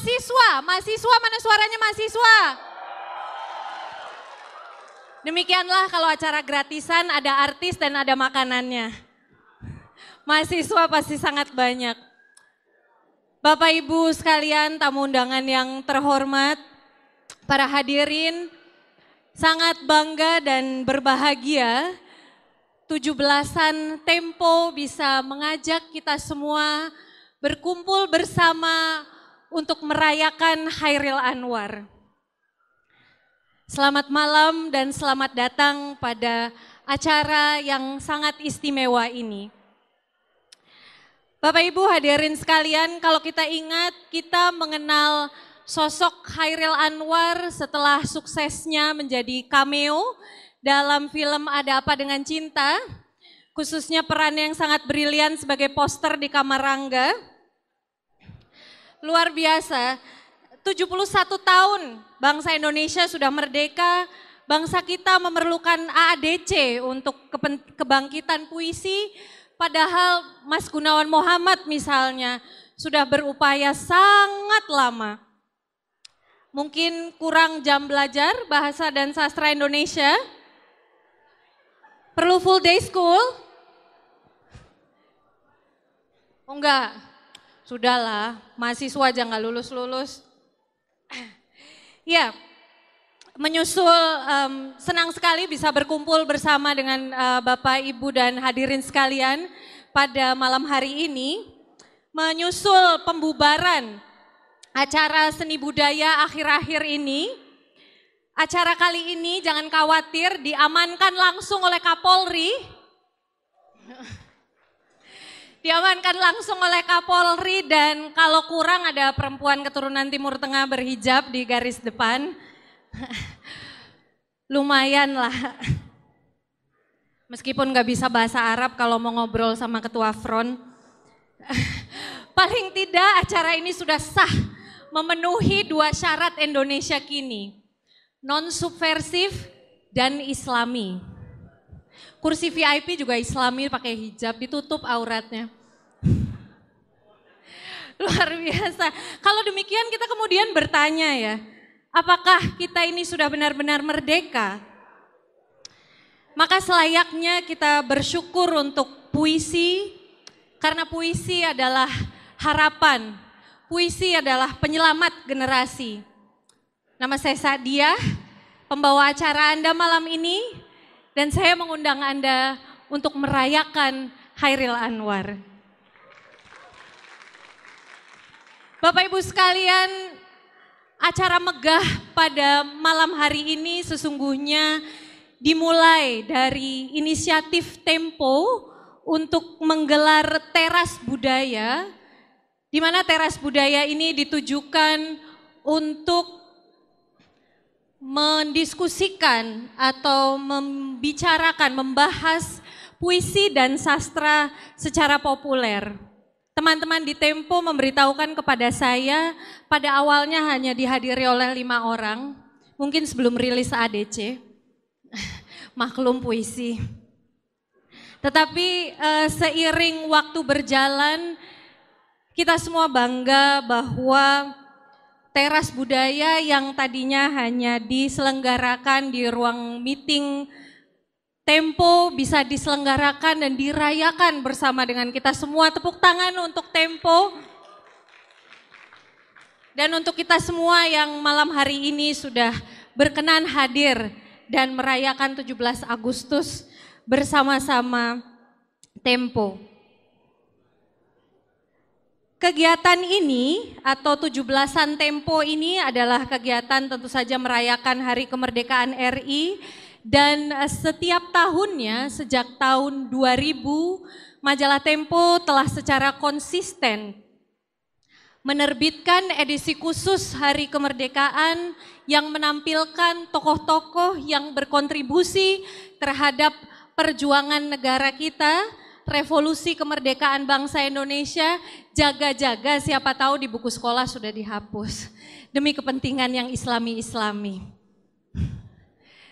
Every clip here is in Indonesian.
mahasiswa, mana suaranya mahasiswa? Demikianlah kalau acara gratisan ada artis dan ada makanannya. Mahasiswa pasti sangat banyak. Bapak Ibu sekalian, tamu undangan yang terhormat, para hadirin, sangat bangga dan berbahagia 17-an Tempo bisa mengajak kita semua berkumpul bersama untuk merayakan Chairil Anwar. Selamat malam dan selamat datang pada acara yang sangat istimewa ini. Bapak Ibu hadirin sekalian, kalau kita ingat kita mengenal sosok Chairil Anwar setelah suksesnya menjadi cameo dalam film Ada Apa Dengan Cinta, khususnya perannya yang sangat brilian sebagai poster di kamar Rangga. Luar biasa, 71 tahun bangsa Indonesia sudah merdeka, bangsa kita memerlukan AADC untuk kebangkitan puisi. Padahal Mas Goenawan Mohamad misalnya sudah berupaya sangat lama. Mungkin kurang jam belajar bahasa dan sastra Indonesia. Perlu full day school? Oh enggak, sudahlah mahasiswa aja nggak lulus-lulus. Ya, menyusul senang sekali bisa berkumpul bersama dengan Bapak, Ibu dan hadirin sekalian pada malam hari ini. Menyusul pembubaran acara seni budaya akhir-akhir ini, acara kali ini jangan khawatir diamankan langsung oleh Kapolri. Diamankan langsung oleh Kapolri dan kalau kurang ada perempuan keturunan Timur Tengah berhijab di garis depan. Lumayan lah, meskipun gak bisa bahasa Arab kalau mau ngobrol sama ketua front. Paling tidak acara ini sudah sah memenuhi dua syarat Indonesia kini, non-subversif dan islami. Kursi VIP juga islami, pakai hijab, ditutup auratnya. Luar biasa, kalau demikian kita kemudian bertanya ya, apakah kita ini sudah benar-benar merdeka? Maka selayaknya kita bersyukur untuk puisi, karena puisi adalah harapan, puisi adalah penyelamat generasi. Nama saya Sadia, pembawa acara Anda malam ini, dan saya mengundang Anda untuk merayakan Chairil Anwar. Bapak Ibu sekalian, acara megah pada malam hari ini sesungguhnya dimulai dari inisiatif Tempo untuk menggelar teras budaya, di mana teras budaya ini ditujukan untuk mendiskusikan atau membicarakan, membahas puisi dan sastra secara populer. Teman-teman di Tempo memberitahukan kepada saya pada awalnya hanya dihadiri oleh 5 orang, mungkin sebelum rilis ADC, maklum puisi. Tetapi seiring waktu berjalan, kita semua bangga bahwa teras budaya yang tadinya hanya diselenggarakan di ruang meeting Tempo bisa diselenggarakan dan dirayakan bersama dengan kita semua. Tepuk tangan untuk Tempo. Dan untuk kita semua yang malam hari ini sudah berkenan hadir dan merayakan 17 Agustus bersama-sama Tempo. Kegiatan ini atau 17-an Tempo ini adalah kegiatan tentu saja merayakan Hari Kemerdekaan RI. Dan setiap tahunnya, sejak tahun 2000, majalah Tempo telah secara konsisten menerbitkan edisi khusus Hari Kemerdekaan yang menampilkan tokoh-tokoh yang berkontribusi terhadap perjuangan negara kita, revolusi kemerdekaan bangsa Indonesia. Jaga-jaga, siapa tahu di buku sekolah sudah dihapus demi kepentingan yang islami-islami.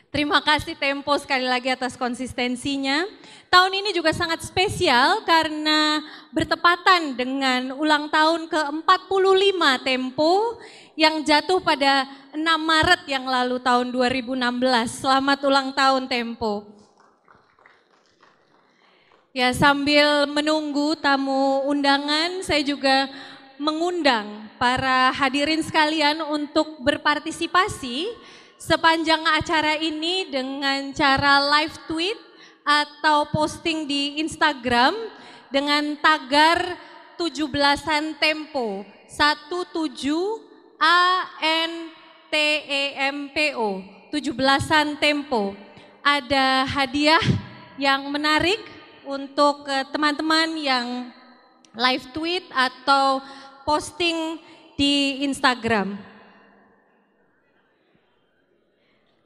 Terima kasih Tempo sekali lagi atas konsistensinya. Tahun ini juga sangat spesial karena bertepatan dengan ulang tahun ke-45 Tempo yang jatuh pada 6 Maret yang lalu tahun 2016. Selamat ulang tahun Tempo. Ya, sambil menunggu tamu undangan, saya juga mengundang para hadirin sekalian untuk berpartisipasi sepanjang acara ini dengan cara live tweet atau posting di Instagram dengan tagar 17-an Tempo, 17ANTEMPO, 17-an Tempo. Ada hadiah yang menarik untuk teman-teman yang live tweet atau posting di Instagram.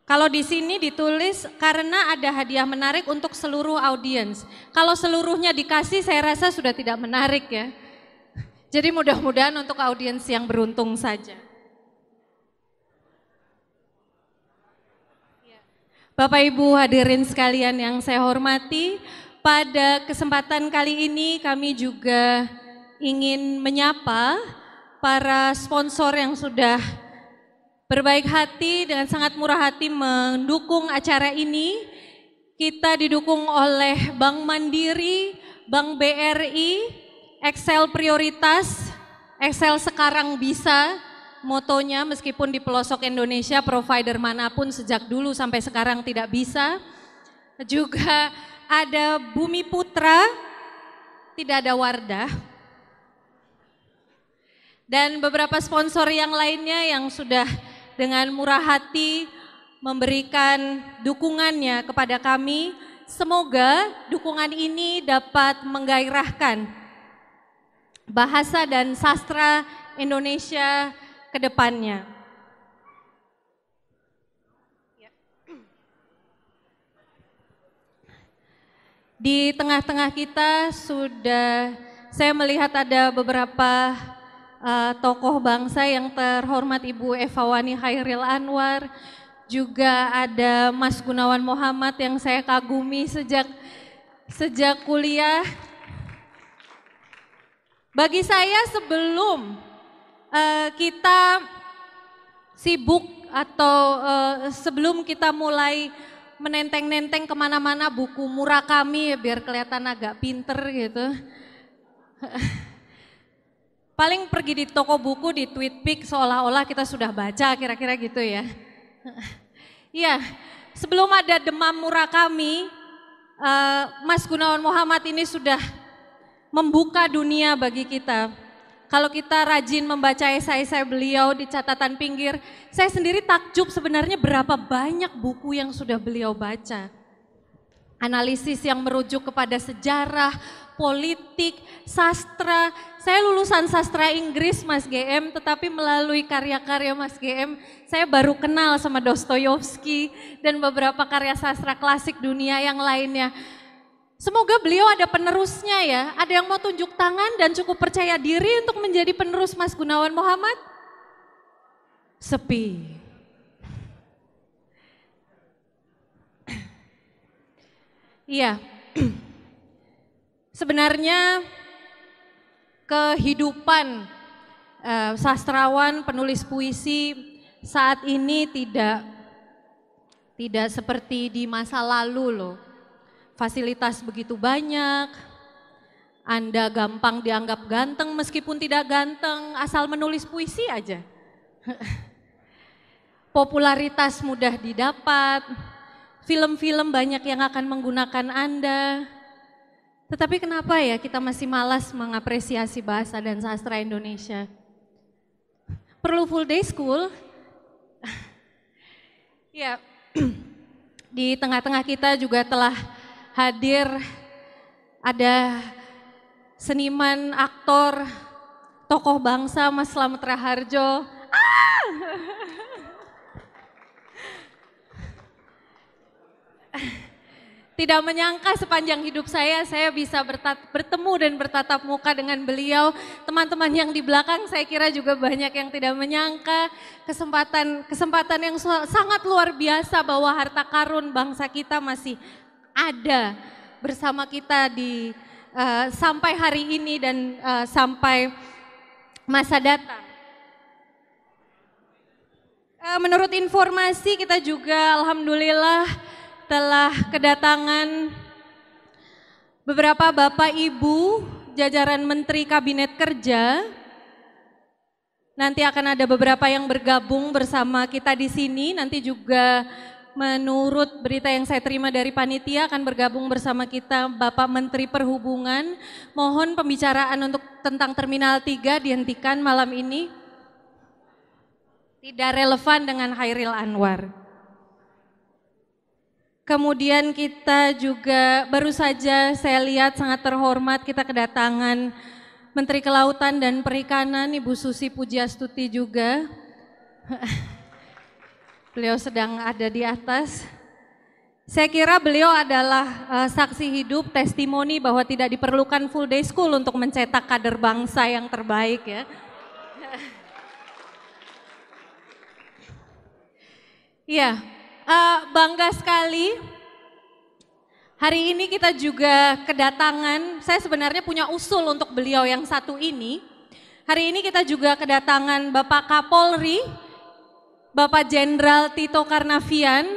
Kalau di sini ditulis karena ada hadiah menarik untuk seluruh audiens. Kalau seluruhnya dikasih saya rasa sudah tidak menarik ya. Jadi mudah-mudahan untuk audiens yang beruntung saja. Bapak Ibu hadirin sekalian yang saya hormati, pada kesempatan kali ini kami juga ingin menyapa para sponsor yang sudah berbaik hati dengan sangat murah hati mendukung acara ini. Kita didukung oleh Bank Mandiri, Bank BRI, Excel Prioritas, Excel Sekarang Bisa, motonya meskipun di pelosok Indonesia provider manapun sejak dulu sampai sekarang tidak bisa. Juga ada Bumi Putra, tidak ada Wardah. Dan beberapa sponsor yang lainnya yang sudah dengan murah hati memberikan dukungannya kepada kami. Semoga dukungan ini dapat menggairahkan bahasa dan sastra Indonesia ke depannya. Di tengah-tengah kita sudah saya melihat ada beberapa tokoh bangsa yang terhormat Ibu Evawani Chairil Anwar, juga ada Mas Goenawan Mohamad yang saya kagumi sejak kuliah. Bagi saya sebelum kita sibuk atau sebelum kita mulai menenteng-nenteng kemana-mana buku murah kami ya, biar kelihatan agak pinter gitu. Paling pergi di toko buku, di Tweetpic seolah-olah kita sudah baca, kira-kira gitu ya. Iya, sebelum ada Demam Murah Kami, Mas Goenawan Mohamad ini sudah membuka dunia bagi kita. Kalau kita rajin membaca esai-esai beliau di catatan pinggir, saya sendiri takjub sebenarnya berapa banyak buku yang sudah beliau baca. Analisis yang merujuk kepada sejarah, politik, sastra. Saya lulusan sastra Inggris Mas GM, tetapi melalui karya-karya Mas GM saya baru kenal sama Dostoyevsky dan beberapa karya sastra klasik dunia yang lainnya. Semoga beliau ada penerusnya ya, ada yang mau tunjuk tangan dan cukup percaya diri untuk menjadi penerus Mas Goenawan Mohamad? Sepi. Iya. Sebenarnya kehidupan sastrawan penulis puisi saat ini tidak seperti di masa lalu loh. Fasilitas begitu banyak, Anda gampang dianggap ganteng meskipun tidak ganteng, asal menulis puisi aja. Popularitas mudah didapat, film-film banyak yang akan menggunakan Anda. Tetapi kenapa ya kita masih malas mengapresiasi bahasa dan sastra Indonesia? Perlu full day school? Ya, di tengah-tengah kita juga telah hadir ada seniman, aktor, tokoh bangsa Mas Raharjo. Ah! Tidak menyangka sepanjang hidup saya bisa bertemu dan bertatap muka dengan beliau. Teman-teman yang di belakang saya kira juga banyak yang tidak menyangka. Kesempatan yang sangat luar biasa bahwa harta karun bangsa kita masih ada bersama kita di sampai hari ini dan sampai masa datang. Menurut informasi kita juga alhamdulillah telah kedatangan beberapa Bapak Ibu jajaran Menteri Kabinet Kerja. Nanti akan ada beberapa yang bergabung bersama kita di sini, nanti juga menurut berita yang saya terima dari panitia akan bergabung bersama kita Bapak Menteri Perhubungan. Mohon pembicaraan tentang Terminal 3 dihentikan malam ini. Tidak relevan dengan Chairil Anwar. Kemudian kita juga baru saja saya lihat sangat terhormat kita kedatangan Menteri Kelautan dan Perikanan Ibu Susi Pudjiastuti juga. Beliau sedang ada di atas. Saya kira beliau adalah saksi hidup testimoni bahwa tidak diperlukan full day school untuk mencetak kader bangsa yang terbaik ya. Iya. Bangga sekali, hari ini kita juga kedatangan, saya sebenarnya punya usul untuk beliau yang satu ini. Hari ini kita juga kedatangan Bapak Kapolri, Bapak Jenderal Tito Karnavian,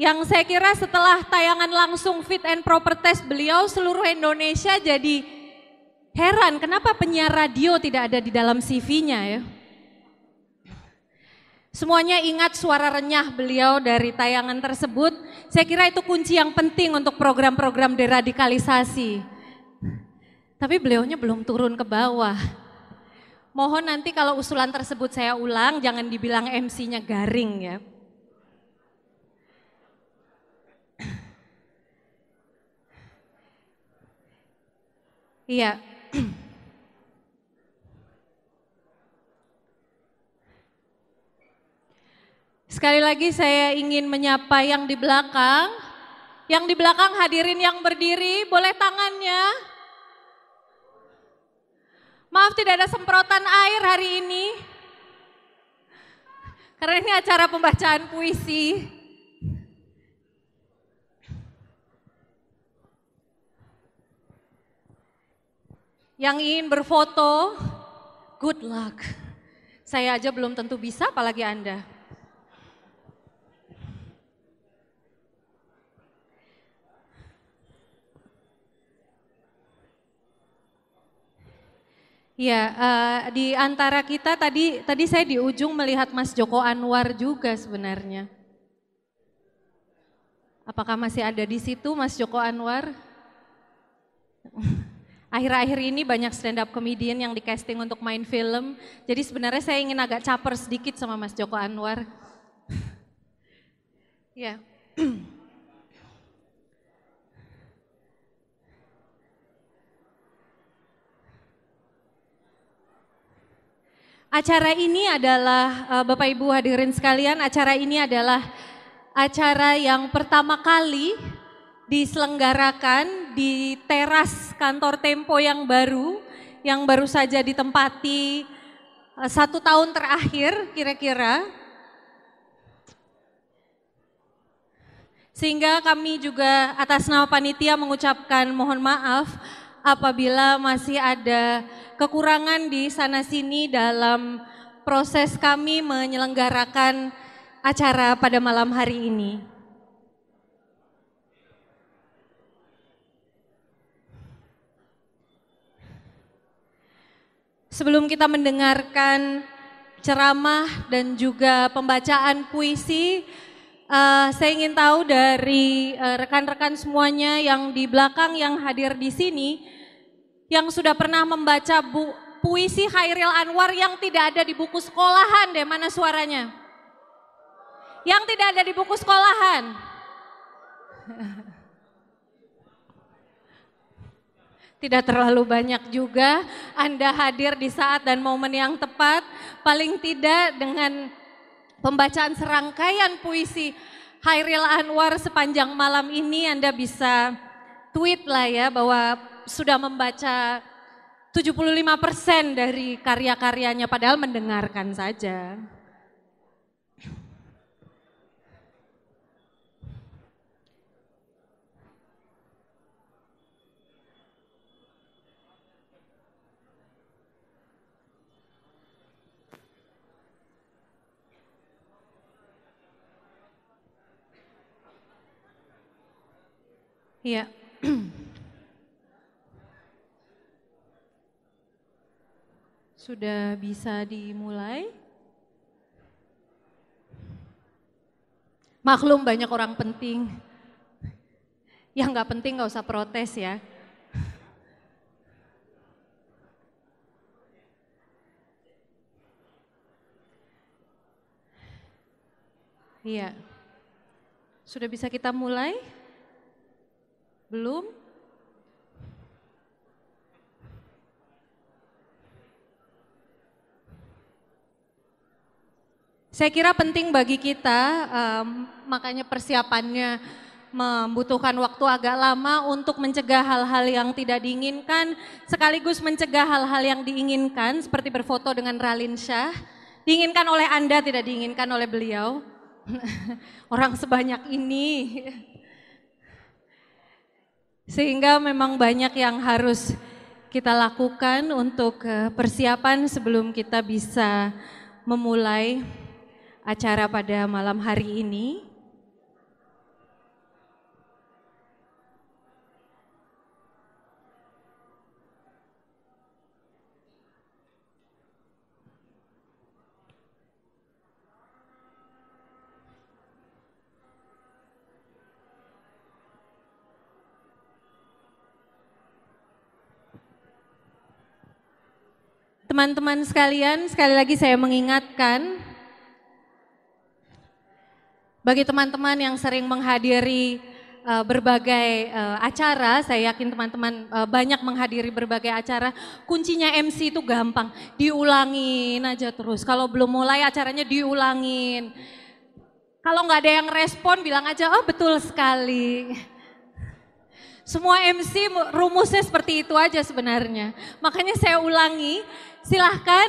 yang saya kira setelah tayangan langsung fit and proper test beliau seluruh Indonesia jadi heran kenapa penyiar radio tidak ada di dalam CV-nya ya. Semuanya ingat suara renyah beliau dari tayangan tersebut. Saya kira itu kunci yang penting untuk program-program deradikalisasi. Tapi beliaunya belum turun ke bawah. Mohon nanti kalau usulan tersebut saya ulang, jangan dibilang MC-nya garing ya. Iya. Sekali lagi saya ingin menyapa yang di belakang hadirin yang berdiri, boleh tangannya. Maaf tidak ada semprotan air hari ini, karena ini acara pembacaan puisi. Yang ingin berfoto, good luck. Saya aja belum tentu bisa, apalagi Anda. Ya, di antara kita tadi saya di ujung melihat Mas Joko Anwar juga sebenarnya. Apakah masih ada di situ Mas Joko Anwar? Akhir-akhir ini banyak stand up comedian yang di casting untuk main film. Jadi sebenarnya saya ingin agak caper sedikit sama Mas Joko Anwar. Ya. Acara ini adalah, Bapak Ibu hadirin sekalian, acara ini adalah acara yang pertama kali diselenggarakan di teras kantor Tempo yang baru saja ditempati 1 tahun terakhir kira-kira. Sehingga kami juga atas nama panitia mengucapkan mohon maaf apabila masih ada kekurangan di sana-sini dalam proses kami menyelenggarakan acara pada malam hari ini. Sebelum kita mendengarkan ceramah dan juga pembacaan puisi, saya ingin tahu dari rekan-rekan semuanya yang di belakang yang hadir di sini, yang sudah pernah membaca puisi Chairil Anwar yang tidak ada di buku sekolahan, deh mana suaranya? Yang tidak ada di buku sekolahan. Tidak terlalu banyak juga, Anda hadir di saat dan momen yang tepat, paling tidak dengan pembacaan serangkaian puisi Chairil Anwar sepanjang malam ini Anda bisa tweet lah ya bahwa sudah membaca 75% dari karya-karyanya padahal mendengarkan saja. Ya. Sudah bisa dimulai. Maklum banyak orang penting. Yang nggak penting nggak usah protes ya. Iya. Sudah bisa kita mulai? Belum? Saya kira penting bagi kita, makanya persiapannya membutuhkan waktu agak lama untuk mencegah hal-hal yang tidak diinginkan, sekaligus mencegah hal-hal yang diinginkan, seperti berfoto dengan Ralin Shah, diinginkan oleh Anda, tidak diinginkan oleh beliau. Orang sebanyak ini. Sehingga memang banyak yang harus kita lakukan untuk persiapan sebelum kita bisa memulai acara pada malam hari ini. Teman-teman sekalian, sekali lagi saya mengingatkan, bagi teman-teman yang sering menghadiri berbagai acara, saya yakin teman-teman banyak menghadiri berbagai acara, kuncinya MC itu gampang, diulangin aja terus, kalau belum mulai acaranya diulangin. Kalau nggak ada yang respon bilang aja, oh betul sekali. Semua MC rumusnya seperti itu aja sebenarnya. Makanya saya ulangi, silahkan,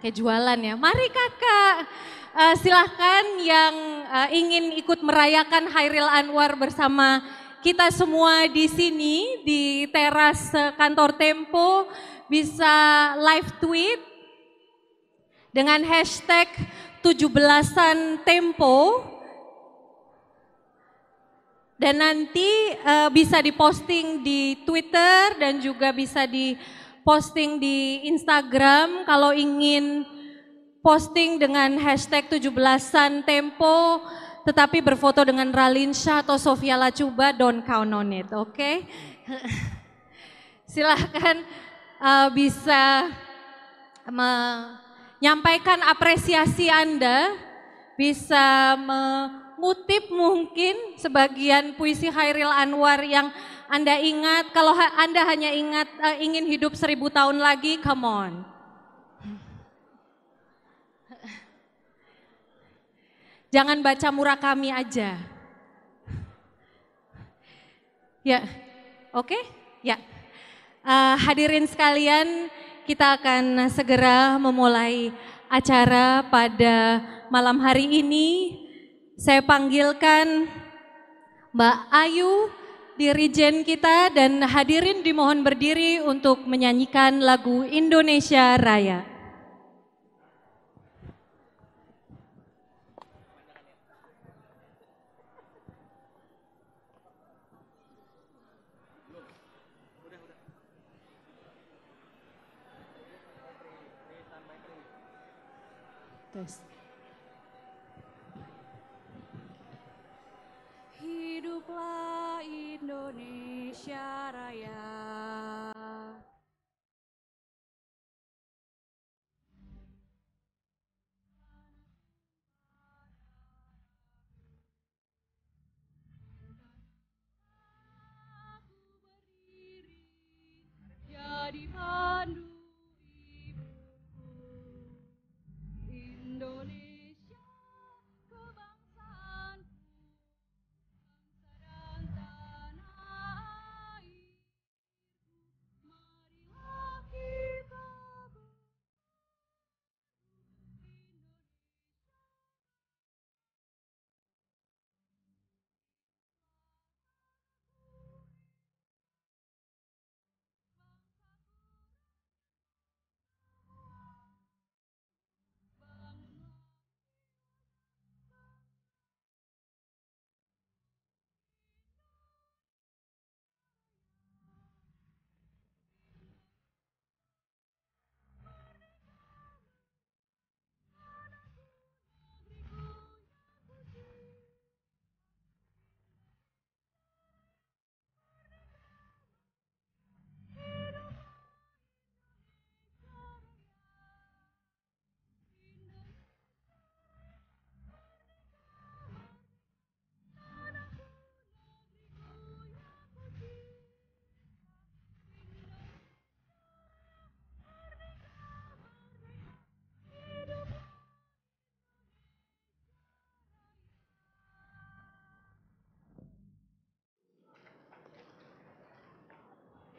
kayak jualan ya, mari kakak, silahkan yang ingin ikut merayakan Chairil Anwar bersama kita semua di sini, di teras kantor Tempo, bisa live tweet dengan hashtag 17an Tempo. Dan nanti bisa diposting di Twitter dan juga bisa diposting di Instagram. Kalau ingin posting dengan hashtag 17an Tempo, tetapi berfoto dengan Ralin Shah atau Sophia Latjuba, don't count on it, oke? Okay? Silahkan bisa menyampaikan apresiasi Anda, bisa ngutip mungkin sebagian puisi Chairil Anwar yang Anda ingat. Kalau Anda hanya ingat ingin hidup 1000 tahun lagi, come on. Jangan baca Murakami aja. Ya, oke? Ya. Hadirin sekalian, kita akan segera memulai acara pada malam hari ini. Saya panggilkan Mbak Ayu, dirijen kita, dan hadirin dimohon berdiri untuk menyanyikan lagu Indonesia Raya. Tes. Hiduplah Indonesia Raya. Aku berdiri jadi pandu ibuku Indonesia, kebangsaanku.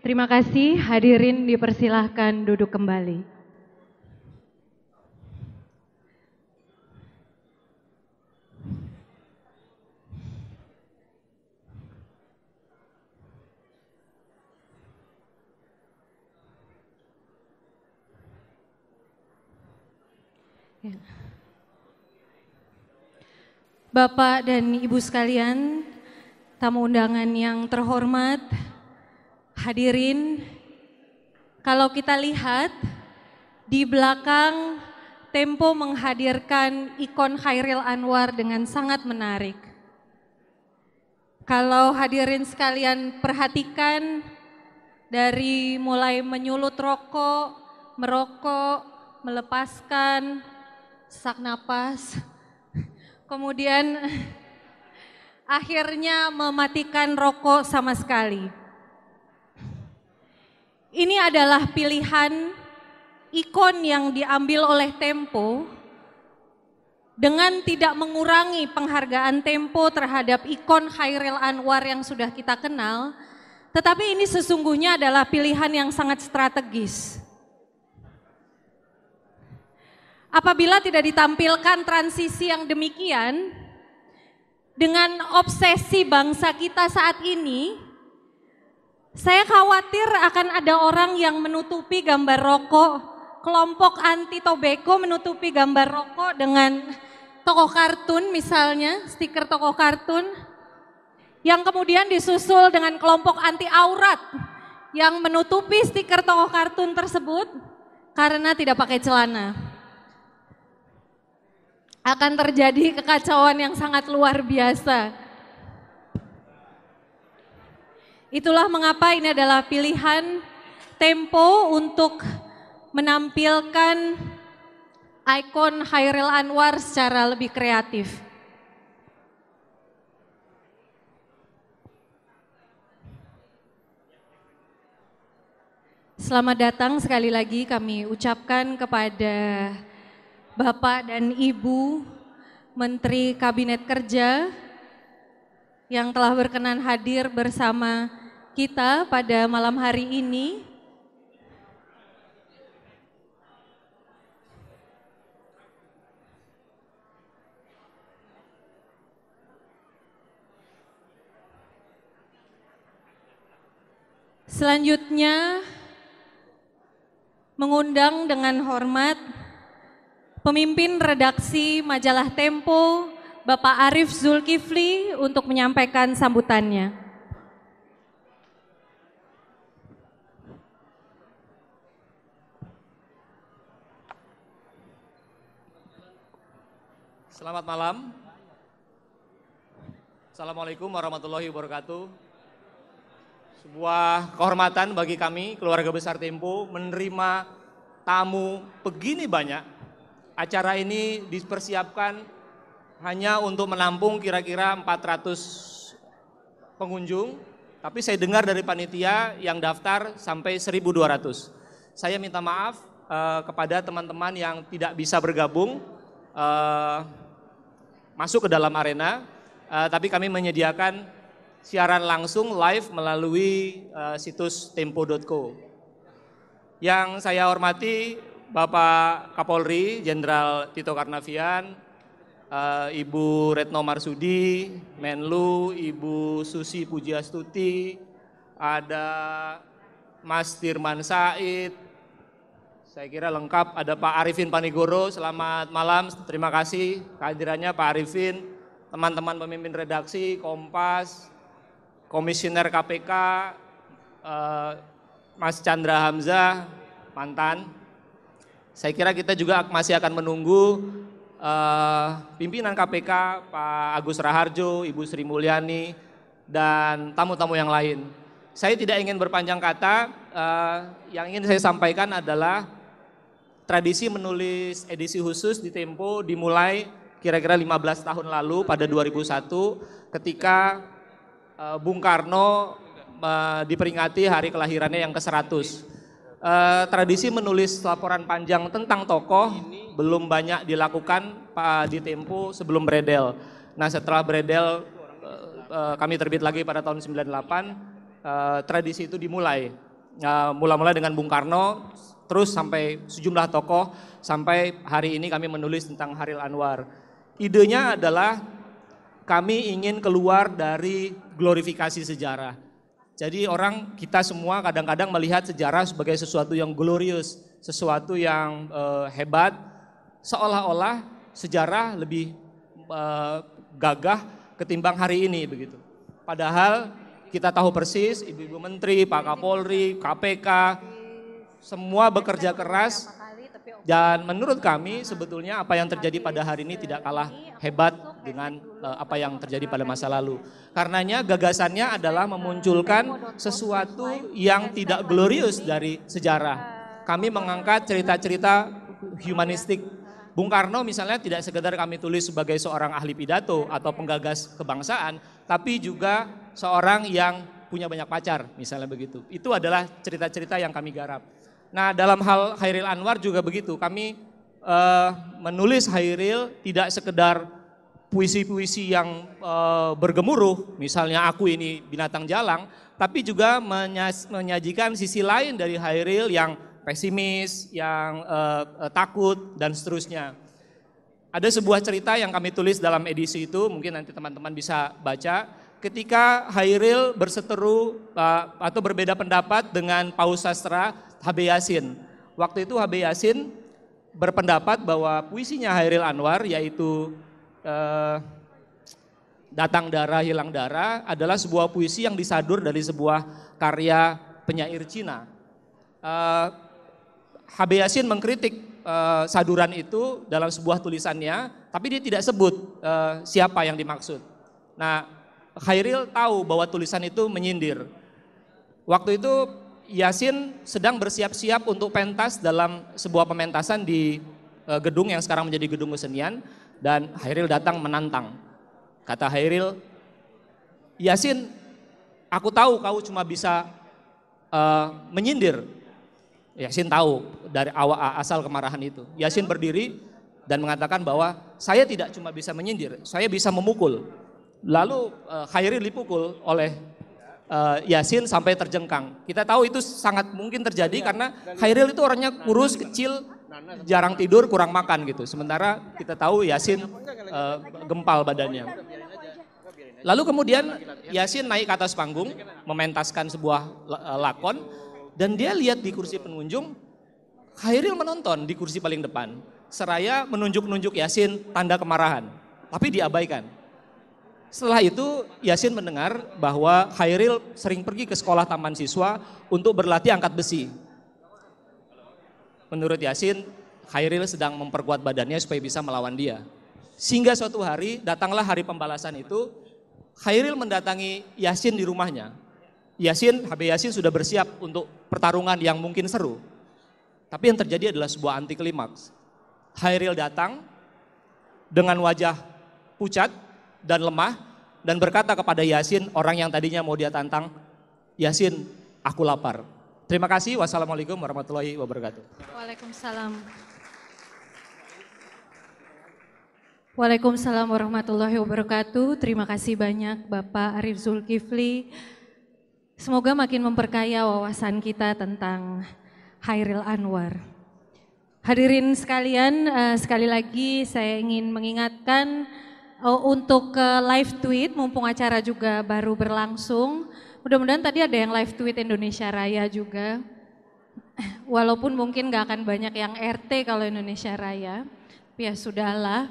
Terima kasih, hadirin dipersilahkan duduk kembali. Bapak dan Ibu sekalian, tamu undangan yang terhormat, hadirin, kalau kita lihat di belakang Tempo menghadirkan ikon Chairil Anwar dengan sangat menarik. Kalau hadirin sekalian perhatikan dari mulai menyulut rokok, merokok, melepaskan, sesak napas, kemudian akhirnya mematikan rokok sama sekali. Ini adalah pilihan ikon yang diambil oleh Tempo dengan tidak mengurangi penghargaan Tempo terhadap ikon Chairil Anwar yang sudah kita kenal, tetapi ini sesungguhnya adalah pilihan yang sangat strategis. Apabila tidak ditampilkan transisi yang demikian, dengan obsesi bangsa kita saat ini, saya khawatir akan ada orang yang menutupi gambar rokok, kelompok anti tobacco menutupi gambar rokok dengan tokoh kartun misalnya, stiker tokoh kartun, yang kemudian disusul dengan kelompok anti aurat yang menutupi stiker tokoh kartun tersebut karena tidak pakai celana. Akan terjadi kekacauan yang sangat luar biasa. Itulah mengapa ini adalah pilihan Tempo untuk menampilkan ikon Chairil Anwar secara lebih kreatif. Selamat datang sekali lagi kami ucapkan kepada Bapak dan Ibu Menteri Kabinet Kerja yang telah berkenan hadir bersama kita pada malam hari ini. Selanjutnya, mengundang dengan hormat pemimpin redaksi majalah Tempo, Bapak Arief Zulkifli, untuk menyampaikan sambutannya. Selamat malam. Assalamualaikum warahmatullahi wabarakatuh. Sebuah kehormatan bagi kami, keluarga besar Tempo, menerima tamu begini banyak. Acara ini dipersiapkan hanya untuk menampung kira-kira 400 pengunjung, tapi saya dengar dari panitia yang daftar sampai 1.200. Saya minta maaf kepada teman-teman yang tidak bisa bergabung masuk ke dalam arena, tapi kami menyediakan siaran langsung live melalui situs tempo.co. Yang saya hormati Bapak Kapolri Jenderal Tito Karnavian, Ibu Retno Marsudi, Menlu, Ibu Susi Pudjiastuti, ada Mas Sudirman Said, saya kira lengkap, ada Pak Arifin Panigoro, selamat malam, terima kasih kehadirannya Pak Arifin, teman-teman pemimpin redaksi, Kompas, Komisioner KPK, Mas Chandra Hamzah, mantan. Saya kira kita juga masih akan menunggu pimpinan KPK, Pak Agus Raharjo, Ibu Sri Mulyani, dan tamu-tamu yang lain. Saya tidak ingin berpanjang kata, yang ingin saya sampaikan adalah tradisi menulis edisi khusus di Tempo dimulai kira-kira 15 tahun lalu pada 2001 ketika Bung Karno diperingati hari kelahirannya yang ke-100. Tradisi menulis laporan panjang tentang tokoh belum banyak dilakukan di Tempo sebelum Bredel. Nah, setelah Bredel kami terbit lagi pada tahun 98, tradisi itu dimulai. mula-mula dengan Bung Karno, terus sampai sejumlah tokoh, sampai hari ini kami menulis tentang Chairil Anwar. Idenya adalah kami ingin keluar dari glorifikasi sejarah. Jadi orang, kita semua kadang-kadang melihat sejarah sebagai sesuatu yang glorious, sesuatu yang hebat, seolah-olah sejarah lebih gagah ketimbang hari ini begitu. Padahal kita tahu persis, ibu-ibu menteri, Pak Kapolri, KPK, semua bekerja keras, dan menurut kami sebetulnya apa yang terjadi pada hari ini tidak kalah hebat dengan apa yang terjadi pada masa lalu. Karenanya gagasannya adalah memunculkan sesuatu yang tidak glorious dari sejarah. Kami mengangkat cerita-cerita humanistik. Bung Karno misalnya tidak sekedar kami tulis sebagai seorang ahli pidato atau penggagas kebangsaan, tapi juga seorang yang punya banyak pacar, misalnya begitu. Itu adalah cerita-cerita yang kami garap. Nah, dalam hal Chairil Anwar juga begitu. Kami menulis Chairil tidak sekedar puisi-puisi yang bergemuruh, misalnya aku ini binatang jalang, tapi juga menyajikan sisi lain dari Chairil yang pesimis, yang takut, dan seterusnya. Ada sebuah cerita yang kami tulis dalam edisi itu, mungkin nanti teman-teman bisa baca. Ketika Chairil berseteru atau berbeda pendapat dengan paus sastra H.B. Jassin. Waktu itu H.B. Jassin berpendapat bahwa puisinya Chairil Anwar, yaitu Datang Darah Hilang Darah, adalah sebuah puisi yang disadur dari sebuah karya penyair Cina. H.B. Jassin mengkritik saduran itu dalam sebuah tulisannya, tapi dia tidak sebut siapa yang dimaksud. Nah, Chairil tahu bahwa tulisan itu menyindir. Waktu itu Jassin sedang bersiap-siap untuk pentas dalam sebuah pementasan di gedung yang sekarang menjadi gedung kesenian, dan Chairil datang menantang. Kata Chairil, "Jassin, aku tahu kau cuma bisa menyindir." Jassin tahu dari asal kemarahan itu. Jassin berdiri dan mengatakan bahwa saya tidak cuma bisa menyindir, saya bisa memukul. Lalu Chairil dipukul oleh Jassin sampai terjengkang. Kita tahu itu sangat mungkin terjadi karena Chairil itu orangnya kurus, kecil, jarang tidur, kurang makan gitu. Sementara kita tahu Jassin gempal badannya. Lalu kemudian Jassin naik ke atas panggung, mementaskan sebuah lakon, dan dia lihat di kursi pengunjung, Chairil menonton di kursi paling depan, seraya menunjuk-nunjuk Jassin tanda kemarahan, tapi diabaikan. Setelah itu Jassin mendengar bahwa Chairil sering pergi ke sekolah taman siswa untuk berlatih angkat besi. Menurut Jassin, Chairil sedang memperkuat badannya supaya bisa melawan dia. Sehingga suatu hari, datanglah hari pembalasan itu, Chairil mendatangi Jassin di rumahnya. H.B. Jassin sudah bersiap untuk pertarungan yang mungkin seru. Tapi yang terjadi adalah sebuah anti klimaks. Chairil datang dengan wajah pucat dan lemah, dan berkata kepada Jassin, orang yang tadinya mau dia tantang, "Jassin, aku lapar." Terima kasih, wassalamualaikum warahmatullahi wabarakatuh. Waalaikumsalam. Waalaikumsalam warahmatullahi wabarakatuh. Terima kasih banyak Bapak Arief Zulkifli. Semoga makin memperkaya wawasan kita tentang Chairil Anwar. Hadirin sekalian, sekali lagi saya ingin mengingatkan untuk live tweet, mumpung acara juga baru berlangsung, mudah-mudahan tadi ada yang live tweet Indonesia Raya juga, walaupun mungkin gak akan banyak yang RT kalau Indonesia Raya, tapi ya sudahlah.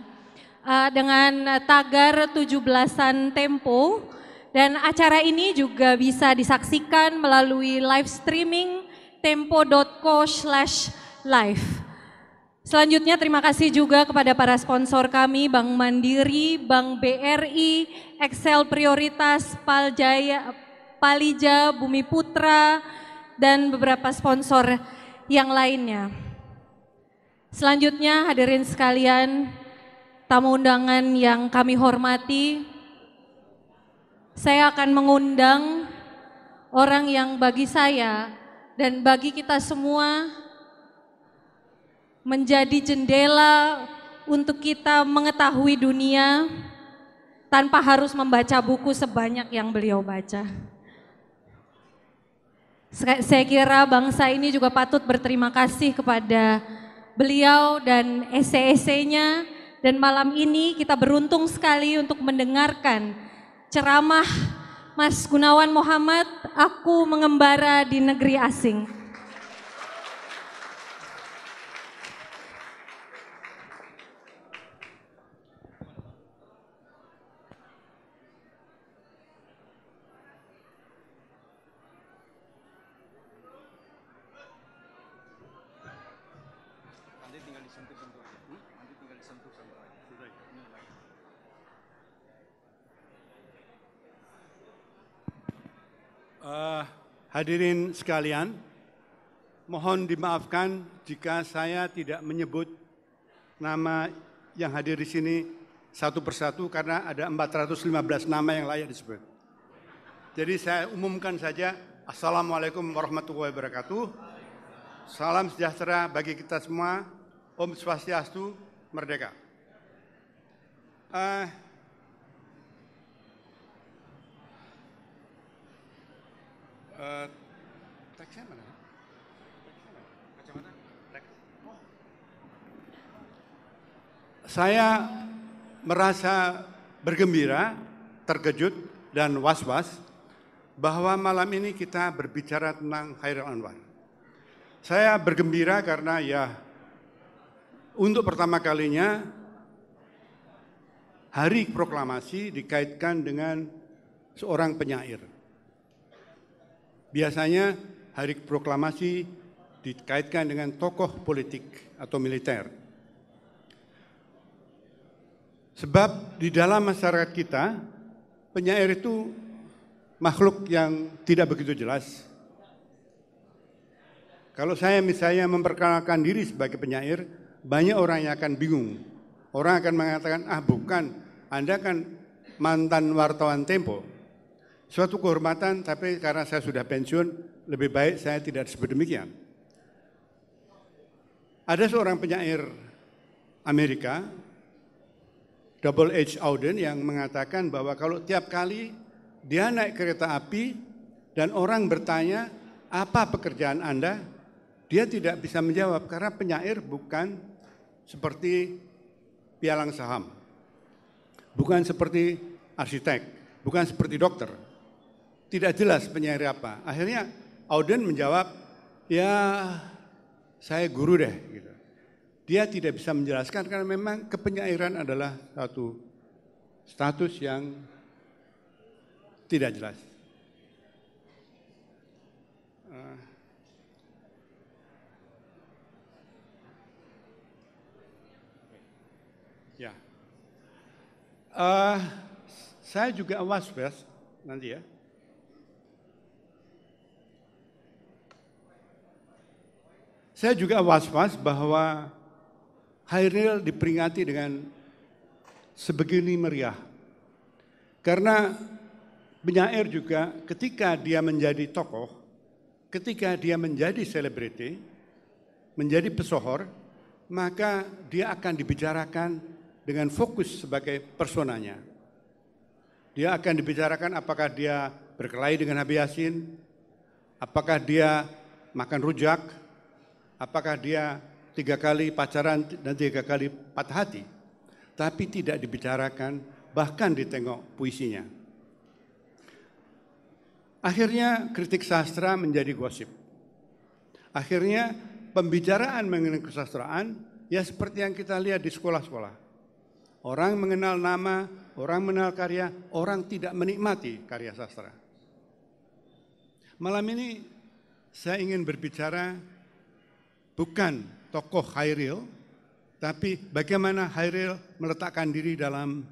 Dengan tagar 17-an Tempo, dan acara ini juga bisa disaksikan melalui live streaming tempo.co/live. Selanjutnya terima kasih juga kepada para sponsor kami, Bank Mandiri, Bank BRI, Excel Prioritas, Paljaya, Palija, Bumi Putra, dan beberapa sponsor yang lainnya. Selanjutnya hadirin sekalian, tamu undangan yang kami hormati, saya akan mengundang orang yang bagi saya dan bagi kita semua menjadi jendela untuk kita mengetahui dunia tanpa harus membaca buku sebanyak yang beliau baca. Saya kira bangsa ini juga patut berterima kasih kepada beliau dan esai-esainya. Dan malam ini kita beruntung sekali untuk mendengarkan ceramah Mas Goenawan Mohamad, Aku Mengembara di Negeri Asing. Hadirin sekalian, mohon dimaafkan jika saya tidak menyebut nama yang hadir di sini satu persatu karena ada 415 nama yang layak disebut. Jadi saya umumkan saja, Assalamualaikum warahmatullahi wabarakatuh. Salam sejahtera bagi kita semua, Om Swastiastu, Merdeka. Teksnya mana? Macam mana? Teks. Oh. Saya merasa bergembira, terkejut, dan was-was bahwa malam ini kita berbicara tentang Chairil Anwar. Saya bergembira karena ya untuk pertama kalinya hari proklamasi dikaitkan dengan seorang penyair. Biasanya hari proklamasi dikaitkan dengan tokoh politik atau militer. Sebab di dalam masyarakat kita, penyair itu makhluk yang tidak begitu jelas. Kalau saya misalnya memperkenalkan diri sebagai penyair, banyak orang yang akan bingung. Orang akan mengatakan, ah bukan, Anda kan mantan wartawan Tempo. Suatu kehormatan, tapi karena saya sudah pensiun, lebih baik saya tidak disebut demikian. Ada seorang penyair Amerika, H.B. Jassin, yang mengatakan bahwa kalau tiap kali dia naik kereta api dan orang bertanya, apa pekerjaan Anda? Dia tidak bisa menjawab, karena penyair bukan seperti pialang saham, bukan seperti arsitek, bukan seperti dokter. Tidak jelas penyair apa. Akhirnya Auden menjawab, ya saya guru deh. Gitu. Dia tidak bisa menjelaskan karena memang kepenyairan adalah satu status yang tidak jelas. Saya juga was-was nanti ya. Saya juga was-was bahwa Chairil diperingati dengan sebegini meriah. Karena penyair juga ketika dia menjadi tokoh, ketika dia menjadi selebriti, menjadi pesohor, maka dia akan dibicarakan dengan fokus sebagai personanya. Dia akan dibicarakan apakah dia berkelahi dengan H.B. Jassin, apakah dia makan rujak, apakah dia 3 kali pacaran dan 3 kali patah hati, tapi tidak dibicarakan, bahkan ditengok puisinya. Akhirnya kritik sastra menjadi gosip. Akhirnya pembicaraan mengenai kesastraan ya seperti yang kita lihat di sekolah-sekolah. Orang mengenal nama, orang mengenal karya, orang tidak menikmati karya sastra. Malam ini saya ingin berbicara bukan tokoh Chairil, tapi bagaimana Chairil meletakkan diri dalam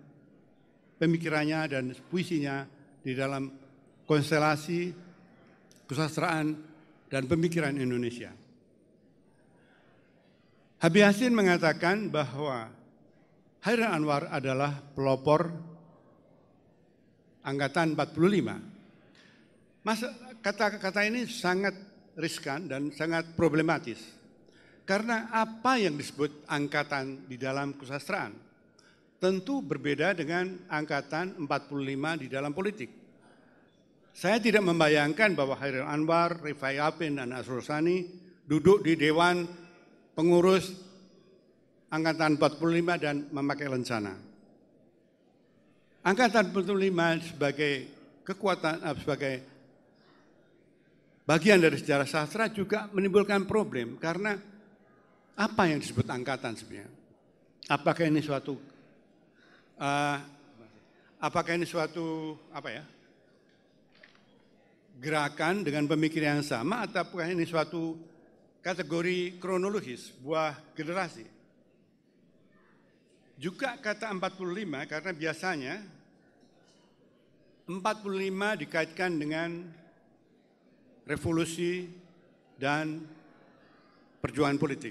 pemikirannya dan puisinya di dalam konstelasi kesastraan dan pemikiran Indonesia. H.B. Jassin mengatakan bahwa Chairil Anwar adalah pelopor angkatan 45. Kata-kata ini sangat riskan dan sangat problematis. Karena apa yang disebut angkatan di dalam kesastraan tentu berbeda dengan angkatan 45 di dalam politik. Saya tidak membayangkan bahwa Chairil Anwar, Rifai Apin, dan Asrul Sani duduk di Dewan Pengurus Angkatan 45 dan memakai lencana. Angkatan 45 sebagai kekuatan, sebagai bagian dari sejarah sastra juga menimbulkan problem karena apa yang disebut angkatan sebenarnya? Apakah ini suatu apa ya, gerakan dengan pemikiran yang sama, ataukah ini suatu kategori kronologis, buah generasi? Juga kata 45 karena biasanya 45 dikaitkan dengan revolusi dan perjuangan politik.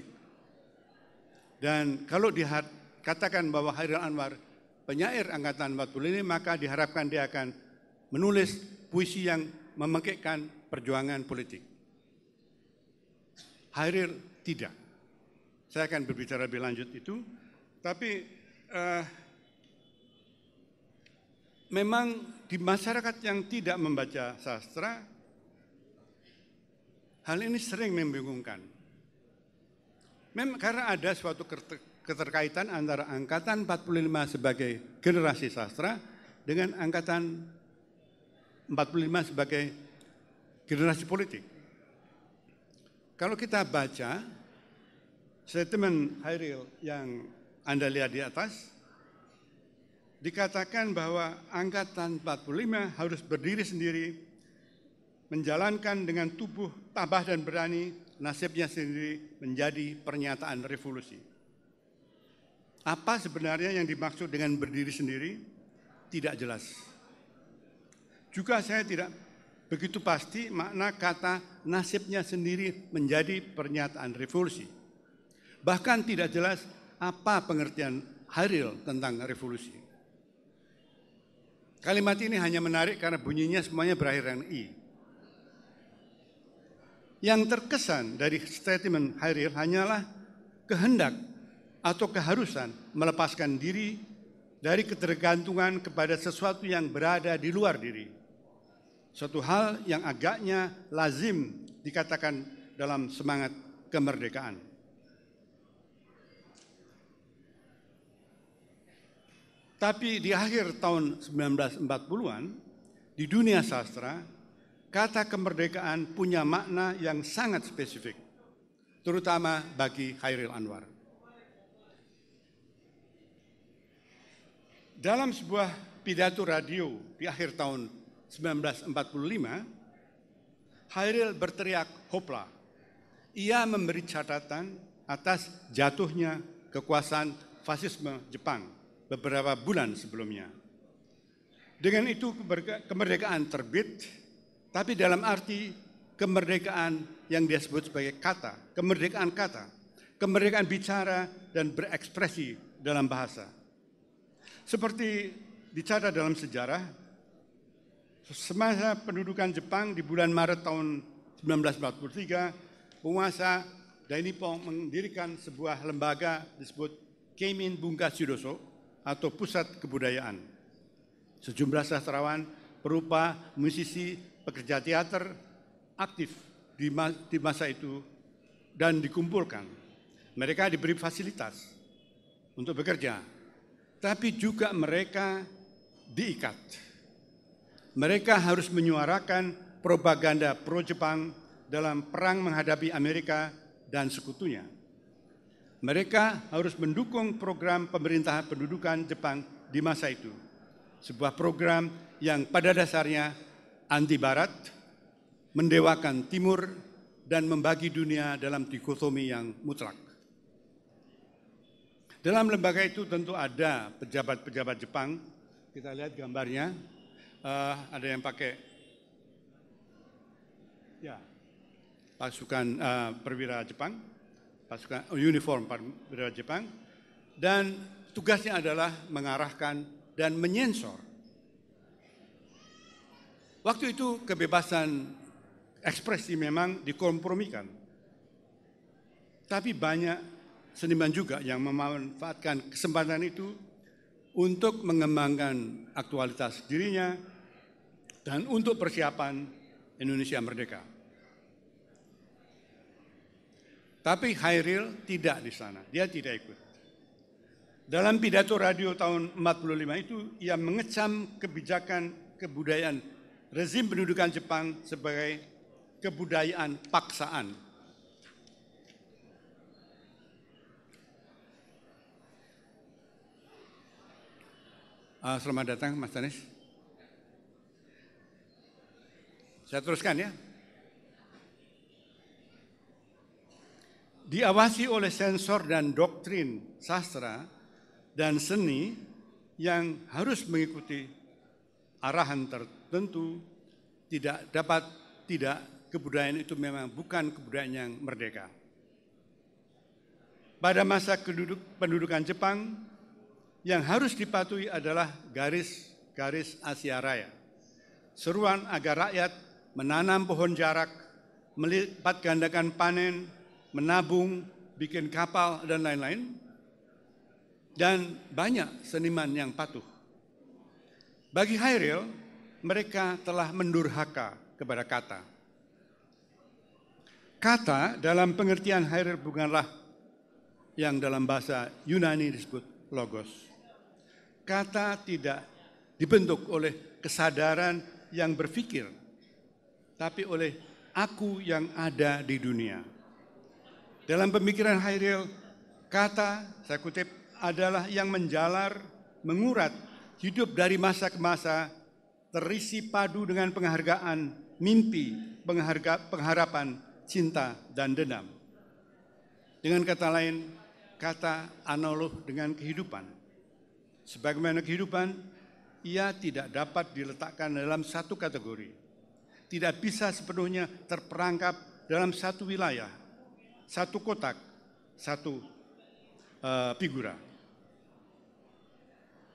Dan kalau dikatakan bahwa Chairil Anwar penyair angkatan 45, maka diharapkan dia akan menulis puisi yang memekikkan perjuangan politik. Chairil tidak. Saya akan berbicara lebih lanjut itu. Tapi memang di masyarakat yang tidak membaca sastra, hal ini sering membingungkan. Memang karena ada suatu keterkaitan antara angkatan 45 sebagai generasi sastra dengan angkatan 45 sebagai generasi politik. Kalau kita baca statement Chairil yang Anda lihat di atas, dikatakan bahwa angkatan 45 harus berdiri sendiri, menjalankan dengan tubuh tabah dan berani nasibnya sendiri, menjadi pernyataan revolusi. Apa sebenarnya yang dimaksud dengan berdiri sendiri? Tidak jelas. Juga saya tidak begitu pasti makna kata nasibnya sendiri menjadi pernyataan revolusi. Bahkan tidak jelas apa pengertian Chairil tentang revolusi. Kalimat ini hanya menarik karena bunyinya semuanya berakhir dengan I. Yang terkesan dari statement Chairil hanyalah kehendak atau keharusan melepaskan diri dari ketergantungan kepada sesuatu yang berada di luar diri. Suatu hal yang agaknya lazim dikatakan dalam semangat kemerdekaan. Tapi di akhir tahun 1940-an, di dunia sastra, kata kemerdekaan punya makna yang sangat spesifik, terutama bagi Chairil Anwar. Dalam sebuah pidato radio di akhir tahun 1945, Chairil berteriak hopla. Ia memberi catatan atas jatuhnya kekuasaan fasisme Jepang beberapa bulan sebelumnya. Dengan itu kemerdekaan terbit, tapi dalam arti kemerdekaan yang dia sebut sebagai kata, kemerdekaan bicara dan berekspresi dalam bahasa. Seperti dicatat dalam sejarah, semasa pendudukan Jepang di bulan Maret tahun 1943, penguasa Dainippon mendirikan sebuah lembaga disebut Keimin Bunga Shidoso atau Pusat Kebudayaan. Sejumlah sastrawan, perupa, musisi, pekerja teater aktif di masa itu dan dikumpulkan. Mereka diberi fasilitas untuk bekerja. Tapi juga mereka diikat. Mereka harus menyuarakan propaganda pro-Jepang dalam perang menghadapi Amerika dan sekutunya. Mereka harus mendukung program pemerintahan pendudukan Jepang di masa itu. Sebuah program yang pada dasarnya anti-Barat, mendewakan Timur, dan membagi dunia dalam dikotomi yang mutlak. Dalam lembaga itu tentu ada pejabat-pejabat Jepang, kita lihat gambarnya, ada yang pakai ya, pasukan perwira Jepang, pasukan uniform perwira Jepang, dan tugasnya adalah mengarahkan dan menyensor. Waktu itu kebebasan ekspresi memang dikompromikan, tapi banyak seniman juga yang memanfaatkan kesempatan itu untuk mengembangkan aktualitas dirinya, dan untuk persiapan Indonesia Merdeka. Tapi Chairil tidak di sana, dia tidak ikut. Dalam pidato radio tahun 1945 itu, ia mengecam kebijakan kebudayaan rezim pendudukan Jepang sebagai kebudayaan paksaan. Selamat datang, Mas Tanis. Saya teruskan ya. Diawasi oleh sensor dan doktrin sastra dan seni yang harus mengikuti arahan tertentu, kebudayaan itu memang bukan kebudayaan yang merdeka. Pada masa pendudukan Jepang, yang harus dipatuhi adalah garis-garis Asia Raya. Seruan agar rakyat menanam pohon jarak, melipat gandakan panen, menabung, bikin kapal, dan lain-lain. Dan banyak seniman yang patuh. Bagi Chairil, mereka telah mendurhaka kepada kata. Kata dalam pengertian Chairil bukanlah yang dalam bahasa Yunani disebut logos. Kata tidak dibentuk oleh kesadaran yang berpikir, tapi oleh aku yang ada di dunia. Dalam pemikiran Chairil, kata, saya kutip, adalah yang menjalar, mengurat, hidup dari masa ke masa, terisi padu dengan penghargaan, mimpi, pengharapan, cinta, dan dendam. Dengan kata lain, kata analog dengan kehidupan. Sebagaimana kehidupan, ia tidak dapat diletakkan dalam satu kategori. Tidak bisa sepenuhnya terperangkap dalam satu wilayah, satu kotak, satu figura.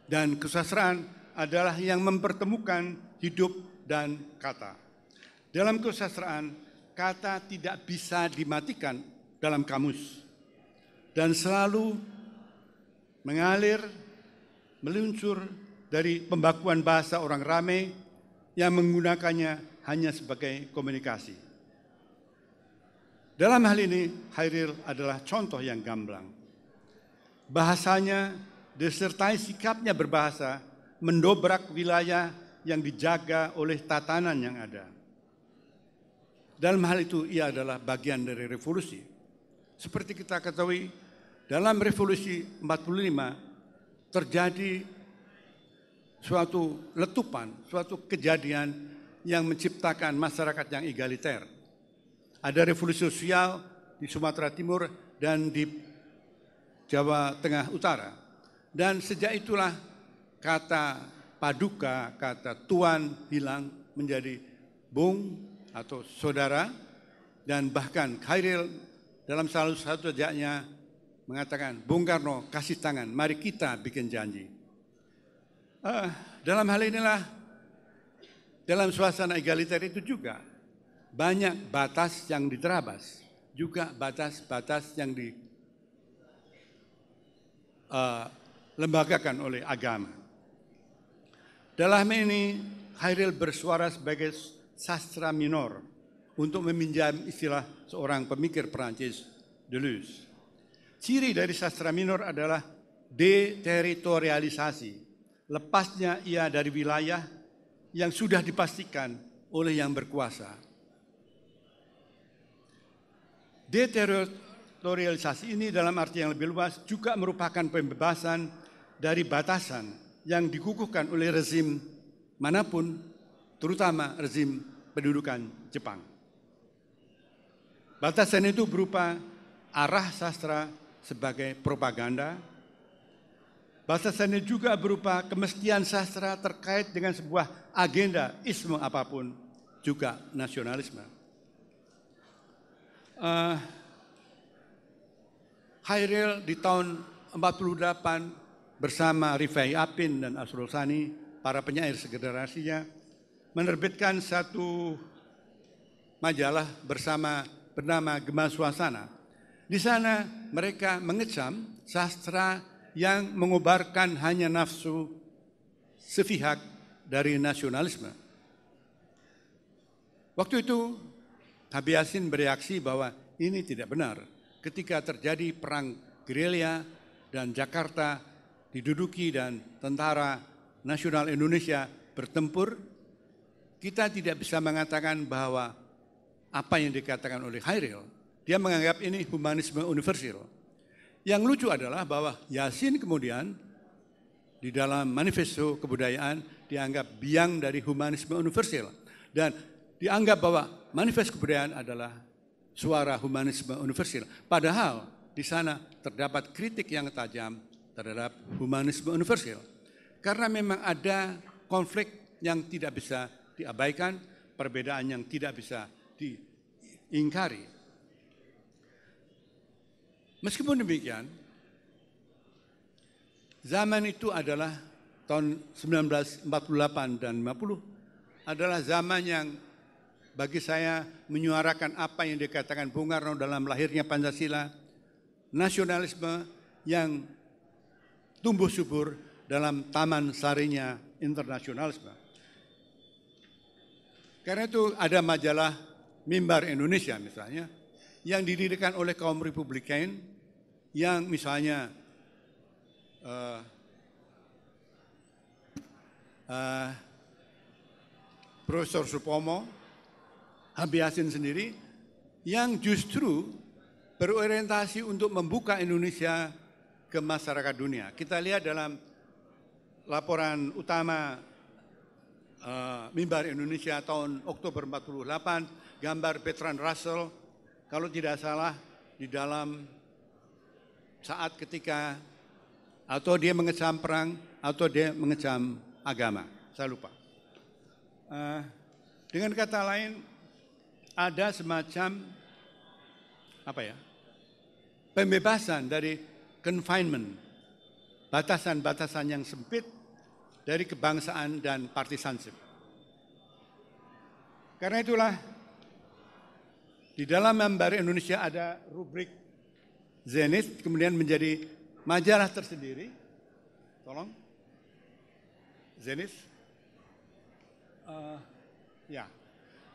Dan kesastraan adalah yang mempertemukan hidup dan kata. Dalam kesastraan, kata tidak bisa dimatikan dalam kamus dan selalu mengalir, meluncur dari pembakuan bahasa orang ramai yang menggunakannya hanya sebagai komunikasi. Dalam hal ini, Chairil adalah contoh yang gamblang. Bahasanya disertai sikapnya berbahasa mendobrak wilayah yang dijaga oleh tatanan yang ada. Dalam hal itu, ia adalah bagian dari revolusi. Seperti kita ketahui, dalam revolusi 45 terjadi suatu letupan, suatu kejadian yang menciptakan masyarakat yang egaliter. Ada revolusi sosial di Sumatera Timur dan di Jawa Tengah Utara. Dan sejak itulah kata paduka, kata tuan hilang menjadi bung atau saudara, dan bahkan Chairil dalam salah satu ajaknya mengatakan, Bung Karno kasih tangan, mari kita bikin janji. Dalam hal inilah, dalam suasana egaliter itu juga banyak batas yang diterabas, juga batas-batas yang dilembagakan oleh agama. Dalam ini Chairil bersuara sebagai sastra minor untuk meminjam istilah seorang pemikir Perancis, Deleuze. Ciri dari sastra minor adalah deteritorialisasi, lepasnya ia dari wilayah yang sudah dipastikan oleh yang berkuasa. Deteritorialisasi ini dalam arti yang lebih luas juga merupakan pembebasan dari batasan yang dikukuhkan oleh rezim manapun, terutama rezim pendudukan Jepang. Batasan itu berupa arah sastra sebagai propaganda. Batasannya juga berupa kemestian sastra terkait dengan sebuah agenda isme apapun, juga nasionalisme. Chairil di tahun 48 bersama Rifai Apin dan Asrul Sani, para penyair segenerasinya, menerbitkan satu majalah bersama bernama Gema Suasana. Di sana mereka mengecam sastra yang mengobarkan hanya nafsu sepihak dari nasionalisme. Waktu itu H.B. Jassin bereaksi bahwa ini tidak benar ketika terjadi perang gerilya dan Jakarta diduduki dan tentara nasional Indonesia bertempur, kita tidak bisa mengatakan bahwa apa yang dikatakan oleh Chairil, dia menganggap ini humanisme universal. Yang lucu adalah bahwa Jassin kemudian di dalam manifesto kebudayaan dianggap biang dari humanisme universal dan dianggap bahwa manifest kebudayaan adalah suara humanisme universal. Padahal di sana terdapat kritik yang tajam terhadap humanisme universal. Karena memang ada konflik yang tidak bisa diabaikan, perbedaan yang tidak bisa diingkari. Meskipun demikian, zaman itu adalah tahun 1948 dan 50 adalah zaman yang bagi saya menyuarakan apa yang dikatakan Bung Karno dalam lahirnya Pancasila, nasionalisme yang tumbuh subur dalam taman sarinya internasionalisme. Karena itu ada majalah Mimbar Indonesia misalnya, yang didirikan oleh kaum Republikan, yang misalnya Profesor Supomo, H.B. Jassin sendiri, yang justru berorientasi untuk membuka Indonesia ke masyarakat dunia. Kita lihat dalam laporan utama Mimbar Indonesia tahun Oktober 48, gambar Bertrand Russell, kalau tidak salah di dalam saat ketika atau dia mengecam perang atau dia mengecam agama, saya lupa. Dengan kata lain, ada semacam pembebasan dari confinement, batasan-batasan yang sempit dari kebangsaan dan partisanship. Karena itulah di dalam Mimbar Indonesia ada rubrik Zenith, kemudian menjadi majalah tersendiri. Tolong Zenith, ya.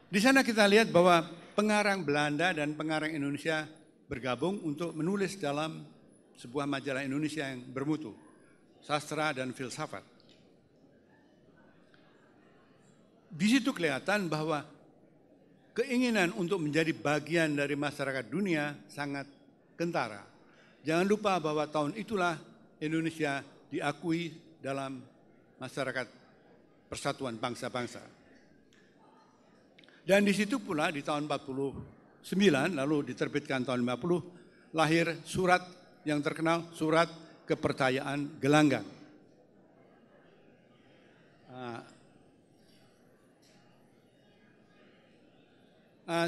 Di sana kita lihat bahwa pengarang Belanda dan pengarang Indonesia bergabung untuk menulis dalam sebuah majalah Indonesia yang bermutu, sastra dan filsafat. Di situ kelihatan bahwa keinginan untuk menjadi bagian dari masyarakat dunia sangat kentara. Jangan lupa bahwa tahun itulah Indonesia diakui dalam masyarakat persatuan bangsa-bangsa. Dan di situ pula di tahun 49 lalu diterbitkan tahun 50 lahir surat yang terkenal, Surat Kepercayaan Gelanggang.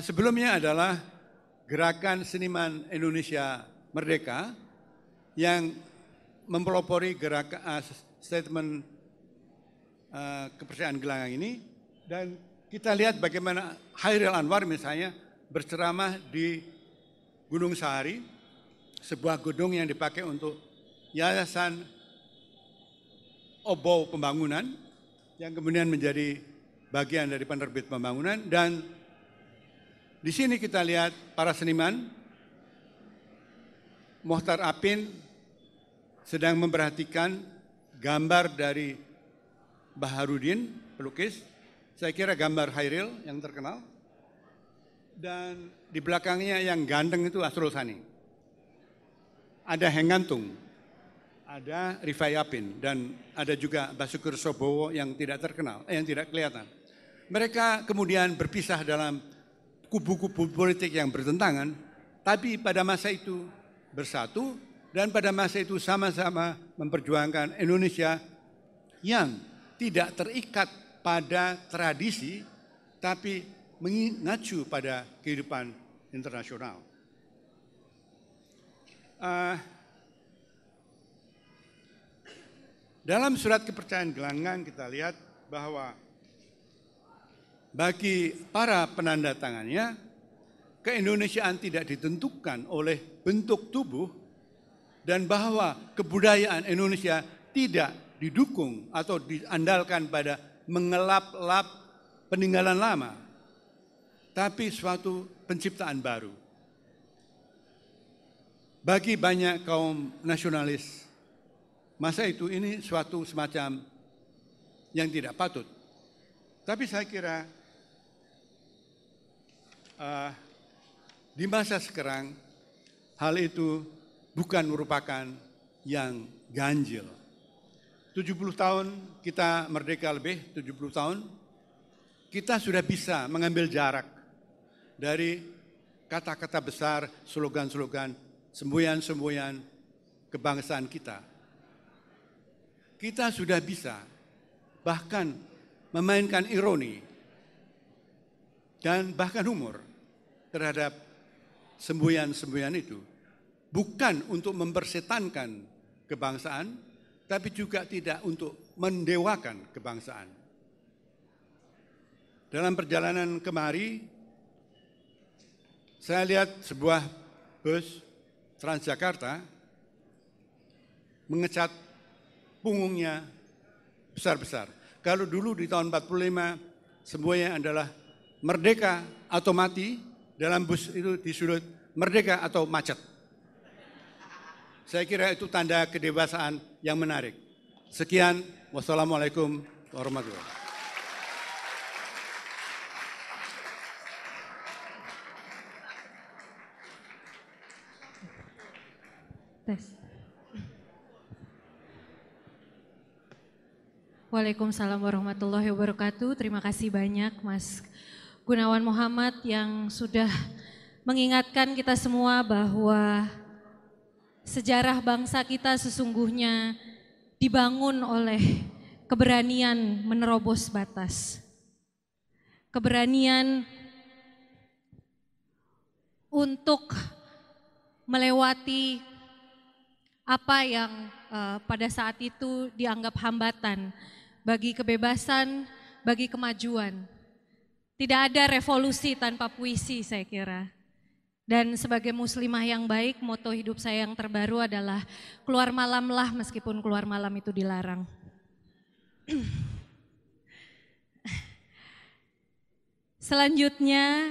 Sebelumnya adalah Gerakan Seniman Indonesia Merdeka yang mempelopori gerakan statement kepercayaan gelanggang ini, dan kita lihat bagaimana Chairil Anwar misalnya berceramah di Gunung Sahari, sebuah gedung yang dipakai untuk Yayasan Obau Pembangunan, yang kemudian menjadi bagian dari penerbit pembangunan. Dan di sini kita lihat para seniman, Muhtar Apin sedang memperhatikan gambar dari Baharudin, pelukis. Saya kira gambar Chairil yang terkenal, dan di belakangnya yang ganteng itu Asrul Sani. Ada Hengantung, ada Rifai Apin, dan ada juga Basukur Sobowo yang tidak terkenal, yang tidak kelihatan. Mereka kemudian berpisah dalam kubu-kubu politik yang bertentangan, tapi pada masa itu bersatu dan pada masa itu sama-sama memperjuangkan Indonesia yang tidak terikat pada tradisi, tapi mengacu pada kehidupan internasional. Dalam Surat Kepercayaan Gelanggang kita lihat bahwa bagi para penanda tangannya, keindonesiaan tidak ditentukan oleh bentuk tubuh dan bahwa kebudayaan Indonesia tidak didukung atau diandalkan pada mengelap-lap peninggalan lama. tapi suatu penciptaan baru. Bagi banyak kaum nasionalis masa itu, ini suatu semacam yang tidak patut. Tapi saya kira di masa sekarang hal itu bukan merupakan yang ganjil. 70 tahun kita merdeka lebih, 70 tahun, kita sudah bisa mengambil jarak dari kata-kata besar, slogan-slogan, semboyan-semboyan kebangsaan kita. Kita sudah bisa bahkan memainkan ironi dan bahkan humor terhadap semboyan-semboyan itu. Bukan untuk mempersetankan kebangsaan, tapi juga tidak untuk mendewakan kebangsaan. Dalam perjalanan kemari, saya lihat sebuah bus Transjakarta mengecat punggungnya besar-besar. Kalau dulu di tahun 45 semuanya adalah merdeka atau mati, dalam bus itu disulut merdeka atau macet. Saya kira itu tanda kedewasaan yang menarik. Sekian, wassalamualaikum warahmatullahi wabarakatuh. Waalaikumsalam warahmatullahi wabarakatuh. Terima kasih banyak Mas Goenawan Mohamad yang sudah mengingatkan kita semua bahwa sejarah bangsa kita sesungguhnya dibangun oleh keberanian menerobos batas. Keberanian untuk melewati apa yang pada saat itu dianggap hambatan bagi kebebasan, bagi kemajuan. Tidak ada revolusi tanpa puisi, saya kira. Dan sebagai muslimah yang baik, moto hidup saya yang terbaru adalah keluar malamlah meskipun keluar malam itu dilarang. Selanjutnya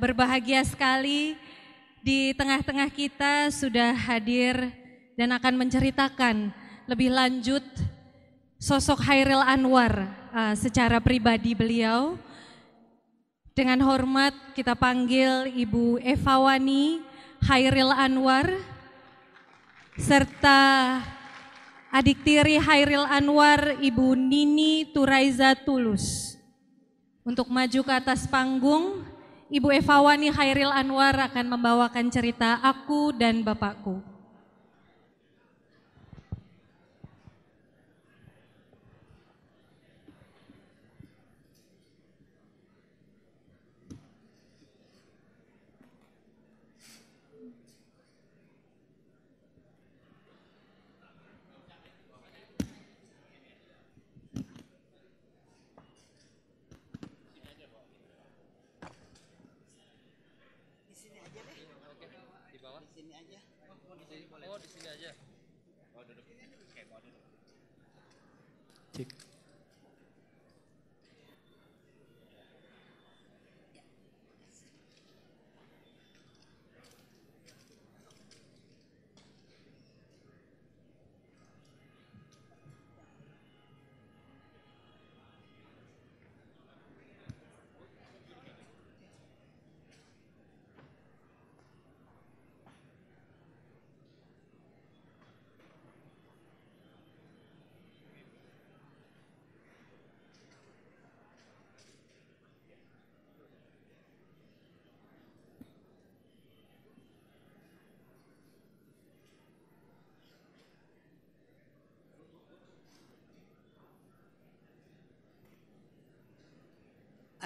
berbahagia sekali di tengah-tengah kita sudah hadir dan akan menceritakan lebih lanjut sosok Chairil Anwar secara pribadi beliau. Dengan hormat kita panggil Ibu Evawani Chairil Anwar serta adik tiri Chairil Anwar, Ibu Nini Turaiza Tulus. Untuk maju ke atas panggung, Ibu Evawani Chairil Anwar akan membawakan cerita Aku dan Bapakku.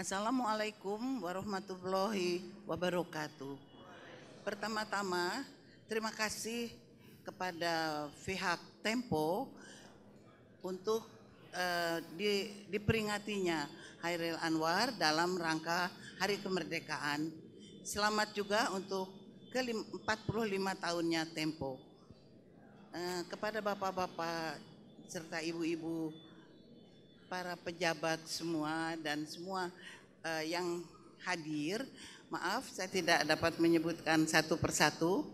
Assalamualaikum warahmatullahi wabarakatuh. Pertama-tama terima kasih kepada pihak Tempo untuk diperingatinya Chairil Anwar dalam rangka Hari Kemerdekaan. Selamat juga untuk ke 45 tahunnya Tempo. Kepada bapak-bapak serta ibu-ibu, para pejabat semua dan semua yang hadir, maaf saya tidak dapat menyebutkan satu persatu.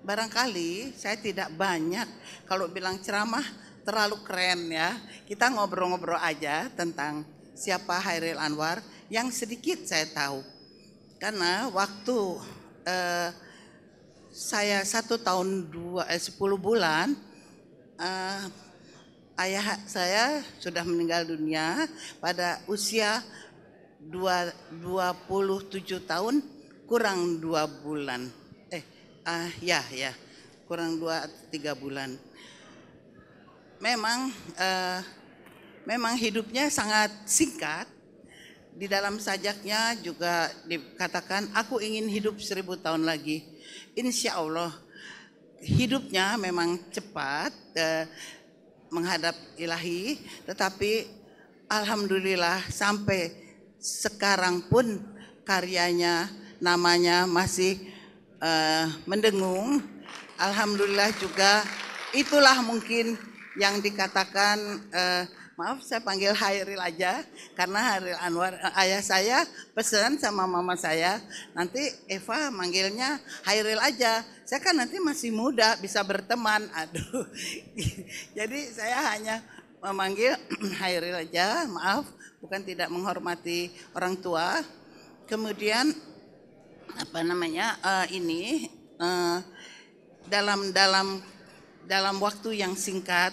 Barangkali saya tidak banyak, kalau bilang ceramah terlalu keren ya. Kita ngobrol-ngobrol aja tentang siapa Chairil Anwar yang sedikit saya tahu. Karena waktu saya 1 tahun 10 bulan, ayah saya sudah meninggal dunia pada usia 27 tahun kurang 2 bulan. Kurang 2-3 bulan. Memang hidupnya sangat singkat. Di dalam sajaknya juga dikatakan, aku ingin hidup 1000 tahun lagi. Insya Allah hidupnya memang cepat menghadap ilahi, tetapi alhamdulillah sampai sekarang pun karyanya, namanya masih mendengung. Alhamdulillah juga itulah mungkin yang dikatakan, maaf saya panggil Chairil aja, karena Chairil Anwar, ayah saya pesan sama mama saya, nanti Eva manggilnya Chairil aja, saya kan nanti masih muda bisa berteman, aduh. Jadi saya hanya memanggil Chairil aja, maaf, bukan tidak menghormati orang tua. Kemudian dalam waktu yang singkat,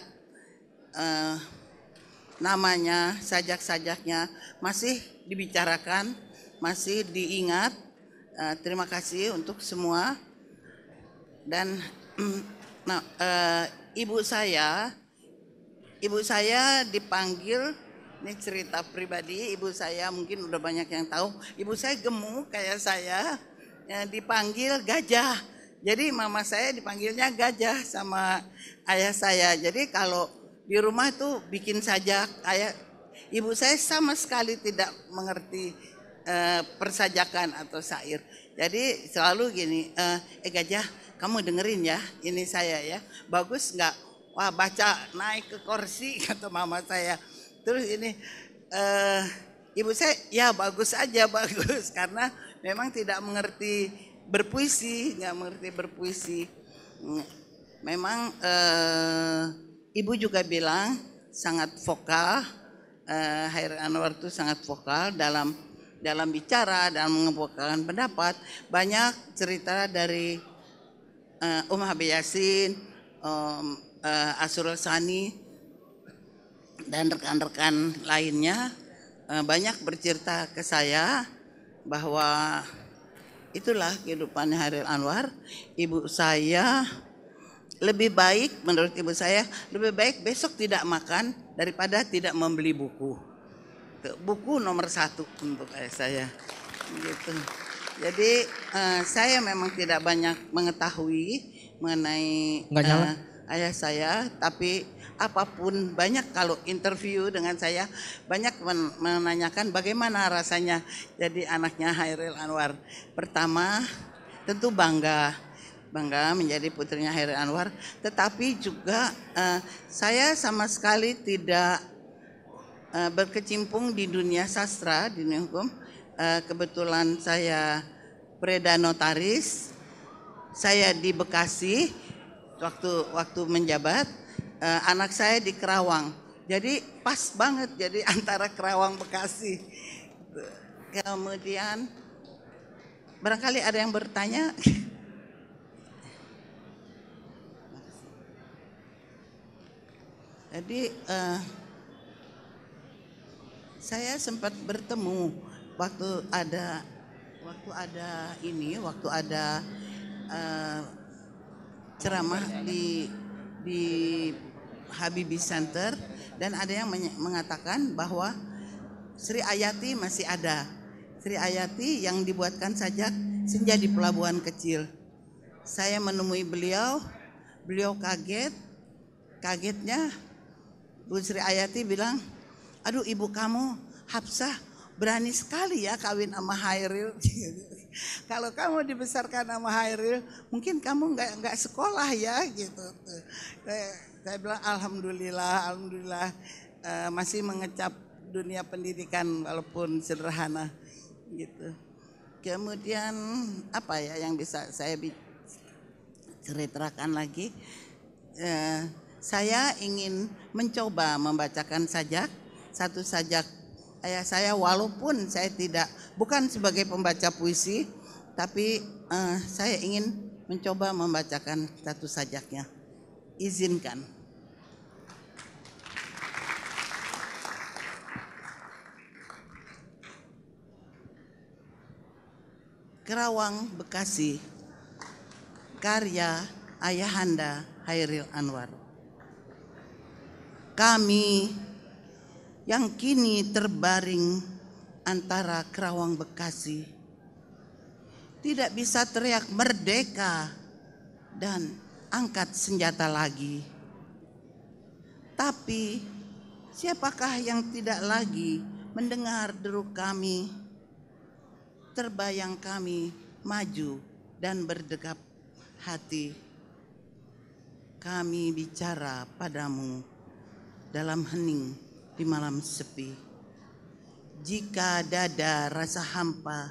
namanya, sajak-sajaknya masih dibicarakan, masih diingat. Terima kasih untuk semua. Dan ibu saya dipanggil. Ini cerita pribadi, ibu saya mungkin udah banyak yang tahu. Ibu saya gemuk kayak saya, dipanggil gajah. Jadi mama saya dipanggilnya gajah sama ayah saya. Jadi kalau di rumah tuh bikin sajak, ibu saya sama sekali tidak mengerti persajakan atau syair. Jadi selalu gini, gajah, kamu dengerin ya, ini saya ya. Bagus nggak? Wah, baca, naik ke kursi, kata mama saya. Terus ini ibu saya ya bagus aja, bagus, karena memang tidak mengerti berpuisi, nggak mengerti berpuisi. Memang ibu juga bilang sangat vokal, Chairil Anwar itu sangat vokal dalam bicara, dalam mengemukakan pendapat. Banyak cerita dari H.B. Jassin, Asrul Sani, dan rekan-rekan lainnya banyak bercerita ke saya bahwa itulah kehidupan Chairil Anwar. Ibu saya lebih baik, menurut ibu saya lebih baik besok tidak makan daripada tidak membeli buku. Buku nomor 1 untuk ayah saya. Gitu. Jadi saya memang tidak banyak mengetahui mengenai ayah saya, tapi apapun banyak kalau interview dengan saya, banyak menanyakan bagaimana rasanya jadi anaknya Chairil Anwar. Pertama tentu bangga menjadi putrinya Chairil Anwar, tetapi juga saya sama sekali tidak berkecimpung di dunia sastra, di dunia hukum. Kebetulan saya preda notaris, saya di Bekasi waktu menjabat. Anak saya di Kerawang, jadi pas banget, jadi antara Kerawang Bekasi. Kemudian barangkali ada yang bertanya. Jadi saya sempat bertemu waktu ada ceramah di Habibie Center, dan ada yang mengatakan bahwa Sri Ayati masih ada. Sri Ayati yang dibuatkan sajak Senja di Pelabuhan Kecil. Saya menemui beliau kagetnya Bu Sri Ayati bilang, aduh ibu kamu Hafsah berani sekali ya kawin sama Chairil. Kalau kamu dibesarkan sama Chairil, mungkin kamu nggak sekolah ya gitu. Saya bilang alhamdulillah masih mengecap dunia pendidikan walaupun sederhana. gitu. Kemudian apa ya yang bisa saya ceritakan lagi, saya ingin mencoba membacakan sajak, satu sajak ayah saya, walaupun saya tidak, bukan sebagai pembaca puisi, tapi saya ingin mencoba membacakan satu sajaknya, izinkan. Kerawang, Bekasi, karya Ayahanda Chairil Anwar. Kami yang kini terbaring antara Kerawang, Bekasi, tidak bisa teriak merdeka dan angkat senjata lagi. Tapi siapakah yang tidak lagi mendengar deru kami? Terbayang kami maju dan berdekap hati. Kami bicara padamu dalam hening di malam sepi. Jika dada rasa hampa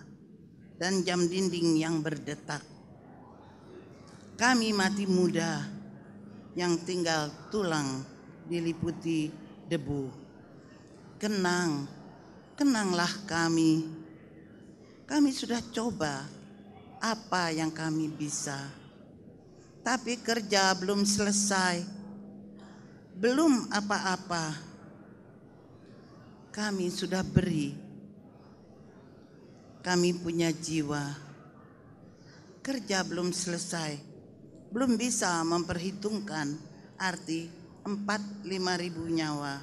dan jam dinding yang berdetak. Kami mati muda yang tinggal tulang diliputi debu. Kenang, kenanglah kami. Kami sudah coba apa yang kami bisa, tapi kerja belum selesai, belum apa-apa. Kami sudah beri, kami punya jiwa. Kerja belum selesai, belum bisa memperhitungkan arti 4-5 ribu nyawa.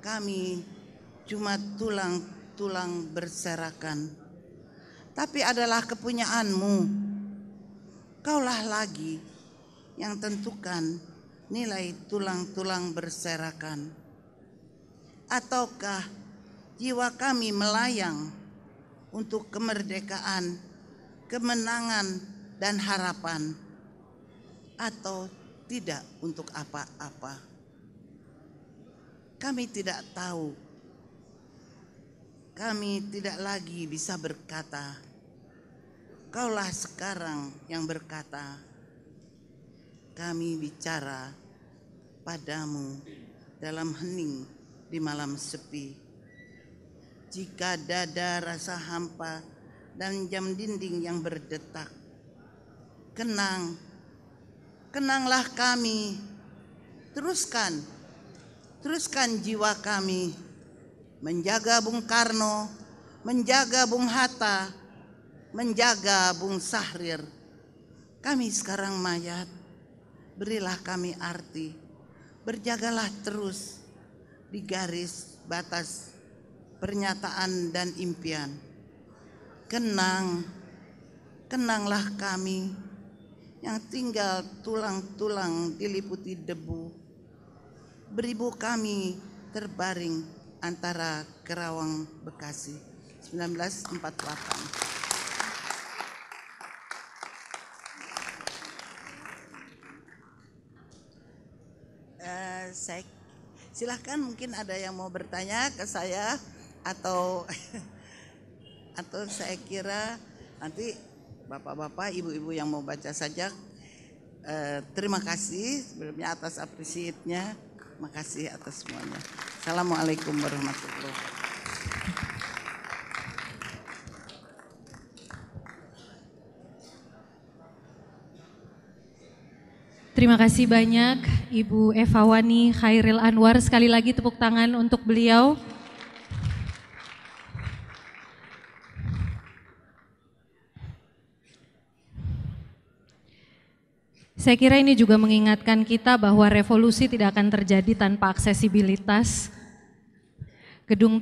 Kami cuma tulang berserakan, tapi adalah kepunyaanmu. Kaulah lagi yang tentukan nilai tulang-tulang berserakan. Ataukah jiwa kami melayang untuk kemerdekaan, kemenangan, dan harapan? Atau tidak untuk apa-apa? Kami tidak tahu. Kami tidak lagi bisa berkata, kaulah sekarang yang berkata. Kami bicara padamu dalam hening di malam sepi. Jika dada rasa hampa dan jam dinding yang berdetak. Kenang, kenanglah kami. Teruskan, teruskan jiwa kami. Menjaga Bung Karno, menjaga Bung Hatta, menjaga Bung Sahrir. Kami sekarang mayat, berilah kami arti. Berjagalah terus di garis batas pernyataan dan impian. Kenang, kenanglah kami yang tinggal tulang-tulang diliputi debu. Beribu kami terbaring antara Kerawang, Bekasi, 1948. Saya silahkan, mungkin ada yang mau bertanya ke saya atau saya kira nanti bapak-bapak, ibu-ibu yang mau baca sajak. Terima kasih sebelumnya atas apresiatnya. Terima kasih atas semuanya. Assalamualaikum warahmatullahi wabarakatuh. Terima kasih banyak Ibu Evawani Chairil Anwar. Sekali lagi tepuk tangan untuk beliau. Saya kira ini juga mengingatkan kita bahwa revolusi tidak akan terjadi tanpa aksesibilitas. Gedung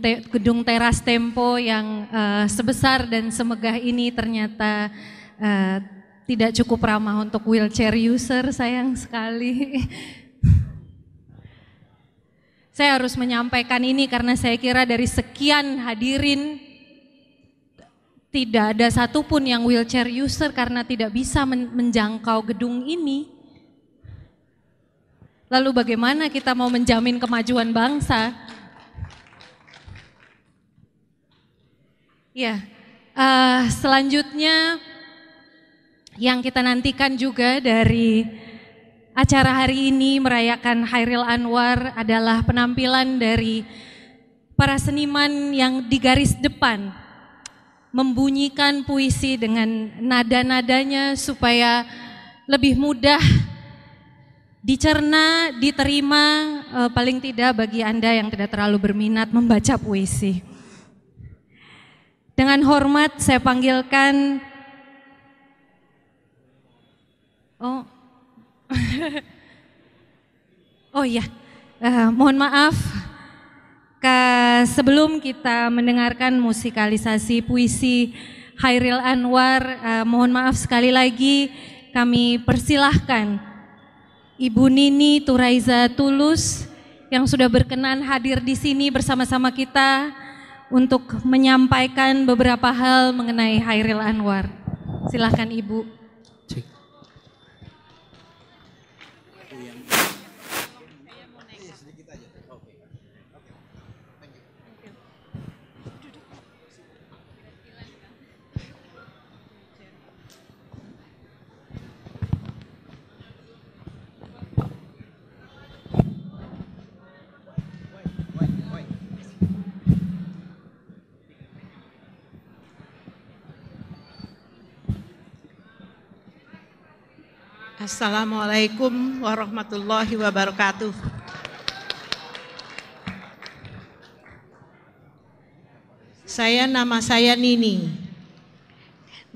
teras Tempo yang sebesar dan semegah ini ternyata tidak cukup ramah untuk wheelchair user, sayang sekali. Saya harus menyampaikan ini karena saya kira dari sekian hadirin, tidak ada satupun yang wheelchair user karena tidak bisa menjangkau gedung ini. Lalu bagaimana kita mau menjamin kemajuan bangsa? Ya, selanjutnya yang kita nantikan juga dari acara hari ini merayakan Chairil Anwar adalah penampilan dari para seniman yang di garis depan membunyikan puisi dengan nada-nadanya supaya lebih mudah dicerna, diterima, paling tidak bagi Anda yang tidak terlalu berminat membaca puisi. Dengan hormat saya panggilkan, mohon maaf, sebelum kita mendengarkan musikalisasi puisi Chairil Anwar, mohon maaf sekali lagi kami persilahkan Ibu Nini Turaiza Tulus yang sudah berkenan hadir di sini bersama-sama kita untuk menyampaikan beberapa hal mengenai Chairil Anwar. Silahkan Ibu. Assalamualaikum warahmatullahi wabarakatuh. Nama saya Nini.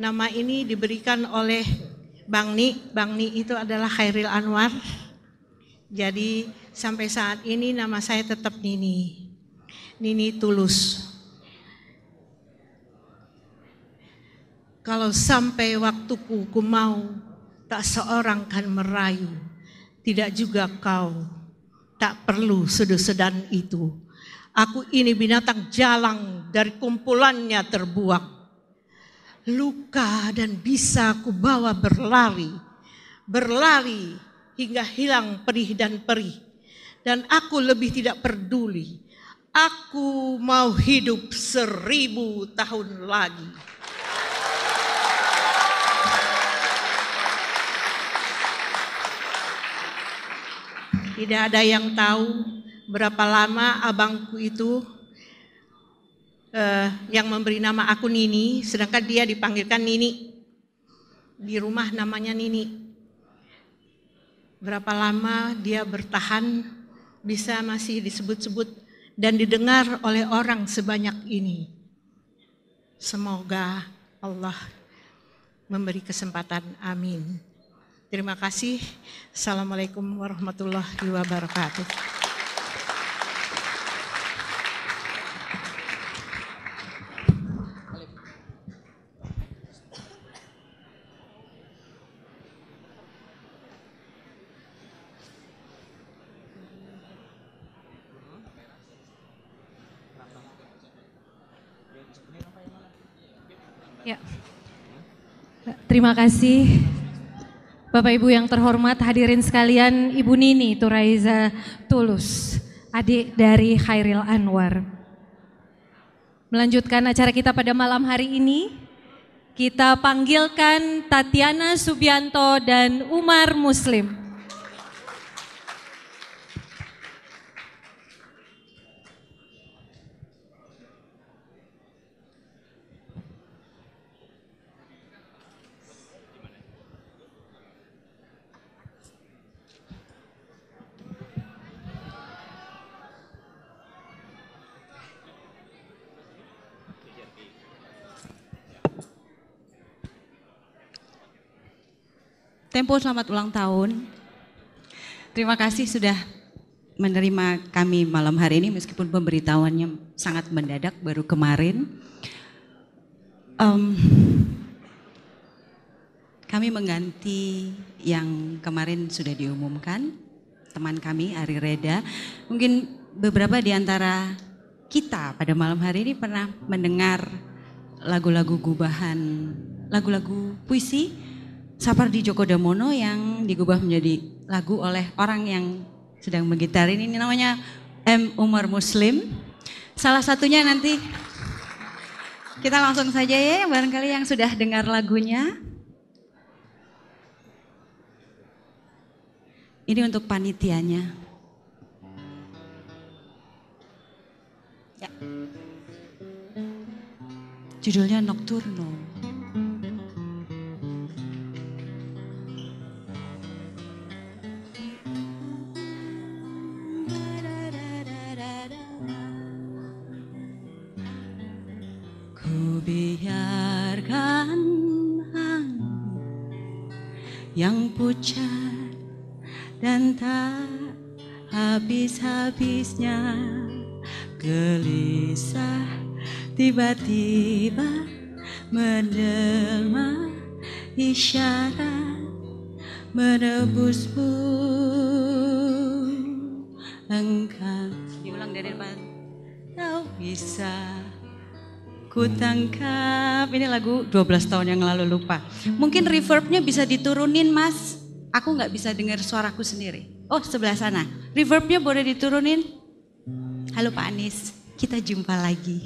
Nama ini diberikan oleh Bang Ni. Bang Ni itu adalah Chairil Anwar. Jadi sampai saat ini nama saya tetap Nini. Nini Tulus. Kalau sampai waktuku ku mau, tak seorang kan merayu, tidak juga kau, tak perlu sedan itu. Aku ini binatang jalang, dari kumpulannya terbuang. Luka dan bisa ku bawa berlari, berlari hingga hilang perih dan perih. Dan aku lebih tidak peduli, aku mau hidup 1000 tahun lagi. Tidak ada yang tahu berapa lama abangku itu yang memberi nama aku Nini, sedangkan dia dipanggilkan Nini. Di rumah namanya Nini. Berapa lama dia bertahan bisa masih disebut-sebut dan didengar oleh orang sebanyak ini. Semoga Allah memberi kesempatan. Amin. Terima kasih. Assalamualaikum warahmatullahi wabarakatuh. Ya. Terima kasih. Bapak Ibu yang terhormat, hadirin sekalian, Ibu Nini Turaiza Tulus, adik dari Chairil Anwar. Melanjutkan acara kita pada malam hari ini, kita panggilkan Tatyana Soebianto dan Umar Muslim. Tempo, selamat ulang tahun. Terima kasih sudah menerima kami malam hari ini meskipun pemberitahuannya sangat mendadak baru kemarin. Kami mengganti yang kemarin sudah diumumkan, teman kami Riri Reza. Mungkin beberapa di antara kita pada malam hari ini pernah mendengar lagu-lagu gubahan, lagu-lagu puisi Sapardi Djoko Damono yang digubah menjadi lagu oleh orang yang sedang menggitarin ini, namanya Umar Muslim. Salah satunya nanti Kita langsung saja ya, yang barangkali yang sudah dengar lagunya. Ini untuk panitianya. Ya. Judulnya Nocturno. Biarkan angin yang pucat dan tak habis-habisnya gelisah tiba-tiba menjelma, isyarat menebusmu engkau. Diulang dari depan. Kau bisa ku tangkap. Ini lagu 12 tahun yang lalu, lupa. Mungkin reverbnya bisa diturunin, Mas. Aku nggak bisa dengar suaraku sendiri. Oh, sebelah sana. Reverbnya boleh diturunin. Halo Pak Anies, kita jumpa lagi.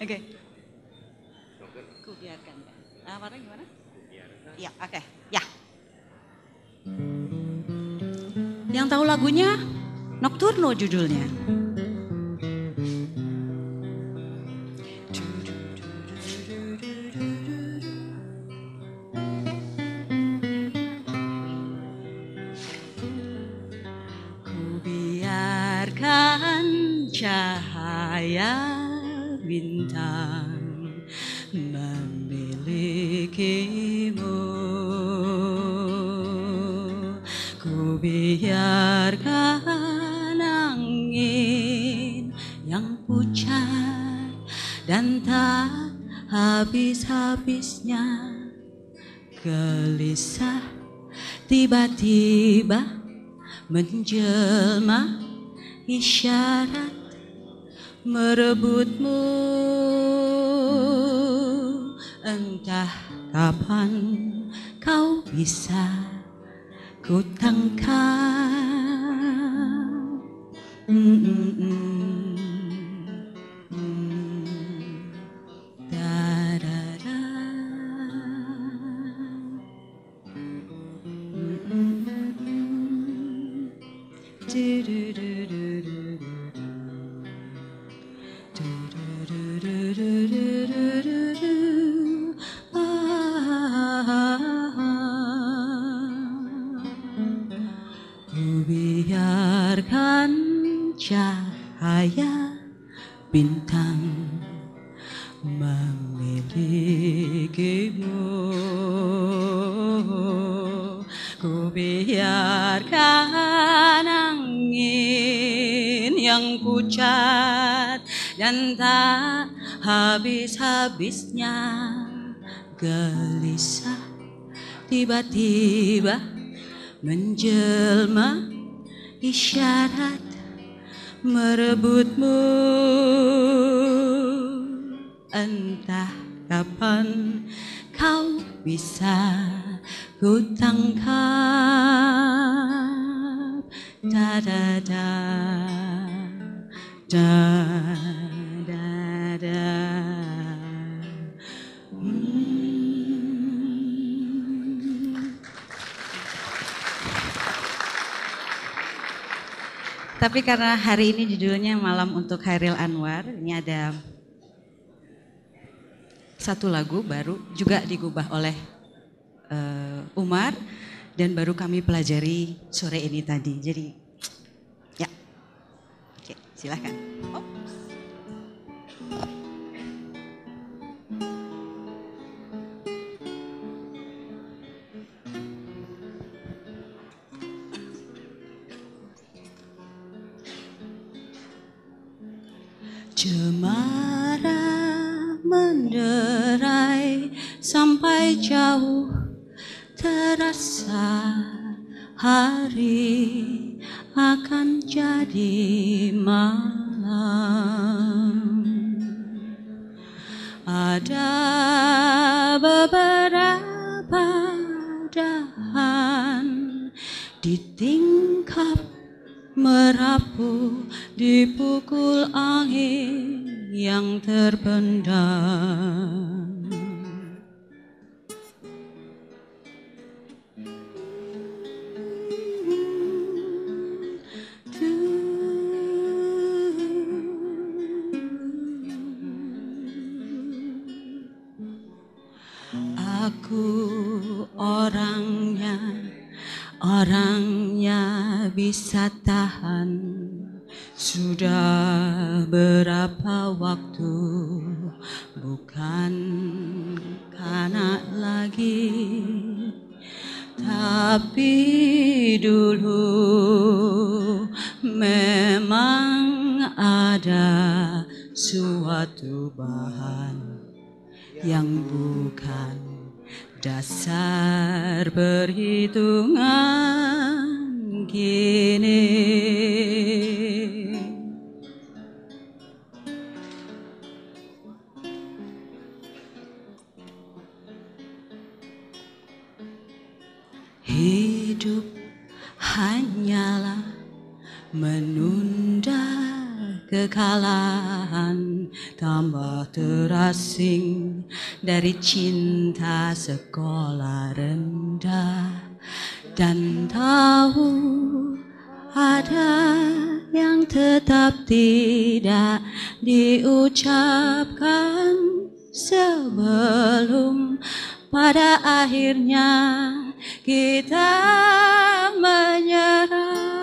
Oke. Okay. Ku biarkan. Ah, warna gimana? Ku biarkan. Ya, oke. Okay. Ya. Yang tahu lagunya Nocturno judulnya. Cahaya bintang memilikimu, ku biarkan angin yang pucat dan tak habis-habisnya gelisah tiba-tiba menjelma, isyarat merebutmu entah kapan. Kau bisa ku tangkap. Biarkan cahaya bintang memilikimu, ku biarkan angin yang pucat dan tak habis-habisnya gelisah tiba-tiba menjelma, isyarat merebutmu entah kapan. Kau bisa ku tangkap. Da da da da da da. Tapi karena hari ini judulnya Malam untuk Chairil Anwar, ini ada satu lagu baru juga digubah oleh Umar dan baru kami pelajari sore ini tadi. Jadi ya, oke, silahkan. Oops. Cemara menderai sampai jauh terasa, hari akan jadi malam. Ada beberapa dahan di tingkap merapu dipukul angin yang terpendam. Orangnya bisa tahan. Sudah berapa waktu bukan kanak lagi, tapi dulu memang ada suatu bahan yang bukan dasar perhitungan kini. Hidup hanyalah menunda kekalahan, tambah terasing dari cinta sekolah rendah. Dan tahu ada yang tetap tidak diucapkan sebelum pada akhirnya kita menyerah.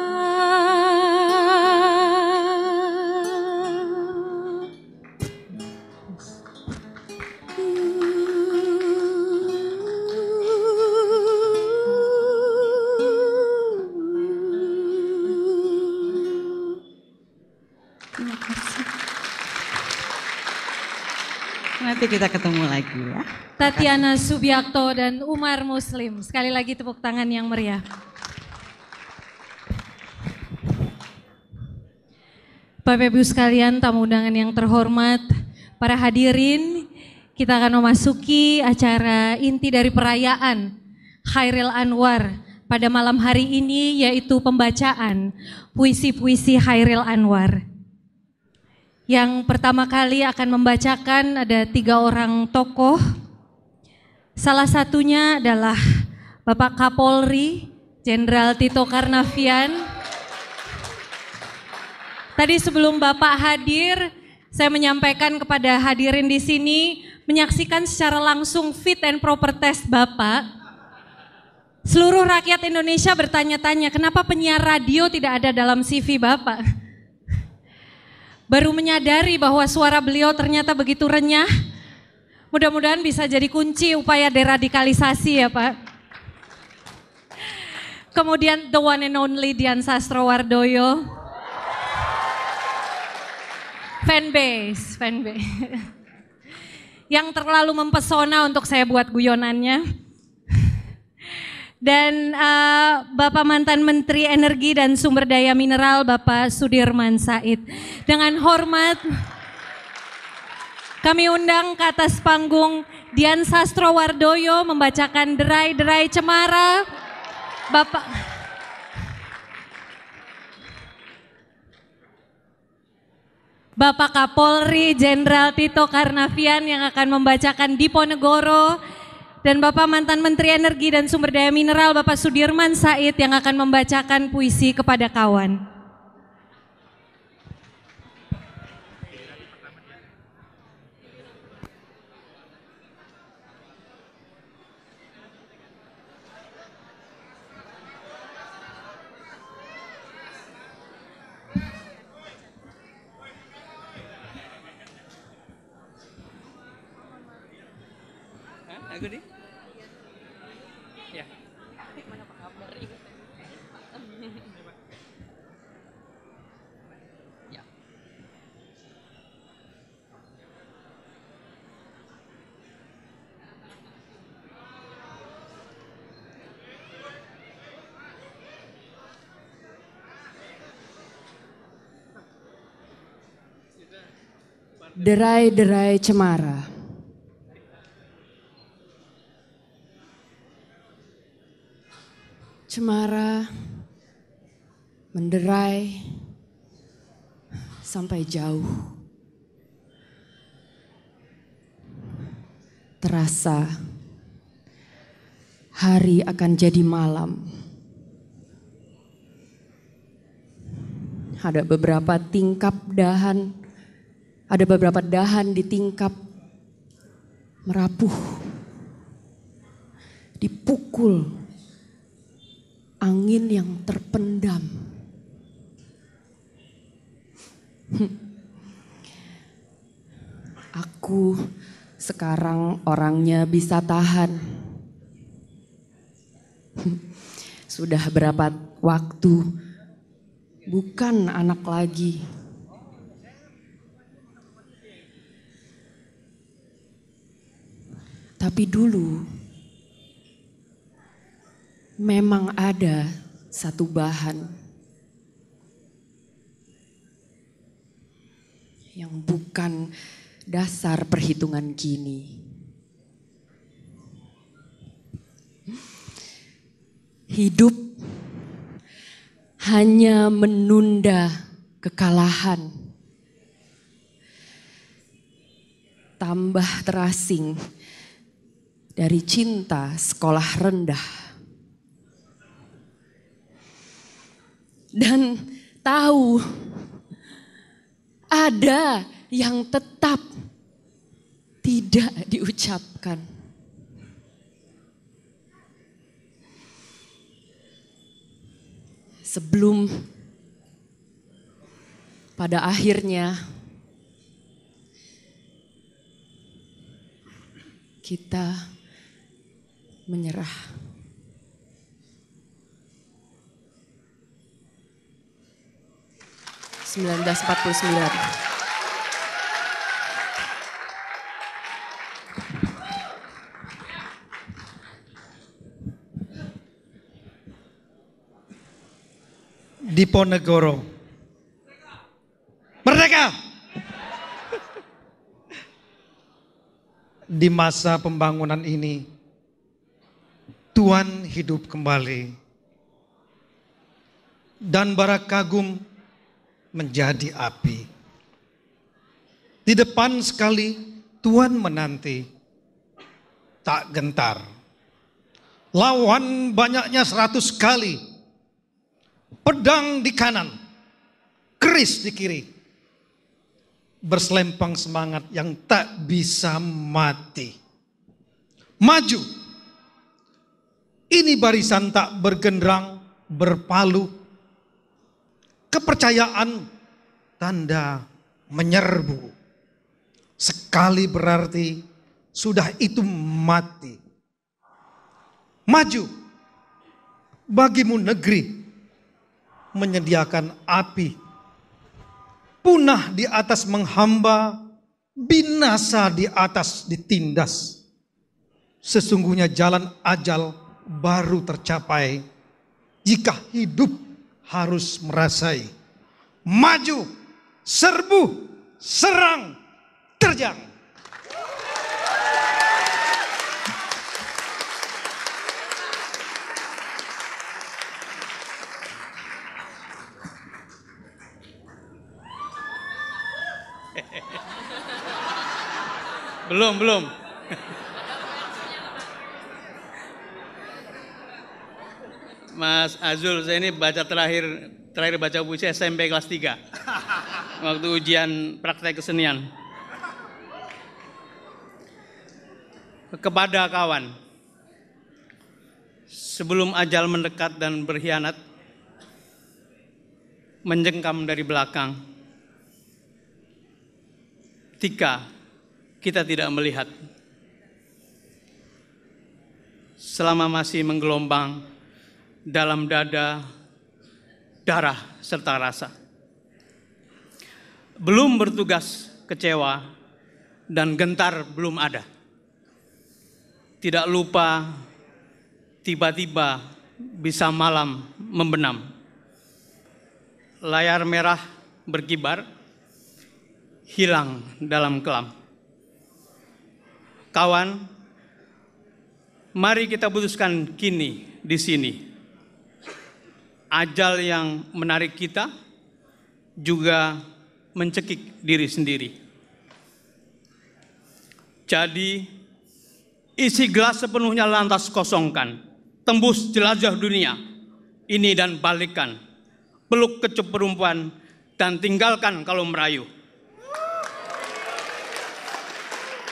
Nanti kita ketemu lagi ya. Tatyana Soebianto dan Umar Muslim. Sekali lagi tepuk tangan yang meriah. Bapak Ibu sekalian, tamu undangan yang terhormat, para hadirin, kita akan memasuki acara inti dari perayaan Chairil Anwar pada malam hari ini, yaitu pembacaan puisi-puisi Chairil Anwar. Yang pertama kali akan membacakan ada 3 orang tokoh. Salah satunya adalah Bapak Kapolri, Jenderal Tito Karnavian. Tadi sebelum Bapak hadir, saya menyampaikan kepada hadirin di sini menyaksikan secara langsung fit and proper test Bapak. Seluruh rakyat Indonesia bertanya-tanya, kenapa penyiar radio tidak ada dalam CV Bapak? Baru menyadari bahwa suara beliau ternyata begitu renyah. Mudah-mudahan bisa jadi kunci upaya deradikalisasi ya Pak. Kemudian the one and only Dian Sastrowardoyo. Fanbase, fanbase. Yang terlalu mempesona untuk saya buat guyonannya. Dan Bapak mantan Menteri Energi dan Sumber Daya Mineral Bapak Sudirman Said. Dengan hormat kami undang ke atas panggung Dian Sastrowardoyo membacakan Derai-Derai Cemara. Bapak Kapolri Jenderal Tito Karnavian yang akan membacakan Diponegoro, dan Bapak mantan Menteri Energi dan Sumber Daya Mineral Bapak Sudirman Said yang akan membacakan puisi Kepada Kawan. Derai-derai cemara. Cemara menderai sampai jauh. Terasa hari akan jadi malam. Ada beberapa tingkap dahan, ada beberapa dahan di tingkap merapuh, dipukul angin yang terpendam. Aku sekarang orangnya bisa tahan. Sudah berapa waktu bukan anak lagi. Tapi dulu memang ada satu bahan yang bukan dasar perhitungan kini. Hidup hanya menunda kekalahan. Tambah terasing dari cinta sekolah rendah. Dan tahu ada yang tetap tidak diucapkan. Sebelum pada akhirnya kita menyerah. (1949) Diponegoro. Merdeka! Di masa pembangunan ini, Tuhan hidup kembali. Dan bara kagum menjadi api. Di depan sekali, Tuhan menanti. Tak gentar. Lawan banyaknya 100 kali. Pedang di kanan, keris di kiri. Berselempang semangat yang tak bisa mati. Maju. Ini barisan tak bergenderang, berpalu. Kepercayaan tanda menyerbu. Sekali berarti sudah itu mati. Maju. Bagimu negeri menyediakan api, punah di atas menghamba, binasa di atas ditindas. Sesungguhnya jalan ajal baru tercapai jika hidup harus merasai. Maju, serbu, serang, terjang. Belum. Mas Azul, saya ini baca terakhir baca puisi SMP kelas 3. Waktu ujian praktek kesenian. Kepada kawan. Sebelum ajal mendekat dan berkhianat, menjengkam dari belakang. Tika kita tidak melihat. Selama masih menggelombang dalam dada, darah serta rasa. Belum bertugas kecewa dan gentar belum ada. Tidak lupa tiba-tiba bisa malam membenam. Layar merah berkibar, hilang dalam kelam. Kawan, mari kita putuskan kini di sini. ajal yang menarik kita juga mencekik diri sendiri. Jadi isi gelas sepenuhnya lantas kosongkan, tembus jelajah dunia ini dan balikkan, peluk kecup perempuan dan tinggalkan kalau merayu.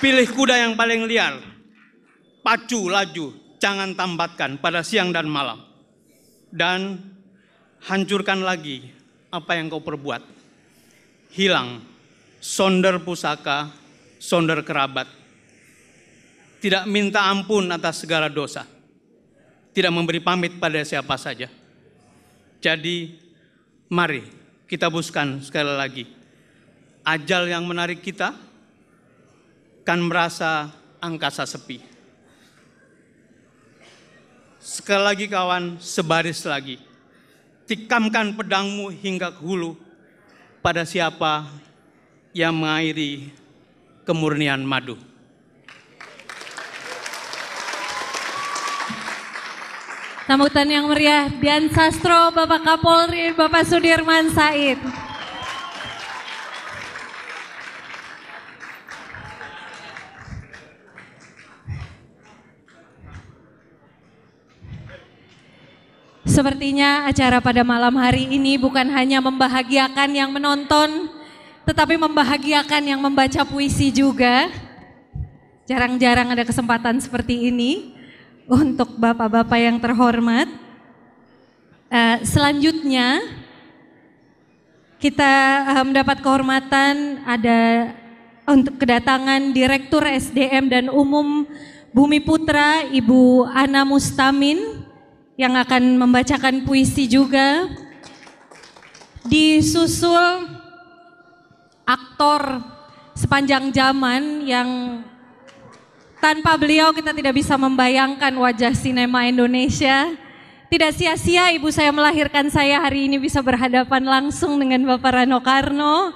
Pilih kuda yang paling liar, pacu laju, jangan tambatkan pada siang dan malam. Dan hancurkan lagi apa yang kau perbuat. Hilang sonder pusaka, sonder kerabat. Tidak minta ampun atas segala dosa. Tidak memberi pamit pada siapa saja. Jadi mari kita buskan sekali lagi. Ajal yang menarik kita kan merasa angkasa sepi. Sekali lagi kawan, sebaris lagi. Tikamkan pedangmu hingga ke hulu pada siapa yang mengairi kemurnian madu. Sambutan yang meriah, Dian Sastro, Bapak Kapolri, Bapak Sudirman Said. Sepertinya acara pada malam hari ini bukan hanya membahagiakan yang menonton, tetapi membahagiakan yang membaca puisi juga. Jarang-jarang ada kesempatan seperti ini untuk bapak-bapak yang terhormat. Selanjutnya kita mendapat kehormatan ada untuk kedatangan Direktur SDM dan Umum Bumi Putra, Ibu Ana Mustamin, yang akan membacakan puisi juga, disusul aktor sepanjang zaman yang tanpa beliau kita tidak bisa membayangkan wajah sinema Indonesia. Tidak sia-sia ibu saya melahirkan saya hari ini bisa berhadapan langsung dengan Bapak Rano Karno.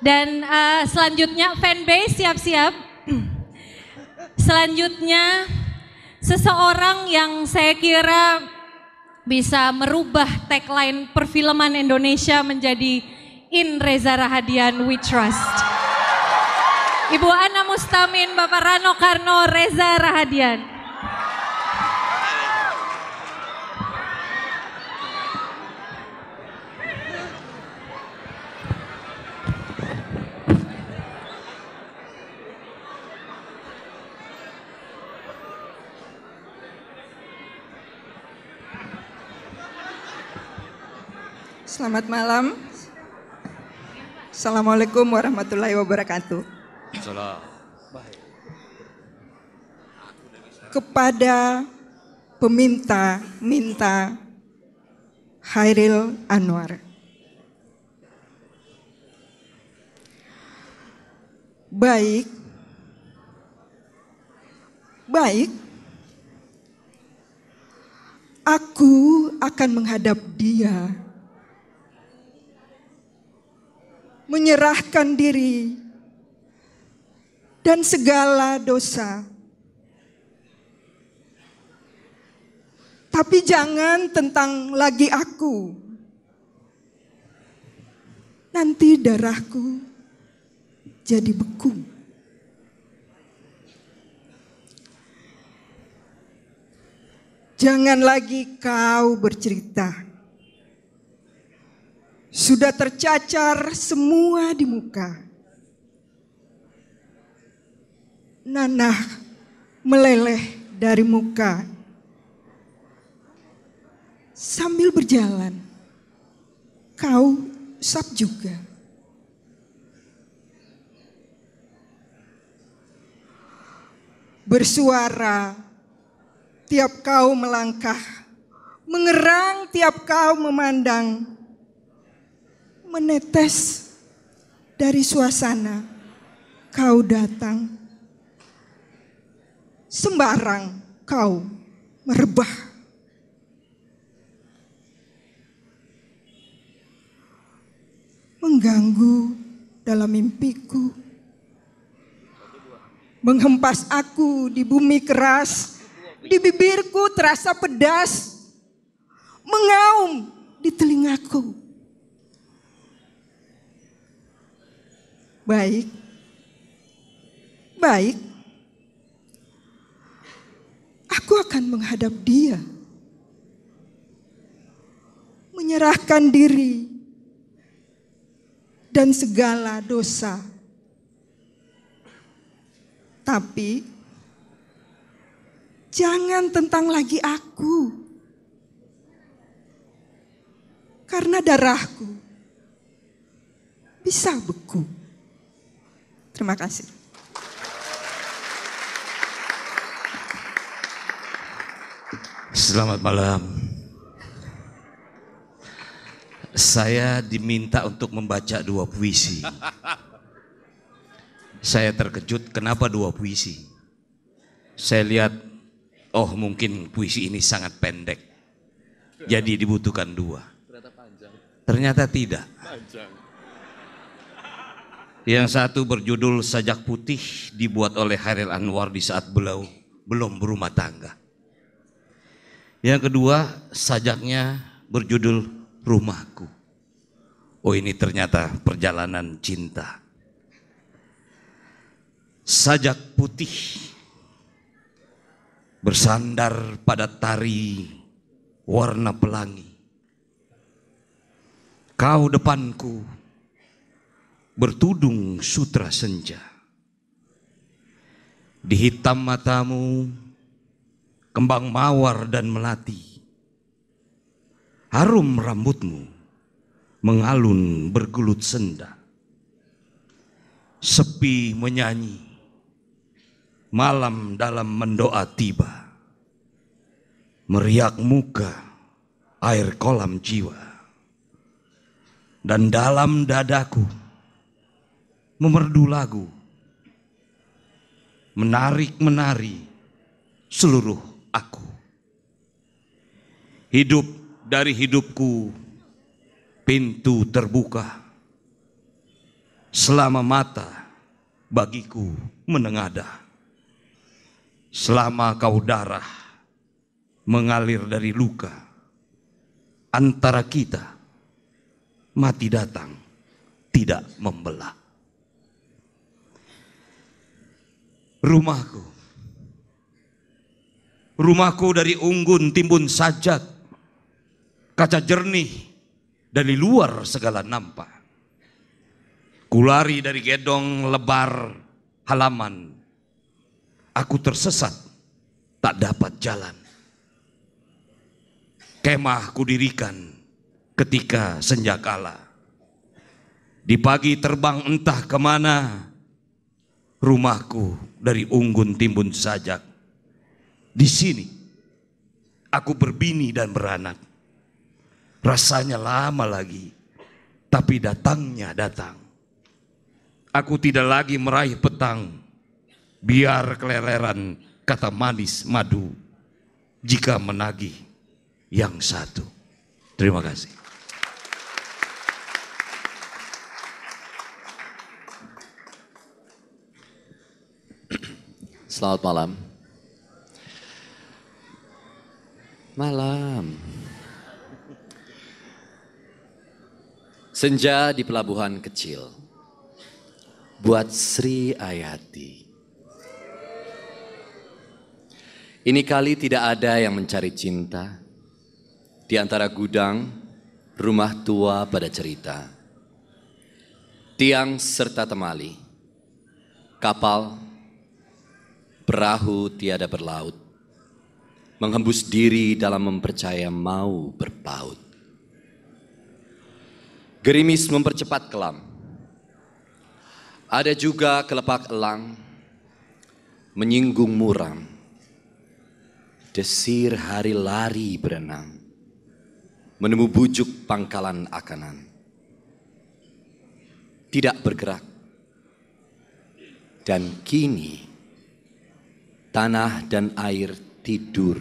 Dan selanjutnya fanbase siap-siap. Selanjutnya seseorang yang saya kira bisa merubah tagline perfilman Indonesia menjadi In Reza Rahadian We Trust. Ibu Ana Mustamin, Bapak Rano Karno, Reza Rahadian. Selamat malam. Assalamualaikum warahmatullahi wabarakatuh. Kepada peminta-minta Chairil Anwar. Baik. Aku akan menghadap dia, menyerahkan diri dan segala dosa. Tapi jangan tentang lagi aku. Nanti darahku jadi beku. Jangan lagi kau bercerita. Sudah tercacar semua di muka. Nanah meleleh dari muka. Sambil berjalan, kau usap juga. Bersuara tiap kau melangkah, mengerang tiap kau memandang. Menetes dari suasana kau datang, sembarang kau merebah. Mengganggu dalam mimpiku, menghempas aku di bumi keras, di bibirku terasa pedas, mengaum di telingaku. Baik, aku akan menghadap dia, menyerahkan diri dan segala dosa. Tapi jangan tentang lagi aku, karena darahku bisa beku. Terima kasih. Selamat malam. Saya diminta untuk membaca dua puisi. Saya terkejut, kenapa dua puisi? Saya lihat, oh mungkin puisi ini sangat pendek, jadi dibutuhkan dua. Ternyata panjang. Ternyata tidak. Panjang. Yang satu berjudul Sajak Putih, dibuat oleh Chairil Anwar di saat beliau belum berumah tangga. Yang kedua, sajaknya berjudul Rumahku. Oh ini ternyata perjalanan cinta. Sajak putih bersandar pada tari warna pelangi. Kau depanku bertudung sutra senja. Di hitam matamu kembang mawar dan melati. Harum rambutmu mengalun bergelut senda. Sepi menyanyi. Malam dalam mendoa tiba, meriak muka air kolam jiwa. Dan dalam dadaku memerdu lagu, menarik-menari seluruh aku. Hidup dari hidupku pintu terbuka, selama mata bagiku menengadah. Selama kau darah mengalir dari luka, antara kita mati datang tidak membelah. Rumahku, rumahku dari unggun timbun sajak, kaca jernih dari luar segala nampak. Kulari dari gedong lebar halaman. Aku tersesat, tak dapat jalan. Kemah kudirikan ketika senja kala. Di pagi terbang entah kemana, rumahku dari unggun timbun sajak. Di sini, aku berbini dan beranak. Rasanya lama lagi, tapi datangnya datang. Aku tidak lagi meraih petang, biar keleleran kata manis madu jika menagih yang satu. Terima kasih. Selamat malam. Malam. Senja di pelabuhan kecil. Buat Sri Ayati. Ini kali tidak ada yang mencari cinta. Di antara gudang, rumah tua pada cerita. Tiang serta temali. Kapal, perahu tiada berlaut. Menghembus diri dalam mempercaya mau berpaut. Gerimis mempercepat kelam. Ada juga kelepak elang. Menyinggung muram. Desir hari lari berenang, menemu bujuk pangkalan akanan. Tidak bergerak. Dan kini, tanah dan air tidur,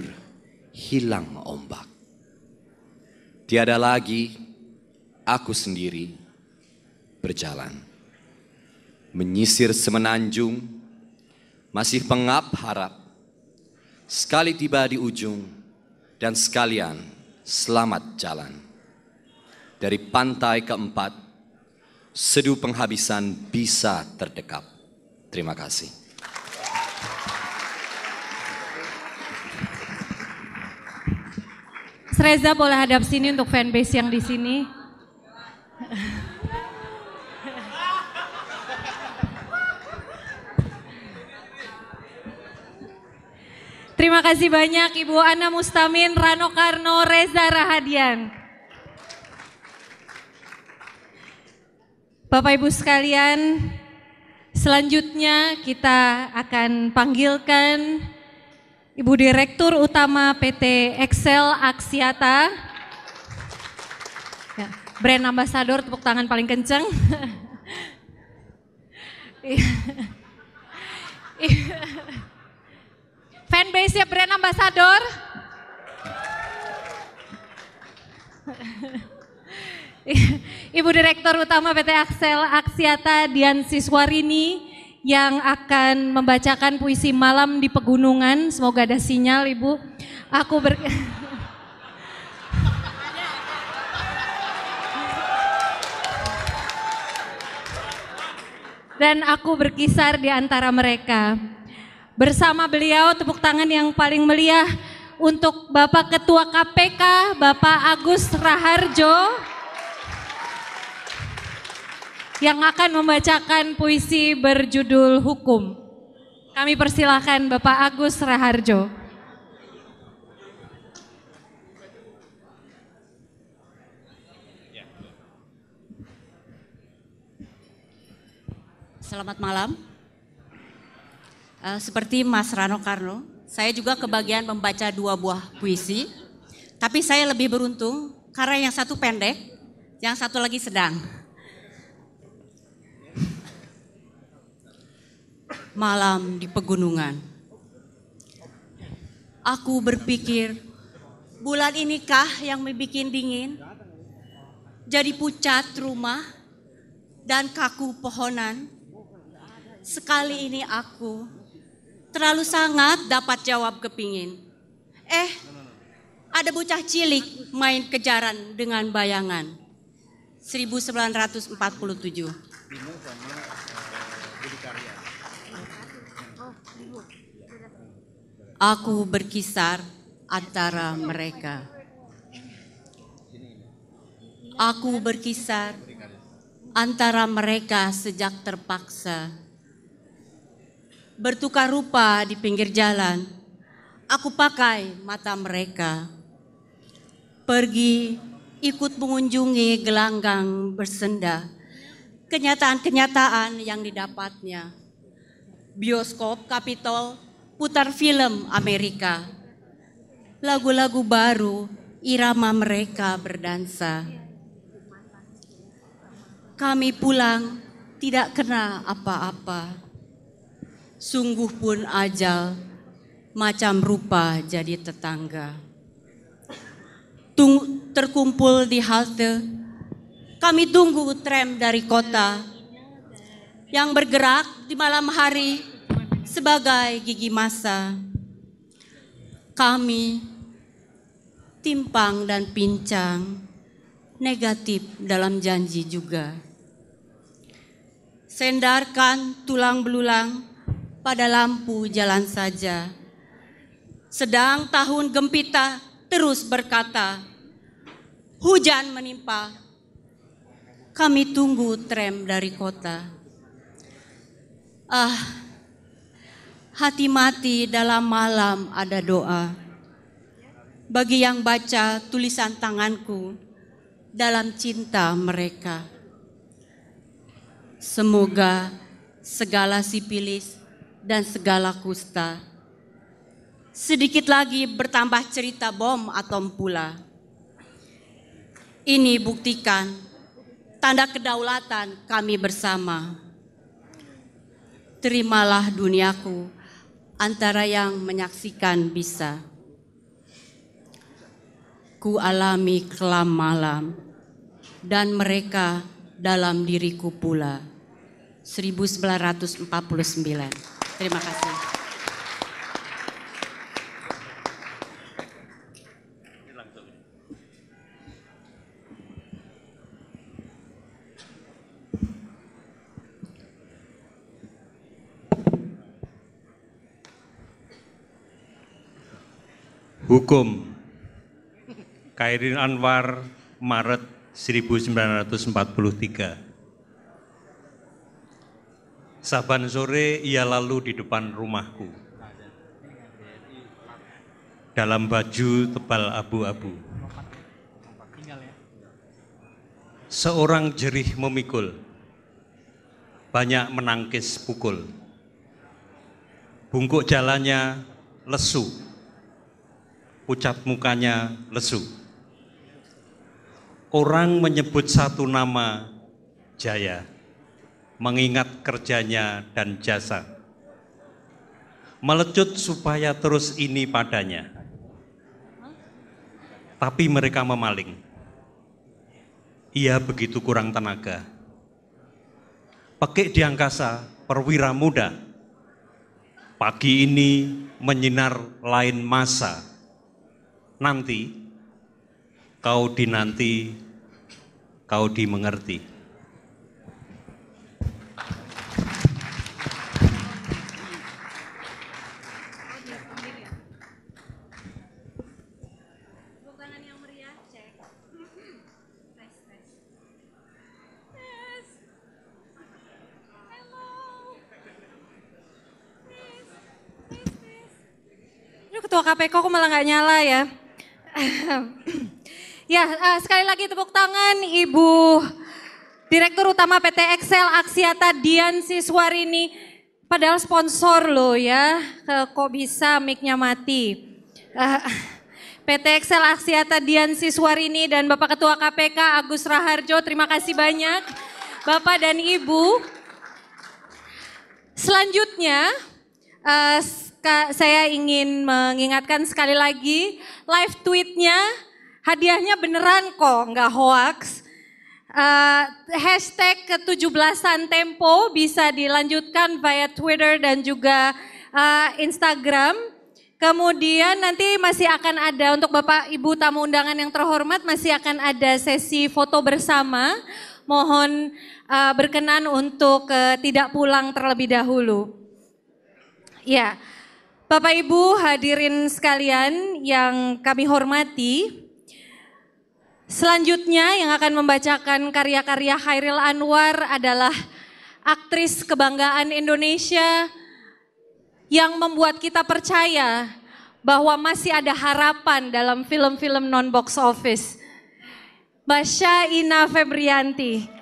hilang ombak. Tiada lagi, aku sendiri berjalan. Menyisir semenanjung, masih pengap harap. Sekali tiba di ujung, dan sekalian selamat jalan. Dari pantai keempat, seduh penghabisan bisa terdekap. Terima kasih. Reza boleh hadap sini untuk fanbase yang di sini. Terima kasih banyak Ibu Ana Mustamin, Rano Karno, Reza Rahadian. Bapak Ibu sekalian, selanjutnya kita akan panggilkan Ibu Direktur Utama PT Excel Aksiata, brand ambassador, tepuk tangan paling kenceng. Fanbase-nya brand ambassador. Ibu Direktur Utama PT Excel Aksiata, Dian Siswarini, yang akan membacakan puisi Malam di Pegunungan. Semoga ada sinyal, Ibu. Dan aku berkisar di antara mereka. Bersama beliau, tepuk tangan yang paling meriah untuk Bapak Ketua KPK, Bapak Agus Raharjo, yang akan membacakan puisi berjudul Hukum. Kami persilahkan Bapak Agus Raharjo. Selamat malam. Seperti Mas Rano Karno, saya juga kebagian membaca dua buah puisi, tapi saya lebih beruntung karena yang satu pendek, yang satu lagi sedang. Malam di pegunungan. Aku berpikir, bulan inikah yang membuat dingin, jadi pucat rumah dan kaku pohonan. Sekali ini aku terlalu sangat dapat jawab kepingin. Ada bocah cilik main kejaran dengan bayangan. 1947. Aku berkisar antara mereka. Aku berkisar antara mereka sejak terpaksa. Bertukar rupa di pinggir jalan, aku pakai mata mereka. Pergi ikut mengunjungi gelanggang bersenda. Kenyataan-kenyataan yang didapatnya. Bioskop Kapitol putar film Amerika, lagu-lagu baru, irama mereka berdansa. Kami pulang tidak kena apa-apa, sungguh pun ajal macam rupa jadi tetangga. Terkumpul di halte, kami tunggu tram dari kota yang bergerak di malam hari sebagai gigi masa. Kami timpang dan pincang, negatif dalam janji juga. Sendarkan tulang belulang pada lampu jalan saja. Sedang tahun gempita terus berkata, hujan menimpa, kami tunggu tram dari kota. Hati mati dalam malam ada doa. Bagi yang baca tulisan tanganku dalam cinta mereka. Semoga segala sipilis dan segala kusta. Sedikit lagi bertambah cerita bom atom pula. Ini buktikan tanda kedaulatan kami bersama. Terimalah duniaku antara yang menyaksikan bisa. Ku alami kelam malam dan mereka dalam diriku pula. 1949. Terima kasih. Hukum Chairil Anwar Maret 1943. Saban sore ia lalu di depan rumahku dalam baju tebal abu-abu. Seorang jerih memikul, banyak menangkis pukul. Bungkuk jalannya lesu, pucat mukanya lesu. Orang menyebut satu nama, Jaya, mengingat kerjanya dan jasa. Melecut supaya terus ini padanya. Tapi mereka memaling. Ia begitu kurang tenaga. Pekik di angkasa, perwira muda. Pagi ini menyinar lain masa. Nanti, kau dinanti, kau dimengerti. KPK kok malah nggak nyala ya. Ya, sekali lagi tepuk tangan Ibu Direktur Utama PT Excel Aksiata Dian Siswarini. Padahal sponsor loh ya, kok bisa mic-nya mati. PT Excel Aksiata Dian Siswarini dan Bapak Ketua KPK Agus Raharjo, terima kasih banyak Bapak dan Ibu. Selanjutnya, saya ingin mengingatkan sekali lagi live tweetnya, hadiahnya beneran kok, nggak hoax. Hashtag ke-17an Tempo bisa dilanjutkan via Twitter dan juga Instagram. Kemudian nanti masih akan ada untuk Bapak Ibu tamu undangan yang terhormat, masih akan ada sesi foto bersama. Mohon berkenan untuk tidak pulang terlebih dahulu. Ya. Bapak Ibu hadirin sekalian yang kami hormati, selanjutnya yang akan membacakan karya-karya Chairil Anwar adalah aktris kebanggaan Indonesia yang membuat kita percaya bahwa masih ada harapan dalam film-film non-box office. Mbak Syaina Febrianti.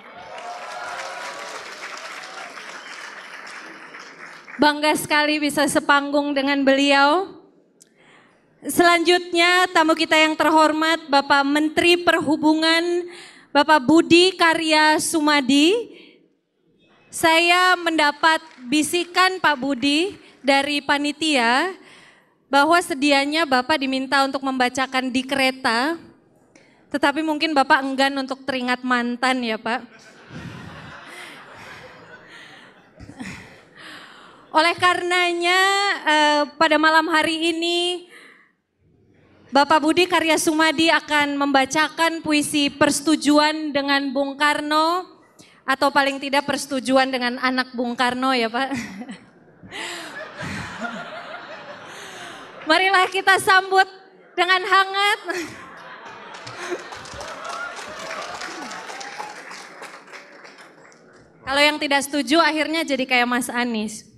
Bangga sekali bisa sepanggung dengan beliau. Selanjutnya tamu kita yang terhormat Bapak Menteri Perhubungan Bapak Budi Karya Sumadi. Saya mendapat bisikan Pak Budi dari panitia bahwa sedianya Bapak diminta untuk membacakan di kereta. Tetapi mungkin Bapak enggan untuk teringat mantan ya Pak. Oleh karenanya pada malam hari ini Bapak Budi Karya Sumadi akan membacakan puisi persetujuan dengan Bung Karno, atau paling tidak persetujuan dengan anak Bung Karno ya Pak. Marilah kita sambut dengan hangat. Kalau yang tidak setuju akhirnya jadi kayak Mas Anies.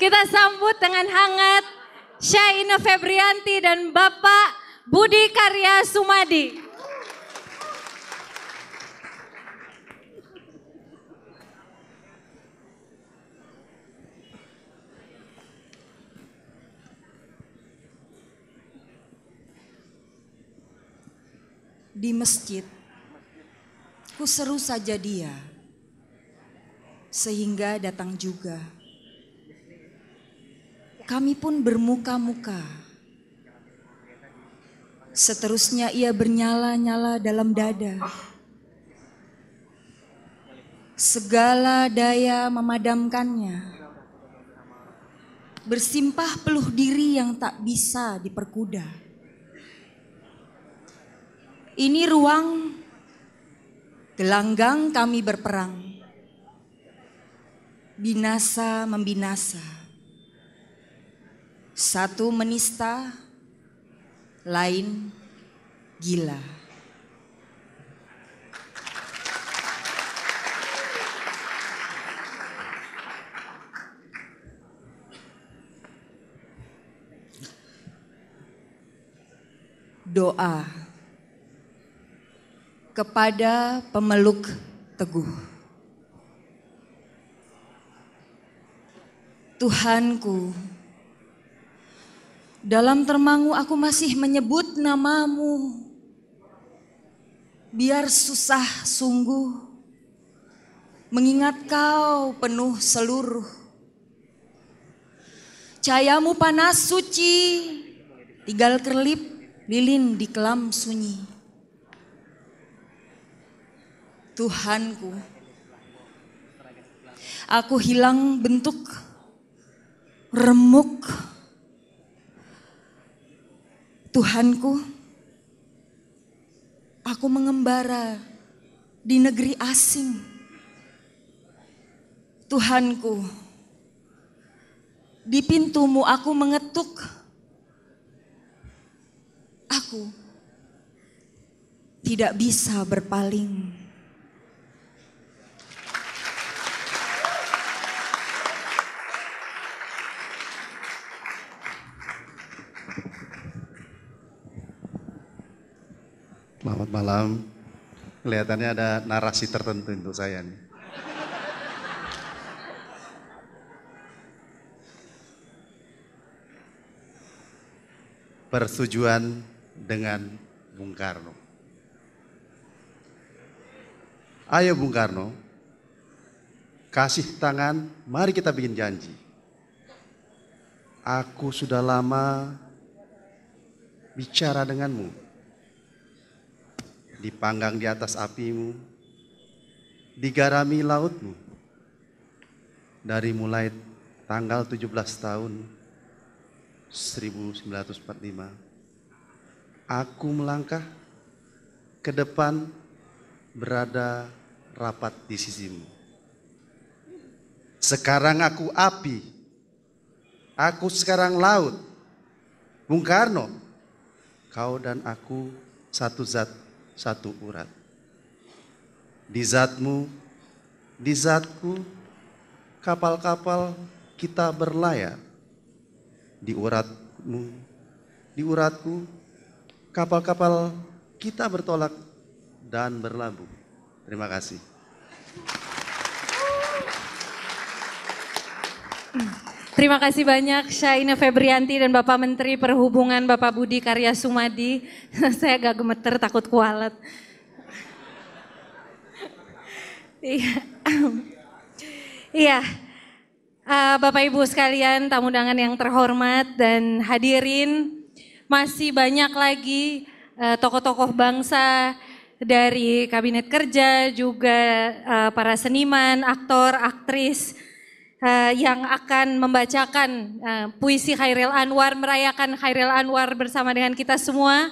Kita sambut dengan hangat Syaina Febrianti dan Bapak Budi Karya Sumadi. Di masjid, ku seru saja dia, sehingga datang juga. Kami pun bermuka-muka. Seterusnya ia bernyala-nyala dalam dada. Segala daya memadamkannya. Bersimpah peluh diri yang tak bisa diperkuda. Ini ruang gelanggang kami berperang. Binasa membinasa. Satu menista, lain gila. Doa kepada pemeluk teguh. Tuhanku, dalam termangu aku masih menyebut namamu. Biar susah sungguh mengingat kau penuh seluruh. Cahayamu panas suci, tinggal kerlip lilin di kelam sunyi. Tuhanku, aku hilang bentuk, remuk. Tuhanku, aku mengembara di negeri asing. Tuhanku, di pintumu aku mengetuk. Aku tidak bisa berpaling. Selamat malam, kelihatannya ada narasi tertentu untuk saya nih. Persetujuan dengan Bung Karno. Ayo Bung Karno, kasih tangan, mari kita bikin janji. Aku sudah lama bicara denganmu. Dipanggang di atas apimu, digarami lautmu. Dari mulai tanggal 17 tahun 1945, aku melangkah ke depan, berada rapat di sisimu. Sekarang aku api, aku sekarang laut. Bung Karno, kau dan aku satu zat, satu urat. Di zatmu, di zatku, kapal-kapal kita berlayar. Di uratmu, di uratku, kapal-kapal kita bertolak dan berlabuh. Terima kasih. Terima kasih banyak Syaina Febrianti dan Bapak Menteri Perhubungan Bapak Budi Karya Sumadi. Saya agak gemeter takut kualat. Iya. Bapak Ibu sekalian, tamu undangan yang terhormat dan hadirin, masih banyak lagi tokoh-tokoh bangsa dari Kabinet Kerja, juga para seniman, aktor, aktris, yang akan membacakan puisi Chairil Anwar, merayakan Chairil Anwar bersama dengan kita semua.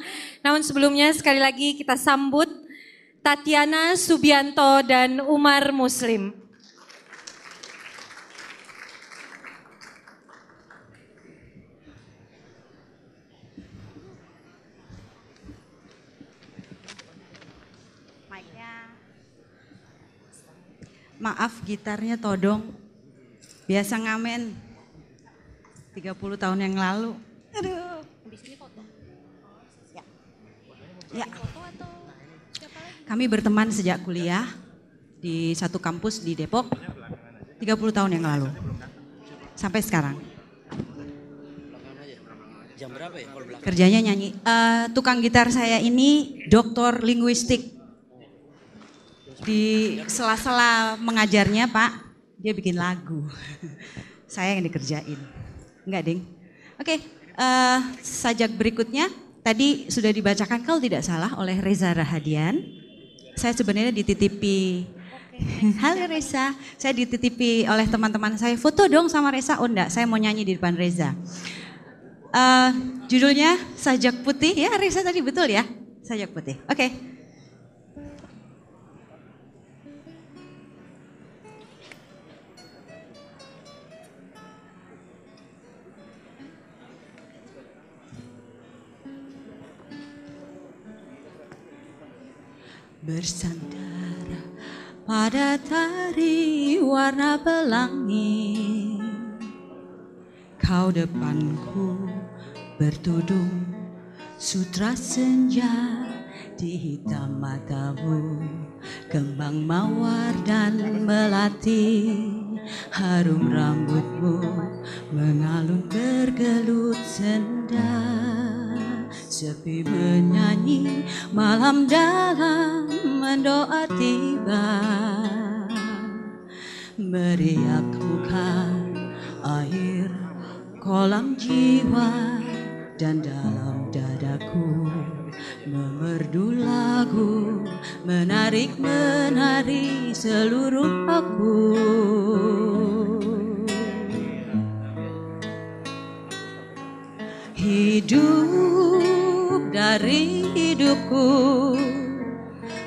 Namun sebelumnya sekali lagi kita sambut Tatyana Soebianto dan Umar Muslim. Maaf gitarnya todong. Biasa ngamen 30 tahun yang lalu. Aduh. Ya. Kami berteman sejak kuliah di satu kampus di Depok 30 tahun yang lalu. Sampai sekarang. Jam berapa ya? Kerjanya nyanyi. Tukang gitar saya ini doktor linguistik. Di sela-sela mengajarnya, Pak, dia bikin lagu, saya yang dikerjain. Enggak, Ding. Oke, sajak berikutnya, Tadi sudah dibacakan kalau tidak salah oleh Reza Rahadian. Saya sebenarnya dititipi. Halo Reza, saya dititipi oleh teman-teman saya, foto dong sama Reza. Oh enggak, saya mau nyanyi di depan Reza. Judulnya Sajak Putih, ya Reza tadi betul ya? Sajak Putih, oke. Bersandar pada tari warna pelangi, kau depanku bertudung sutra senja. Di hitam matamu kembang mawar dan melati, harum rambutmu mengalun bergelut senda. Sepi menyanyi malam dalam mendoa tiba, meriak buka air kolam jiwa, dan dalam dadaku memerdu lagu, menarik-menari seluruh aku. Hidup dari hidupku,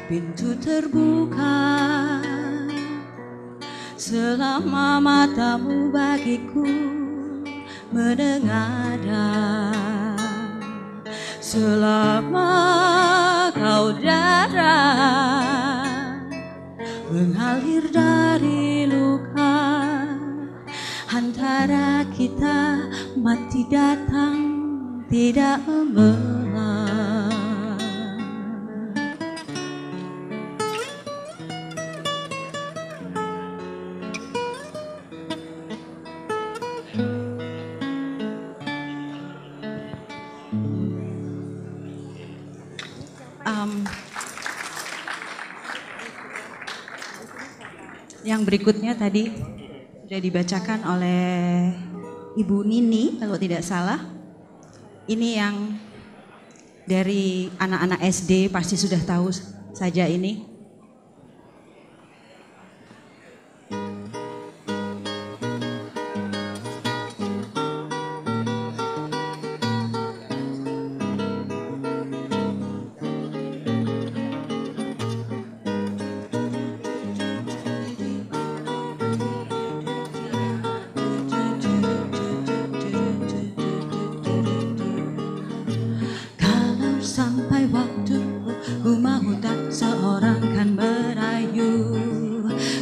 pintu terbuka, selama matamu bagiku menengadah. Selama kau darah mengalir dari luka, antara kita mati datang tidak melang. Yang berikutnya tadi sudah dibacakan oleh Ibu Nini kalau tidak salah. Ini yang dari anak-anak SD pasti sudah tahu saja ini.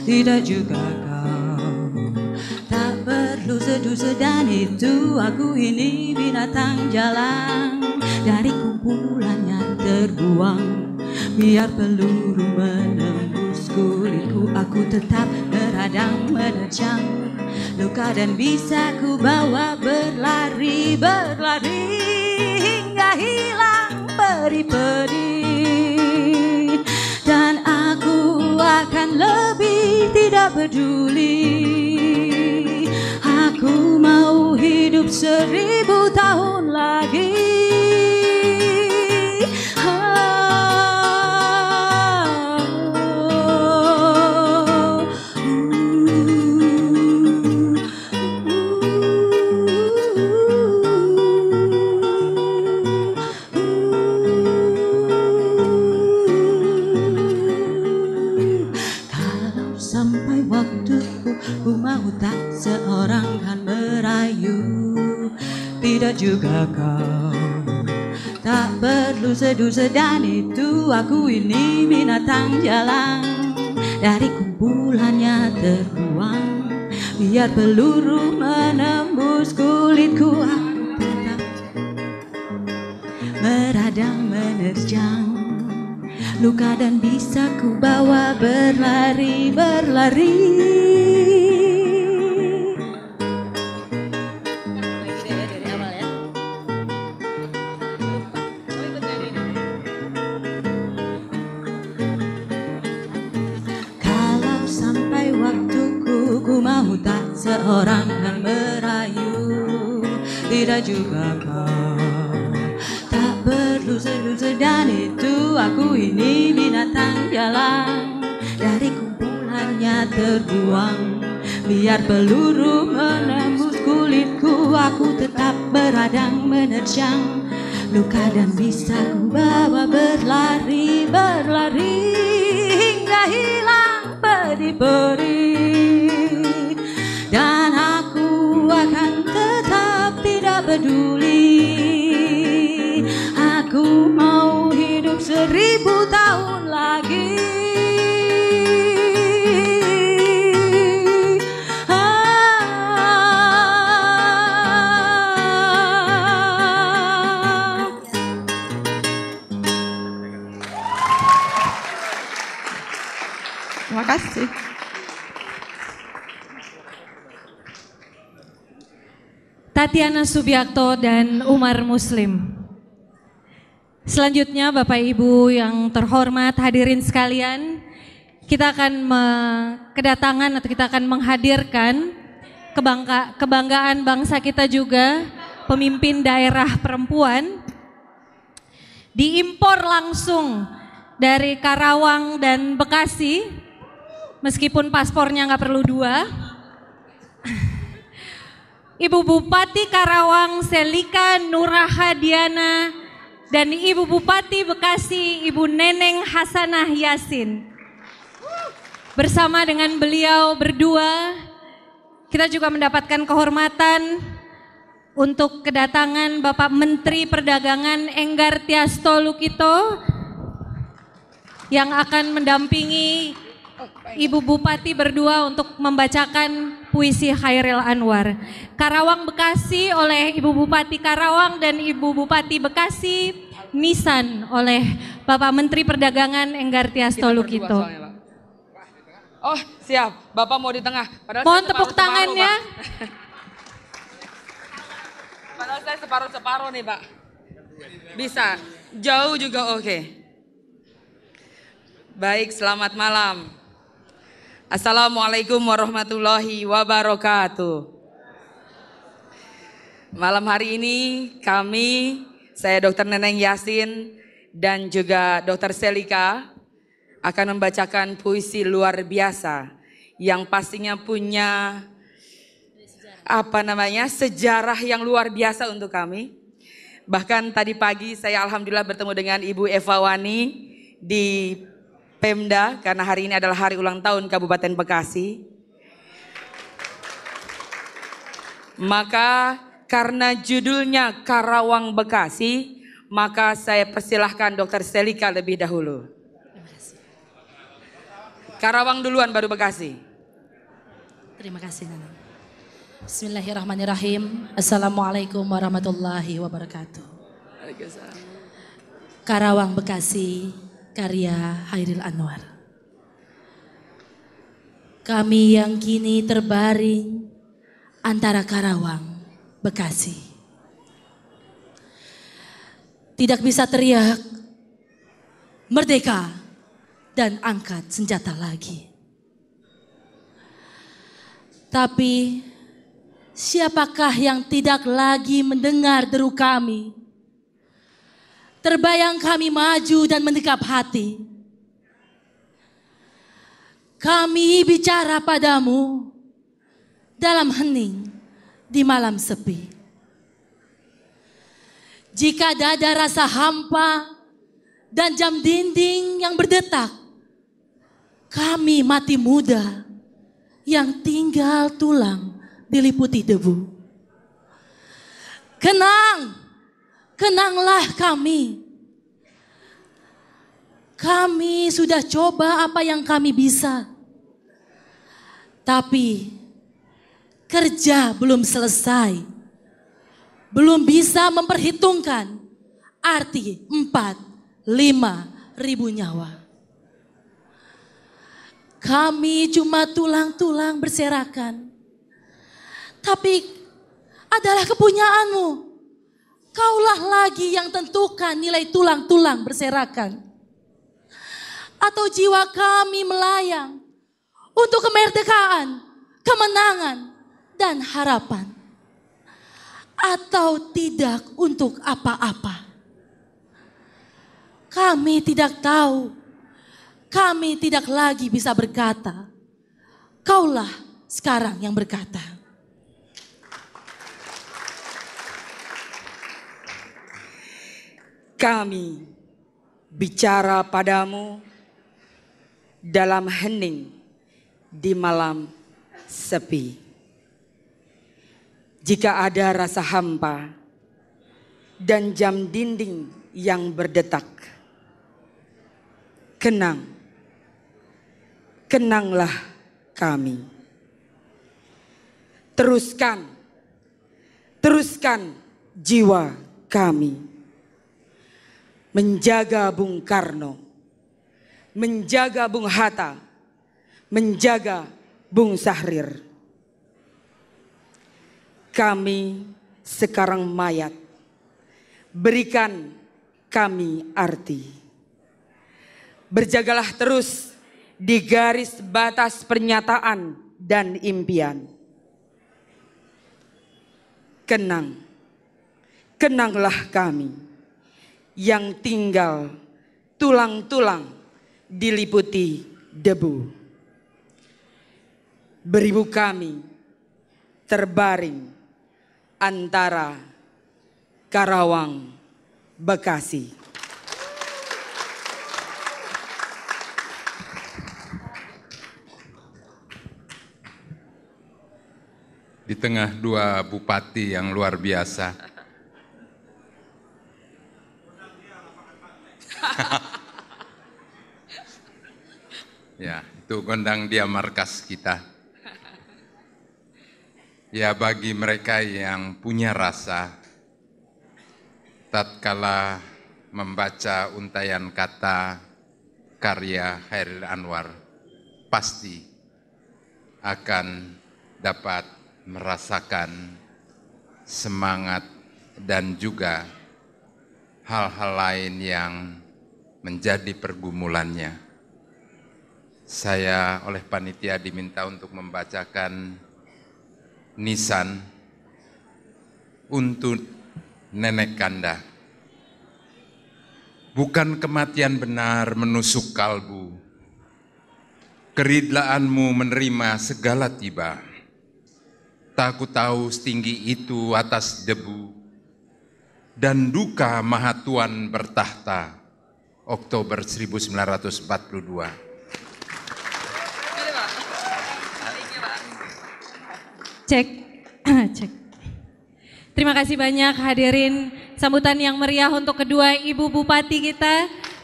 Tidak juga kau, tak perlu sedan itu. Aku ini binatang jalan, dari kumpulannya terbuang. Biar peluru menembus kulitku, aku tetap beradang menerjang. Luka dan bisa ku bawa berlari, berlari hingga hilang perih-perih. Dan aku akan lebih tidak peduli, aku mau hidup 1000 tahun lagi. Seorang kan merayu, tidak juga kau, tak perlu sedan itu. Aku ini binatang jalan, dari kumpulannya terbuang. Biar peluru menembus kulitku, aku tetap meradang menerjang. Luka dan bisa ku bawa berlari, berlari. Seorang yang merayu, tidak juga kau, tak ber dan itu aku ini binatang jalan, dari kumpulannya terbuang. Biar peluru menembus kulitku, aku tetap beradang menerjang. Luka dan bisa ku bawa berlari, berlari hingga hilang pedih-perih. Dan aku akan tetap tidak peduli. Aku mau hidup 1000 tahun lagi. Terima kasih. Tatyana Soebianto dan Umar Muslim. Selanjutnya Bapak Ibu yang terhormat, hadirin sekalian, kita akan kedatangan atau kita akan menghadirkan kebanggaan bangsa kita juga, pemimpin daerah perempuan, diimpor langsung dari Karawang dan Bekasi, meskipun paspornya nggak perlu dua. Ibu Bupati Karawang Cellica Nurrachadiana dan Ibu Bupati Bekasi Ibu Neneng Hasanah Yasin. Bersama dengan beliau berdua, kita juga mendapatkan kehormatan untuk kedatangan Bapak Menteri Perdagangan Enggar Tiasto Lukito yang akan mendampingi Ibu Bupati berdua untuk membacakan puisi Chairil Anwar. Karawang Bekasi oleh Ibu Bupati Karawang dan Ibu Bupati Bekasi. Nisan oleh Bapak Menteri Perdagangan Enggar Tiasto Lukito. Oh siap, Bapak mau di tengah. Padahal mohon tepuk tangannya. Padahal saya separuh-separuh nih Pak. Bisa, jauh juga oke. Baik, selamat malam. Assalamualaikum warahmatullahi wabarakatuh. Malam hari ini kami, saya Dr. Neneng Yasin dan juga Dr. Cellica akan membacakan puisi luar biasa yang pastinya punya sejarah yang luar biasa untuk kami. Bahkan tadi pagi saya alhamdulillah bertemu dengan Ibu Evawani di Pemda, karena hari ini adalah hari ulang tahun Kabupaten Bekasi. Maka karena judulnya Karawang Bekasi, maka saya persilahkan Dr. Cellica lebih dahulu. Karawang duluan baru Bekasi. Terima kasih. Bismillahirrahmanirrahim. Assalamualaikum warahmatullahi wabarakatuh. Karawang Bekasi, karya Chairil Anwar. Kami yang kini terbaring antara Karawang, Bekasi, tidak bisa teriak merdeka dan angkat senjata lagi. Tapi siapakah yang tidak lagi mendengar deru kami? Terbayang kami maju dan mendekap hati. Kami bicara padamu dalam hening di malam sepi. Jika dada rasa hampa dan jam dinding yang berdetak, kami mati muda yang tinggal tulang diliputi debu. Kenanglah kami. Kami sudah coba apa yang kami bisa. Tapi kerja belum selesai. Belum bisa memperhitungkan arti 4-5 ribu nyawa. Kami cuma tulang-tulang berserakan. Tapi adalah kepunyaanmu. Kaulah lagi yang tentukan nilai tulang-tulang berserakan. Atau jiwa kami melayang untuk kemerdekaan, kemenangan, dan harapan. Atau tidak untuk apa-apa. Kami tidak tahu. Kami tidak lagi bisa berkata. Kaulah sekarang yang berkata. Kami bicara padamu dalam hening di malam sepi. Jika ada rasa hampa dan jam dinding yang berdetak, kenanglah kami. Teruskan jiwa kami. Menjaga Bung Karno, menjaga Bung Hatta, menjaga Bung Sahrir. Kami sekarang mayat, berikan kami arti. Berjagalah terus di garis batas pernyataan dan impian. Kenanglah kami. Yang tinggal tulang-tulang diliputi debu. Beribu kami terbaring antara Karawang, Bekasi. Di tengah dua bupati yang luar biasa, ya, itu gondang dia markas kita. Ya, bagi mereka yang punya rasa, tatkala membaca untaian kata karya Chairil Anwar, pasti akan dapat merasakan semangat dan juga hal-hal lain yang menjadi pergumulannya. Saya oleh panitia diminta untuk membacakan nisan untuk nenek kanda. Bukan kematian benar menusuk kalbu, keridlaanmu menerima segala tiba. Tak ku tahu setinggi itu atas debu, dan duka mahatuan bertahta. Oktober 1942. Cek. Terima kasih banyak hadirin, sambutan yang meriah untuk kedua ibu bupati kita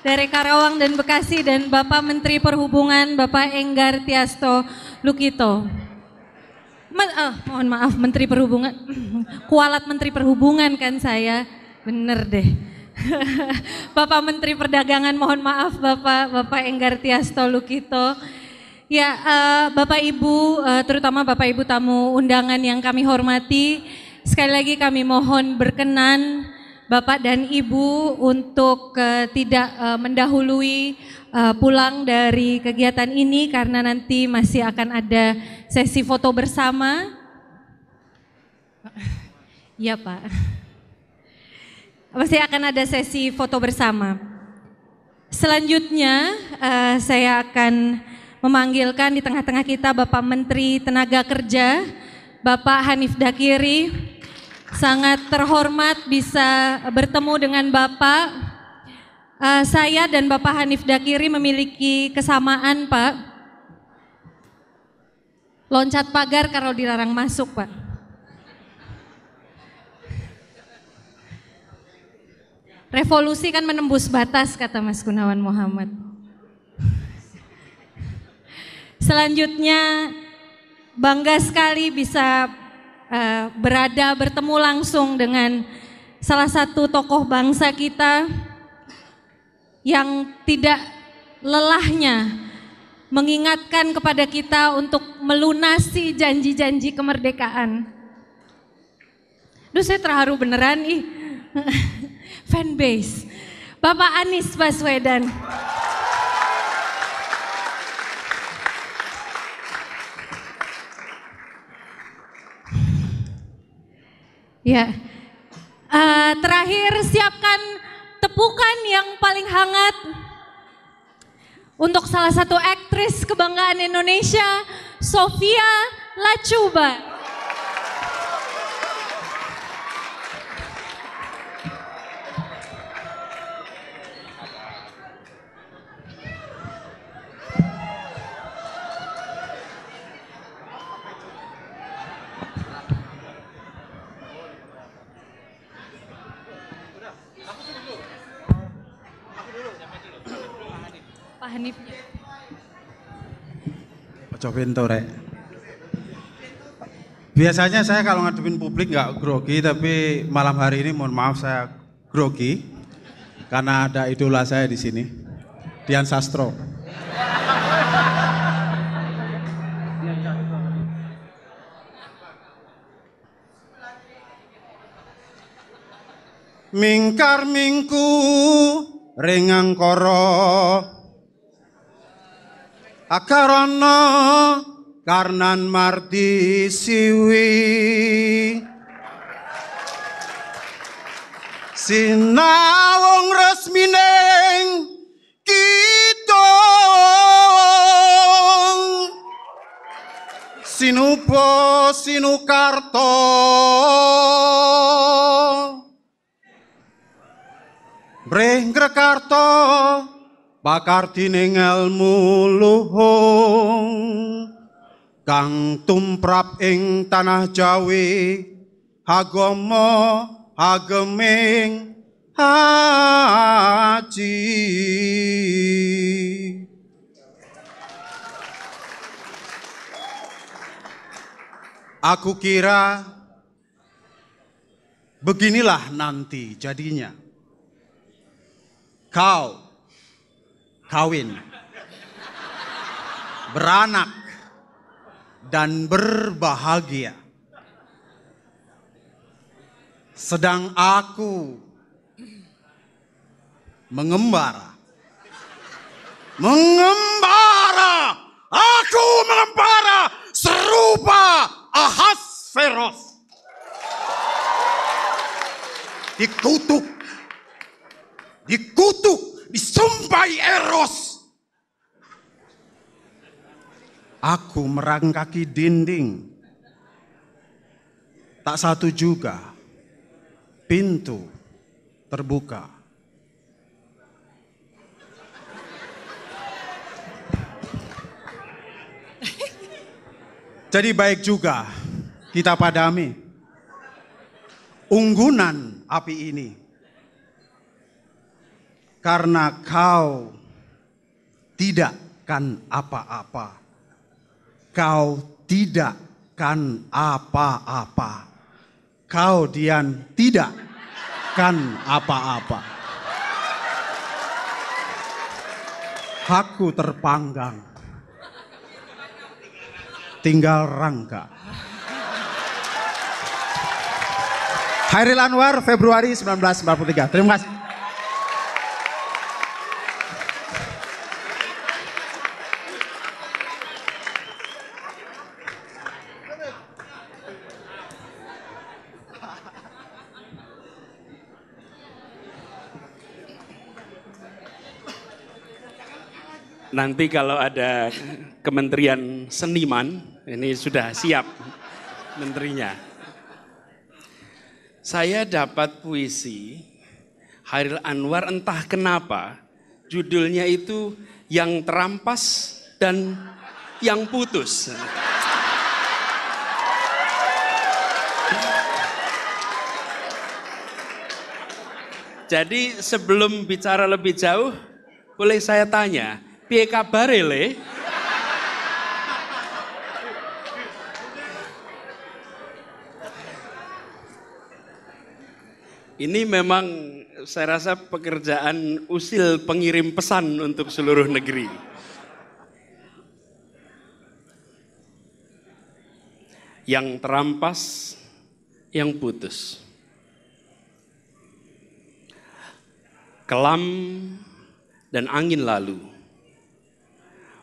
dari Karawang dan Bekasi dan Bapak Menteri Perhubungan Bapak Enggar Tiasto Lukito. Mohon maaf, Menteri Perhubungan, kualat Menteri Perhubungan kan saya, bener deh. Bapak Menteri Perdagangan, mohon maaf Bapak Enggar Tiasto Lukito. Ya, Bapak Ibu, terutama Bapak Ibu tamu undangan yang kami hormati, sekali lagi kami mohon berkenan Bapak dan Ibu untuk tidak mendahului pulang dari kegiatan ini karena nanti masih akan ada sesi foto bersama. Iya Pak. Pasti akan ada sesi foto bersama. Selanjutnya saya akan memanggilkan di tengah-tengah kita Bapak Menteri Tenaga Kerja, Bapak Hanif Dakiri. Sangat terhormat bisa bertemu dengan Bapak. Saya dan Bapak Hanif Dakiri memiliki kesamaan, Pak. Loncat pagar kalau dilarang masuk, Pak. Revolusi kan menembus batas, kata Mas Goenawan Mohamad. Selanjutnya, bangga sekali bisa bertemu langsung dengan salah satu tokoh bangsa kita yang tidak lelahnya mengingatkan kepada kita untuk melunasi janji-janji kemerdekaan. Duh, saya terharu beneran, ih. Fanbase, Bapak Anies Baswedan. Ya, terakhir siapkan tepuk tepukan yang paling hangat untuk salah satu aktris kebanggaan Indonesia, Sophia Latjuba. Biasanya saya kalau ngadepin publik nggak grogi, tapi malam hari ini mohon maaf saya grogi karena ada idola saya di sini, Dian Sastro. Mingkar mingku rengang koro akarana karnan marti siwi sinawong resmineng kitong sinupo sinukarto brengrekarto bakar dining elmu luhung kang tumrap ing tanah Jawi agama hageming haji aku kira beginilah nanti jadinya kau kawin, beranak, dan berbahagia. Sedang aku mengembara. Mengembara! Aku mengembara serupa ahas feroz. Dikutuk. Dikutuk. Disumpai Eros. Aku merangkaki dinding. Tak satu juga. Pintu terbuka. Jadi baik juga kita padami unggunan api ini. Karena kau tidak kan apa-apa. Kau tidak kan apa-apa. Kau Dian tidak kan apa-apa. Aku terpanggang. Tinggal rangka. Chairil Anwar, Februari 1993. Terima kasih. Nanti kalau ada kementerian seniman, ini sudah siap menterinya. Saya dapat puisi Chairil Anwar, entah kenapa judulnya itu Yang Terampas dan Yang Putus. Jadi sebelum bicara lebih jauh, boleh saya tanya, piye kabare le? Ini memang saya rasa pekerjaan usil pengirim pesan untuk seluruh negeri. Yang terampas, yang putus. Kelam dan angin lalu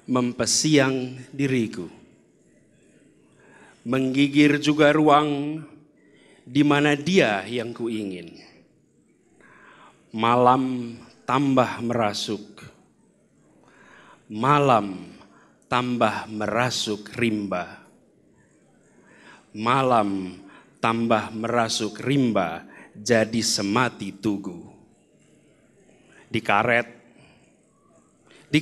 mempesiang diriku, menggigir juga ruang di mana dia yang kuingin, malam tambah merasuk, malam tambah merasuk rimba, malam tambah merasuk rimba jadi semati tugu. Dikaret, di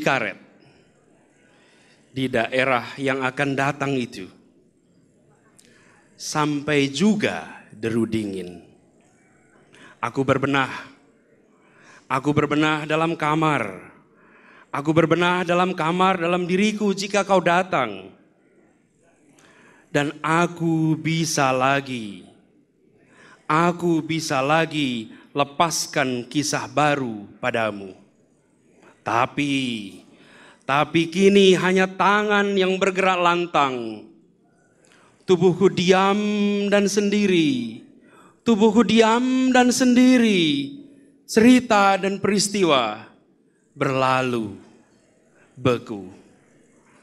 daerah yang akan datang itu, sampai juga deru dingin. Aku berbenah dalam kamar. Aku berbenah dalam kamar dalam diriku jika kau datang. Dan aku bisa lagi lepaskan kisah baru padamu. Tapi kini hanya tangan yang bergerak lantang. Tubuhku diam dan sendiri. Cerita dan peristiwa berlalu beku.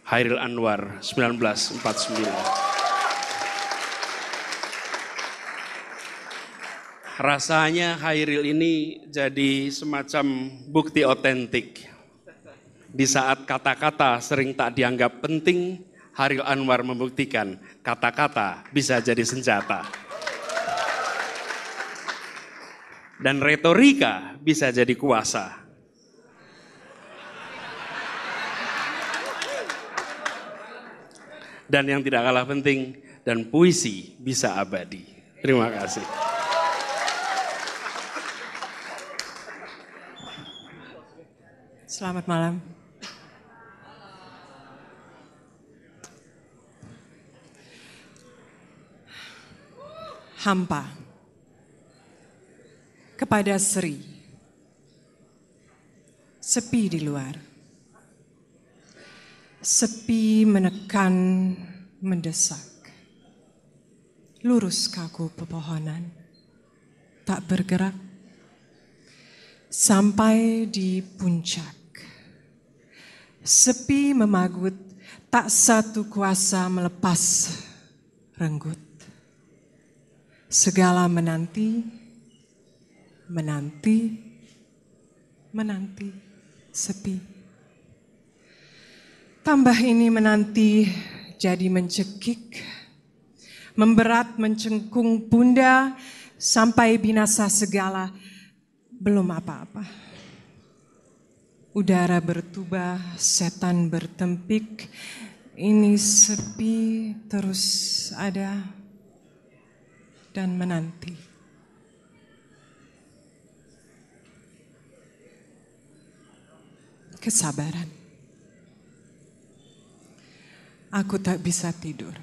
Chairil Anwar, 1949. Rasanya Chairil ini jadi semacam bukti otentik. Di saat kata-kata sering tak dianggap penting, Chairil Anwar membuktikan kata-kata bisa jadi senjata. Dan retorika bisa jadi kuasa. Dan yang tidak kalah penting, dan puisi bisa abadi. Terima kasih. Selamat malam. Hampa kepada Sri, sepi di luar, sepi menekan, mendesak, lurus kaku pepohonan, tak bergerak, sampai di puncak. Sepi memagut, tak satu kuasa melepas renggut. Segala menanti, sepi. Tambah ini menanti jadi mencekik, memberat mencengkung bunda sampai binasa segala, belum apa-apa. Udara bertubah, setan bertempik, ini sepi terus ada dan menanti. Kesabaran. Aku tak bisa tidur.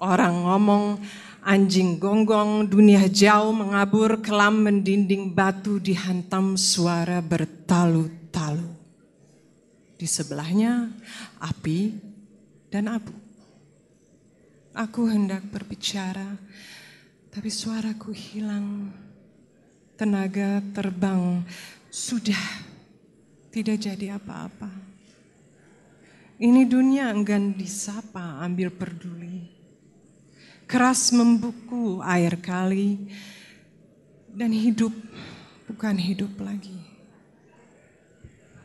Orang ngomong, anjing gonggong, dunia jauh mengabur, kelam mendinding batu dihantam suara bertalu-talu. Di sebelahnya api dan abu. Aku hendak berbicara, tapi suaraku hilang. Tenaga terbang, sudah tidak jadi apa-apa. Ini dunia enggan disapa, ambil peduli. Keras membuku air kali, dan hidup bukan hidup lagi.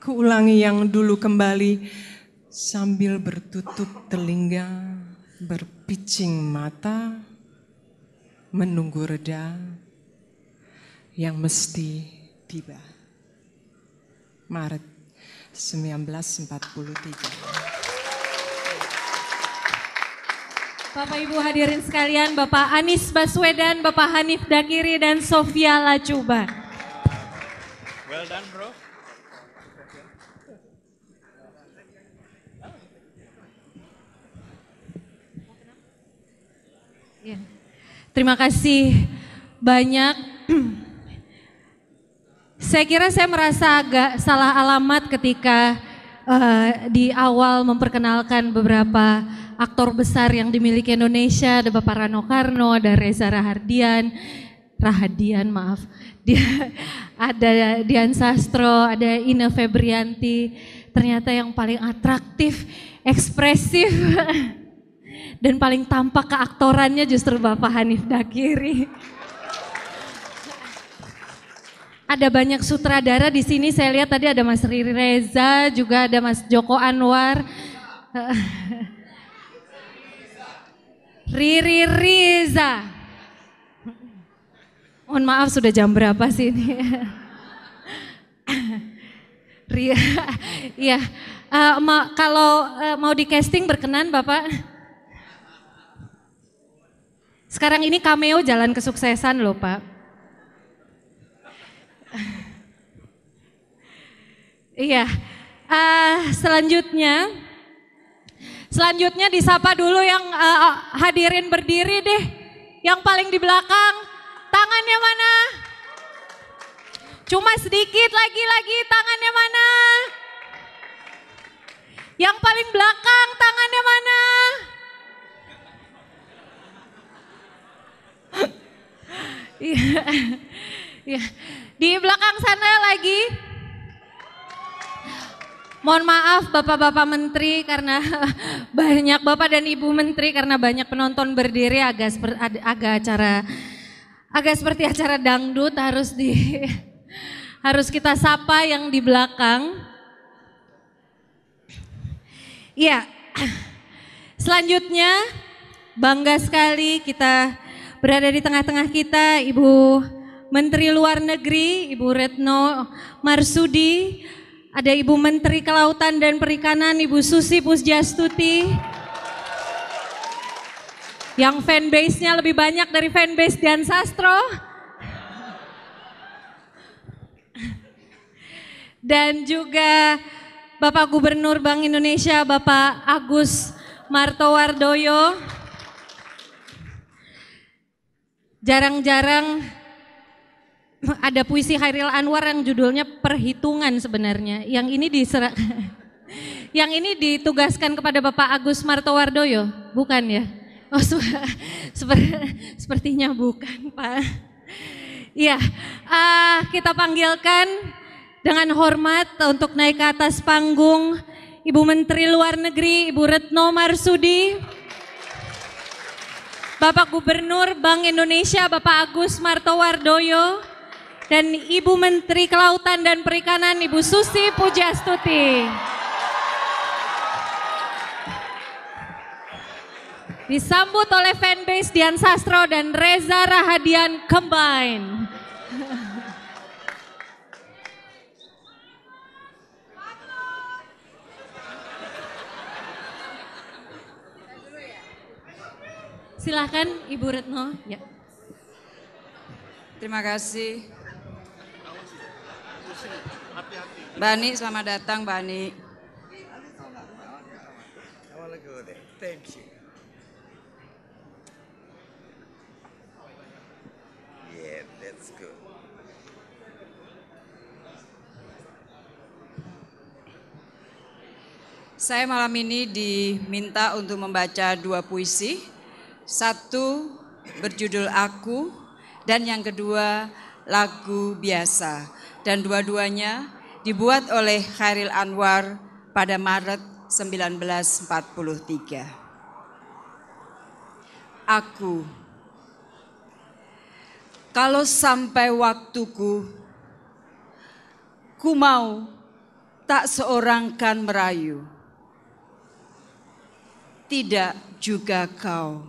Kuulangi yang dulu kembali, sambil bertutup telinga, berpicing mata, menunggu reda yang mesti tiba. Maret 1943. Bapak Ibu hadirin sekalian, Bapak Anies Baswedan, Bapak Hanif Dakiri, dan Sophia Latjuba. Well done, bro. Yeah. Terima kasih banyak. Saya kira saya merasa agak salah alamat ketika di awal memperkenalkan beberapa aktor besar yang dimiliki Indonesia, ada Bapak Rano Karno, ada Reza Rahadian, ada Dian Sastro, ada Ina Febrianti, ternyata yang paling atraktif, ekspresif, dan paling tampak keaktorannya justru Bapak Hanif Dakiri. Ada banyak sutradara di sini, saya lihat tadi ada Mas Riri Reza, juga ada Mas Joko Anwar. Riri Reza. Mohon maaf, sudah jam berapa sih ini? Ria, ya. Kalau mau di casting berkenan Bapak? Sekarang ini cameo jalan kesuksesan loh Pak. Iya, selanjutnya disapa dulu yang hadirin berdiri deh, yang paling di belakang, tangannya mana? Cuma sedikit lagi, tangannya mana? Yang paling belakang, tangannya mana? Iya, iya. Di belakang sana lagi. Mohon maaf Bapak-Bapak Menteri karena banyak Bapak dan Ibu Menteri karena banyak penonton berdiri agak seperti acara dangdut harus kita sapa yang di belakang. Iya. Selanjutnya bangga sekali kita berada di tengah-tengah kita Ibu Menteri Luar Negeri, Ibu Retno Marsudi, ada Ibu Menteri Kelautan dan Perikanan, Ibu Susi Pudjiastuti, yang fanbase-nya lebih banyak dari fanbase Dian Sastro, dan juga Bapak Gubernur Bank Indonesia, Bapak Agus Martowardoyo, jarang-jarang ada puisi Chairil Anwar yang judulnya Perhitungan sebenarnya. Yang ini ditugaskan kepada Bapak Agus Martowardoyo, bukan ya? Oh, sepertinya bukan, Pak. Iya, kita panggilkan dengan hormat untuk naik ke atas panggung Ibu Menteri Luar Negeri, Ibu Retno Marsudi, Bapak Gubernur Bank Indonesia, Bapak Agus Martowardoyo, dan Ibu Menteri Kelautan dan Perikanan, Ibu Susi Pudjiastuti. Disambut oleh fanbase Dian Sastro dan Reza Rahadian combined. Silahkan Ibu Retno. Ya. Terima kasih. Mbak Ani, selamat datang Mbak Ani. Yeah, that's good. Saya malam ini diminta untuk membaca dua puisi. Satu berjudul Aku dan yang kedua Lagu Biasa. Dan dua-duanya dibuat oleh Chairil Anwar pada Maret 1943. Aku. Kalau sampai waktuku, ku mau tak seorang kan merayu. Tidak juga kau.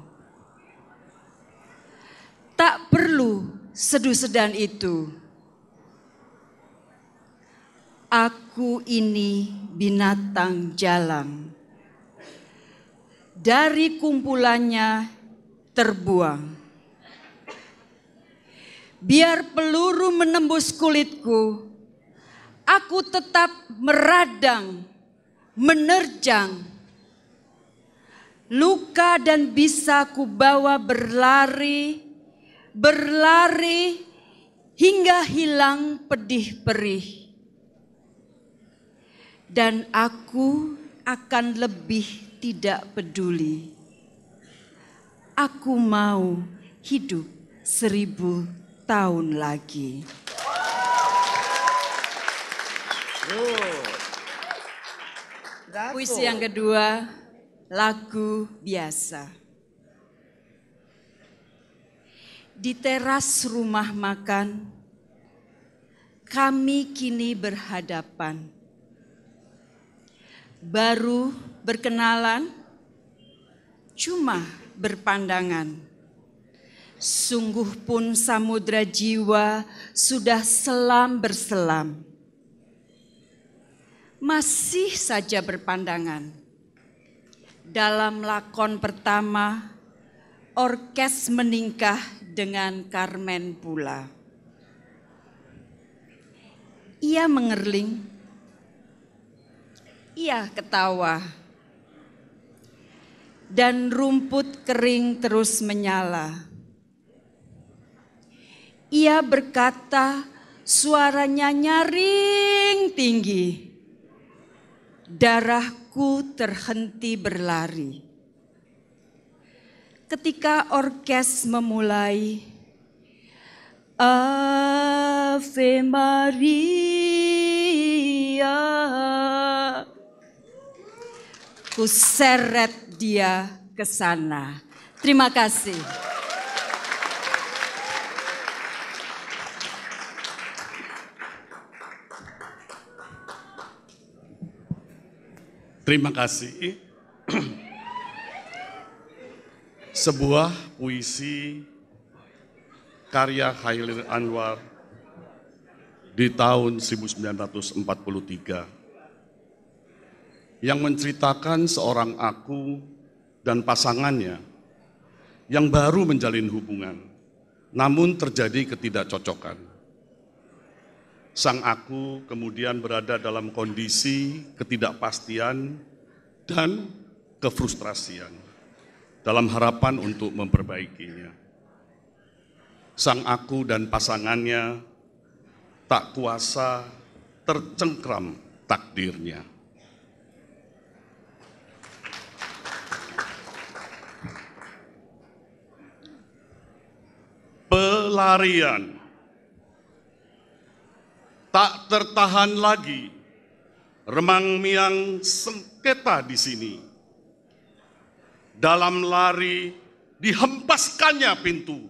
Tak perlu sedu-sedan itu. Aku ini binatang jalan. Dari kumpulannya terbuang. Biar peluru menembus kulitku, aku tetap meradang, menerjang. Luka dan bisa kubawa berlari hingga hilang pedih perih. Dan aku akan lebih tidak peduli. Aku mau hidup 1000 tahun lagi. Puisi yang kedua, Lagu Biasa. Di teras rumah makan, kami kini berhadapan, baru berkenalan, cuma berpandangan. Sungguh pun samudra jiwa sudah selam berselam. Masih saja berpandangan. Dalam lakon pertama, orkes meningkah dengan Carmen pula. Ia mengerling, ia ketawa, dan rumput kering terus menyala. Ia berkata, suaranya nyaring tinggi. Darahku terhenti berlari. Ketika orkes memulai, Ave Maria, ku seret dia ke sana. Terima kasih. Terima kasih. Sebuah puisi karya Chairil Anwar di tahun 1943 yang menceritakan seorang aku dan pasangannya yang baru menjalin hubungan, namun terjadi ketidakcocokan. Sang aku kemudian berada dalam kondisi ketidakpastian dan kefrustrasian dalam harapan untuk memperbaikinya. Sang aku dan pasangannya tak kuasa tercengkram takdirnya. Pelarian. Tak tertahan lagi remang-miang sengketa di sini. Dalam lari dihempaskannya pintu,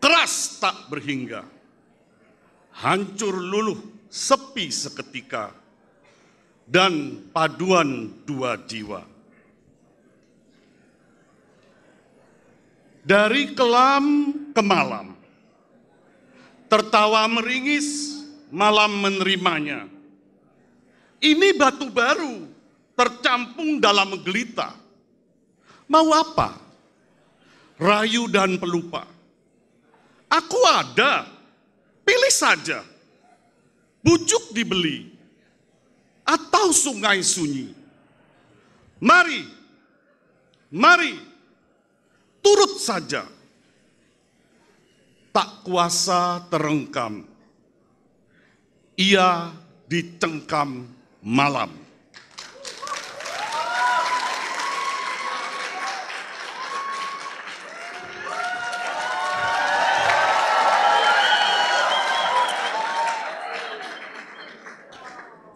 keras tak berhingga. Hancur luluh sepi seketika, dan paduan dua jiwa. Dari kelam ke malam, tertawa meringis, malam menerimanya. Ini batu baru tercampung dalam gelita. Mau apa? Rayu dan pelupa. Aku ada, pilih saja. Bujuk dibeli, atau sungai sunyi. Mari, mari, turut saja. Tak kuasa terengkam. Ia dicengkam malam.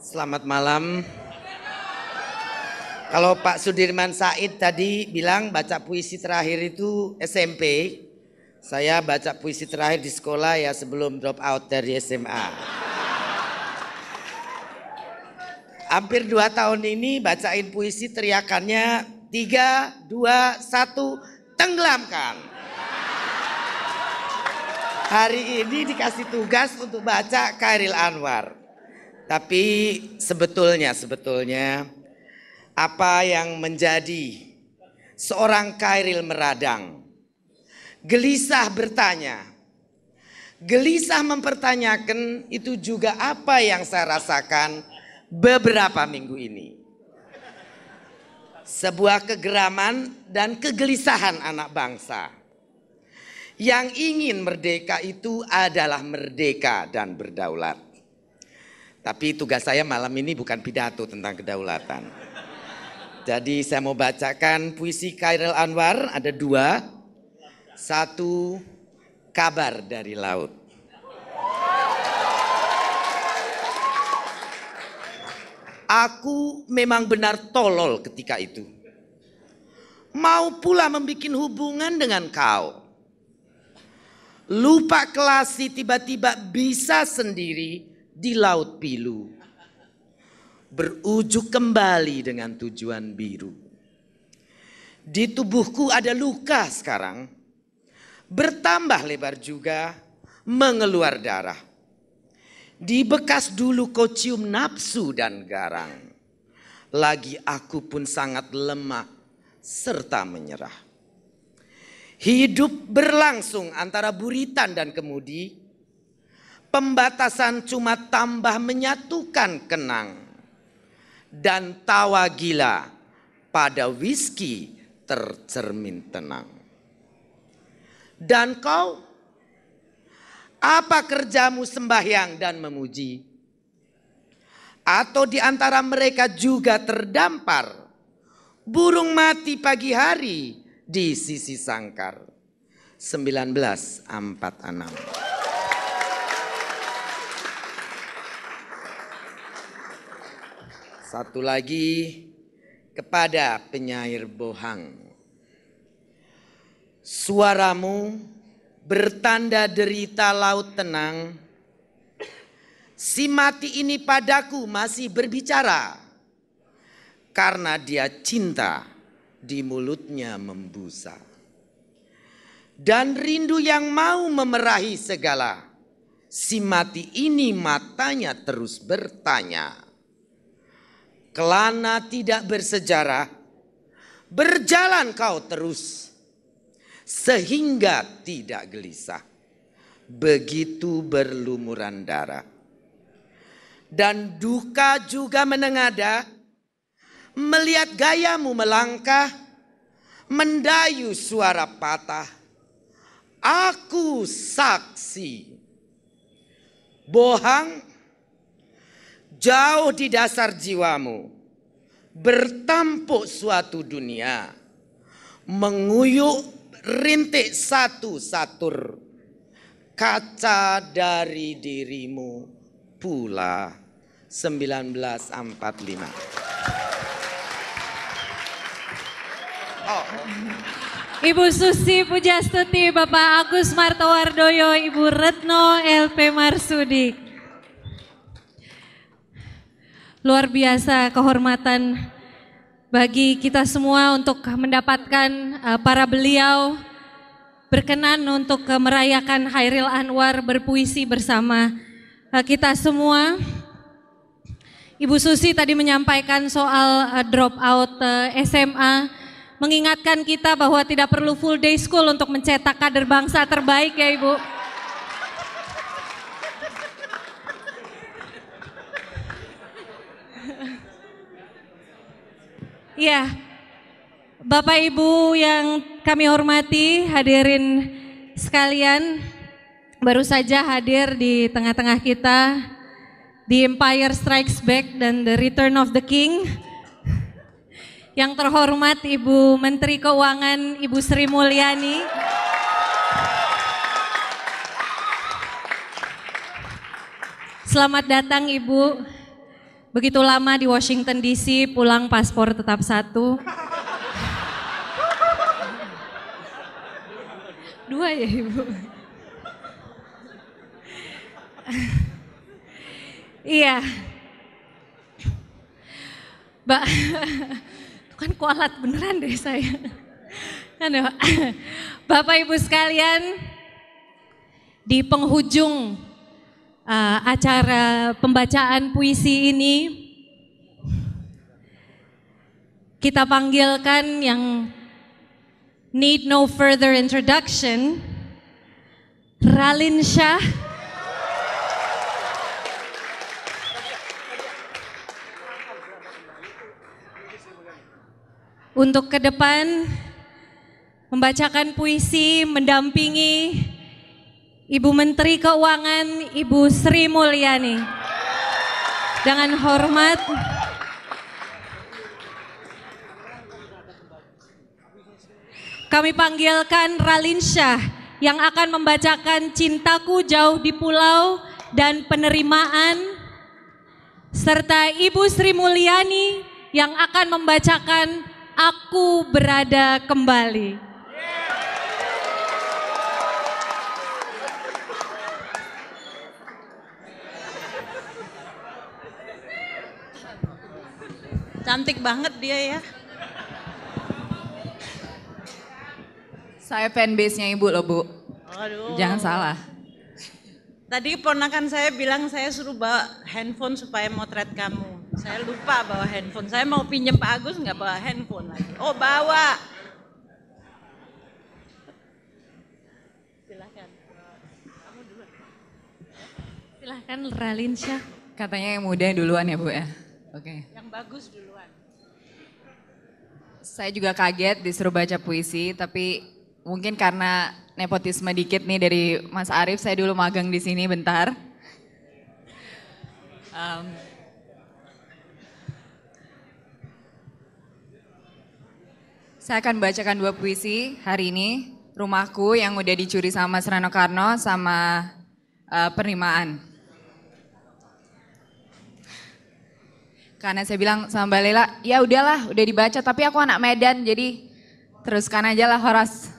Selamat malam. Kalau Pak Sudirman Said tadi bilang baca puisi terakhir itu SMP, saya baca puisi terakhir di sekolah ya sebelum drop out dari SMA. Hampir 2 tahun ini bacain puisi teriakannya 3, 2, 1, tenggelamkan. Hari ini dikasih tugas untuk baca Chairil Anwar. Tapi sebetulnya apa yang menjadi seorang Chairil meradang. Gelisah bertanya, gelisah mempertanyakan itu juga apa yang saya rasakan beberapa minggu ini. Sebuah kegeraman dan kegelisahan anak bangsa. Yang ingin merdeka itu adalah merdeka dan berdaulat. Tapi tugas saya malam ini bukan pidato tentang kedaulatan. Jadi saya mau bacakan puisi Chairil Anwar, ada 2. 1, kabar dari laut. Aku memang benar tolol ketika itu. Mau pula membikin hubungan dengan kau. Lupa kelasi tiba-tiba bisa sendiri di Laut Pilu, berujuk kembali dengan tujuan biru. Di tubuhku ada luka sekarang, bertambah lebar juga, mengeluar darah. Di bekas dulu kau cium nafsu dan garang, lagi aku pun sangat lemah serta menyerah. Hidup berlangsung antara buritan dan kemudi, pembatasan cuma tambah menyatukan kenang, dan tawa gila pada whisky tercermin tenang. Dan kau, apa kerjamu sembahyang dan memuji? Atau di antara mereka juga terdampar burung mati pagi hari di sisi sangkar. 1946. Satu lagi kepada penyair Bohang. Suaramu bertanda derita laut tenang. Si mati ini padaku masih berbicara, karena dia cinta di mulutnya membusa. Dan rindu yang mau memerahi segala, si mati ini matanya terus bertanya. Kelana tidak bersejarah, berjalan kau terus, sehingga tidak gelisah, begitu berlumuran darah. Dan duka juga menengada, melihat gayamu melangkah, mendayu suara patah, aku saksi. Bohang, jauh di dasar jiwamu, bertampuk suatu dunia, menguyuk rintik satu satur, kaca dari dirimu pula. 1945. Ibu Susi Pudjiastuti, Bapak Agus Martowardoyo, Ibu Retno LP Marsudi. Luar biasa kehormatan bagi kita semua untuk mendapatkan para beliau berkenan untuk merayakan Chairil Anwar berpuisi bersama kita semua. Ibu Susi tadi menyampaikan soal drop out SMA, mengingatkan kita bahwa tidak perlu full day school untuk mencetak kader bangsa terbaik ya Ibu. Ya, Bapak Ibu yang kami hormati, hadirin sekalian, baru saja hadir di tengah-tengah kita The Empire Strikes Back dan The Return of the King. Yang terhormat Ibu Menteri Keuangan, Ibu Sri Mulyani. Selamat datang Ibu. Begitu lama di Washington DC, pulang paspor tetap satu. Dua ya Ibu. Iya. Mbak, itu kan kualat beneran deh saya. Bapak Ibu sekalian, di penghujung acara pembacaan puisi ini kita panggilkan yang need no further introduction, Ralin Shah, untuk ke depan membacakan puisi mendampingi Ibu Menteri Keuangan, Ibu Sri Mulyani. Dengan hormat, kami panggilkan Ralin Shah yang akan membacakan Cintaku Jauh di Pulau dan Penerimaan, serta Ibu Sri Mulyani yang akan membacakan Aku Berada Kembali. Cantik banget dia ya. Saya fanbase-nya Ibu loh, Bu. Aduh. Jangan salah. Tadi ponakan saya bilang saya suruh bawa handphone supaya motret kamu. Saya lupa bawa handphone. Saya mau pinjem Pak Agus nggak bawa handphone lagi. Oh, bawa. Silahkan. Kamu duluan. Silahkan Ralin Shah. Katanya yang muda duluan ya, Bu ya. Oke. Yang bagus duluan. Saya juga kaget disuruh baca puisi, tapi mungkin karena nepotisme dikit nih dari Mas Arief, saya dulu magang di sini bentar. Saya akan bacakan dua puisi hari ini, Rumahku yang udah dicuri sama Rano Karno sama Penerimaan. Karena saya bilang sama Mbak Lela, ya udahlah udah dibaca tapi aku anak Medan jadi teruskan aja lah Horas.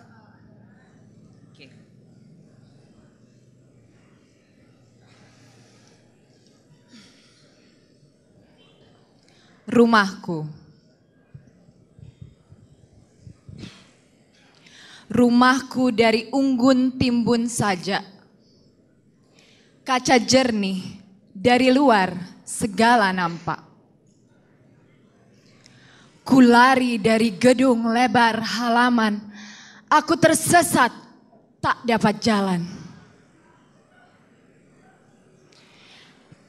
Rumahku. Rumahku dari unggun timbun saja. Kaca jernih, dari luar segala nampak. Ku lari dari gedung lebar halaman. Aku tersesat, tak dapat jalan.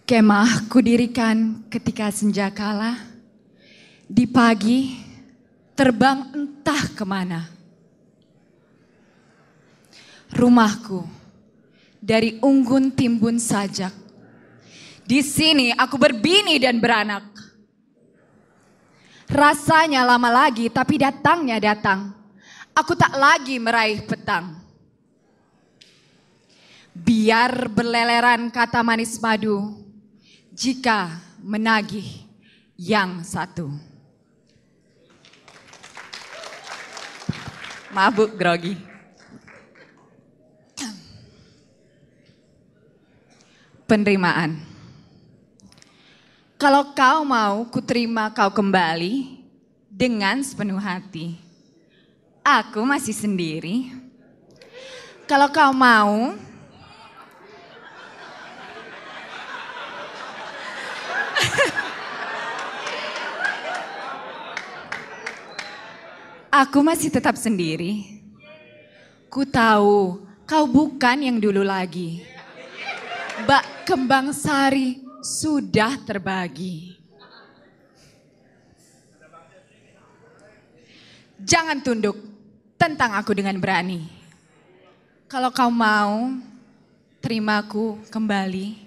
Kemah kudirikan ketika senja kala. Di pagi, terbang entah kemana. Rumahku, dari unggun timbun sajak. Di sini aku berbini dan beranak. Rasanya lama lagi, tapi datangnya datang. Aku tak lagi meraih petang. Biar berleleran kata manis madu, jika menagih yang satu. Mabuk grogi. Penerimaan. Kalau kau mau kuterima kau kembali dengan sepenuh hati. Aku masih sendiri. Kalau kau mau. Aku masih tetap sendiri. Ku tahu kau bukan yang dulu lagi. Bak kembang sari sudah terbagi. Jangan tunduk, tentang aku dengan berani. Kalau kau mau, terimaku kembali.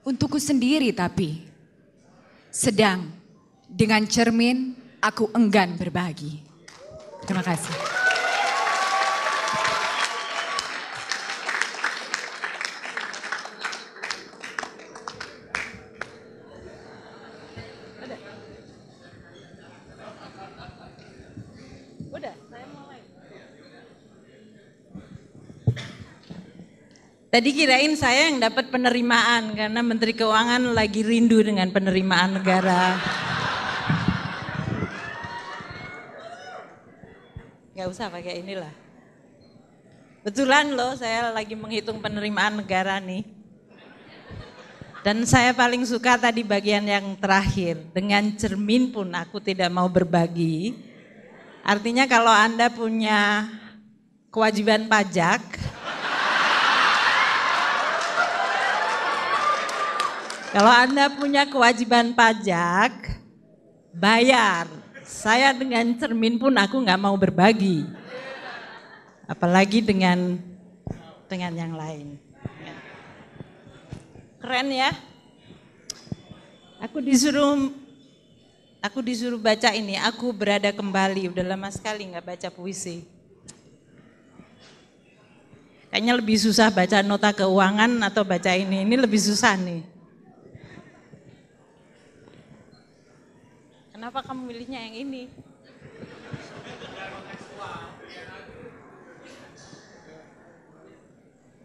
Untukku sendiri tapi. Sedang dengan cermin aku enggan berbagi. Terima kasih. Udah, saya mulai. Tadi kirain saya yang dapat penerimaan karena Menteri Keuangan lagi rindu dengan penerimaan negara. Gak usah pakai inilah. Betulan loh saya lagi menghitung penerimaan negara nih. Dan saya paling suka tadi bagian yang terakhir. Dengan cermin pun aku tidak mau berbagi. Artinya kalau Anda punya kewajiban pajak. Kalau Anda punya kewajiban pajak, bayar. Saya dengan cermin pun aku nggak mau berbagi, apalagi dengan yang lain. Keren ya. Aku disuruh baca ini. Aku berada kembali. Udah lama sekali nggak baca puisi. Kayaknya lebih susah baca nota keuangan atau baca ini. Ini lebih susah nih. Kenapa kamu milihnya yang ini?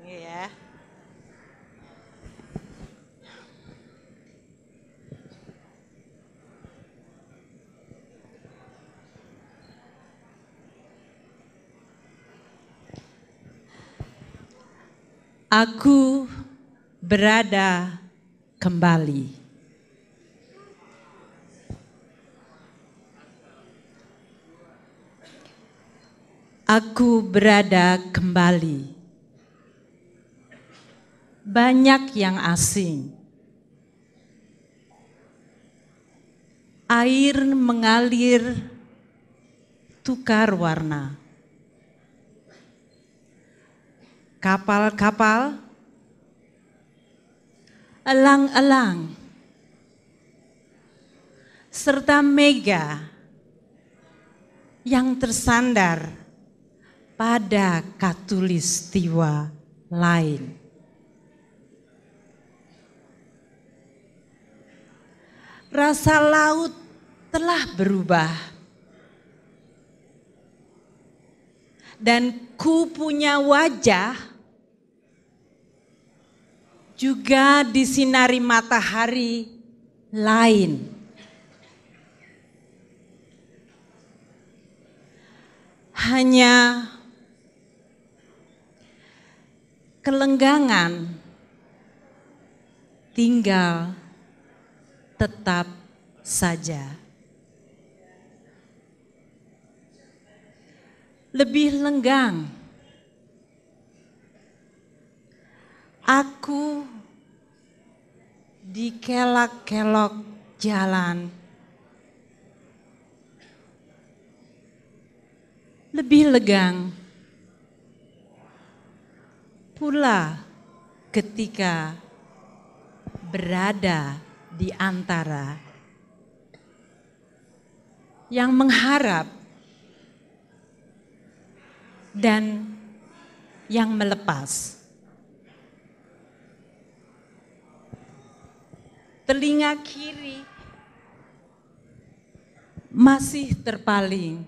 Iya. Aku berada kembali. Aku berada kembali. Banyak yang asing. Air mengalir tukar warna. Kapal-kapal, elang-elang, serta mega yang tersandar pada katulistiwa lain. Rasa laut telah berubah. Dan ku punya wajah juga disinari matahari lain. Hanya kelenggangan tinggal tetap saja. Lebih lenggang, aku di kelak-kelok jalan, lebih legang pula ketika berada di antara yang mengharap dan yang melepas. Telinga kiri masih terpaling.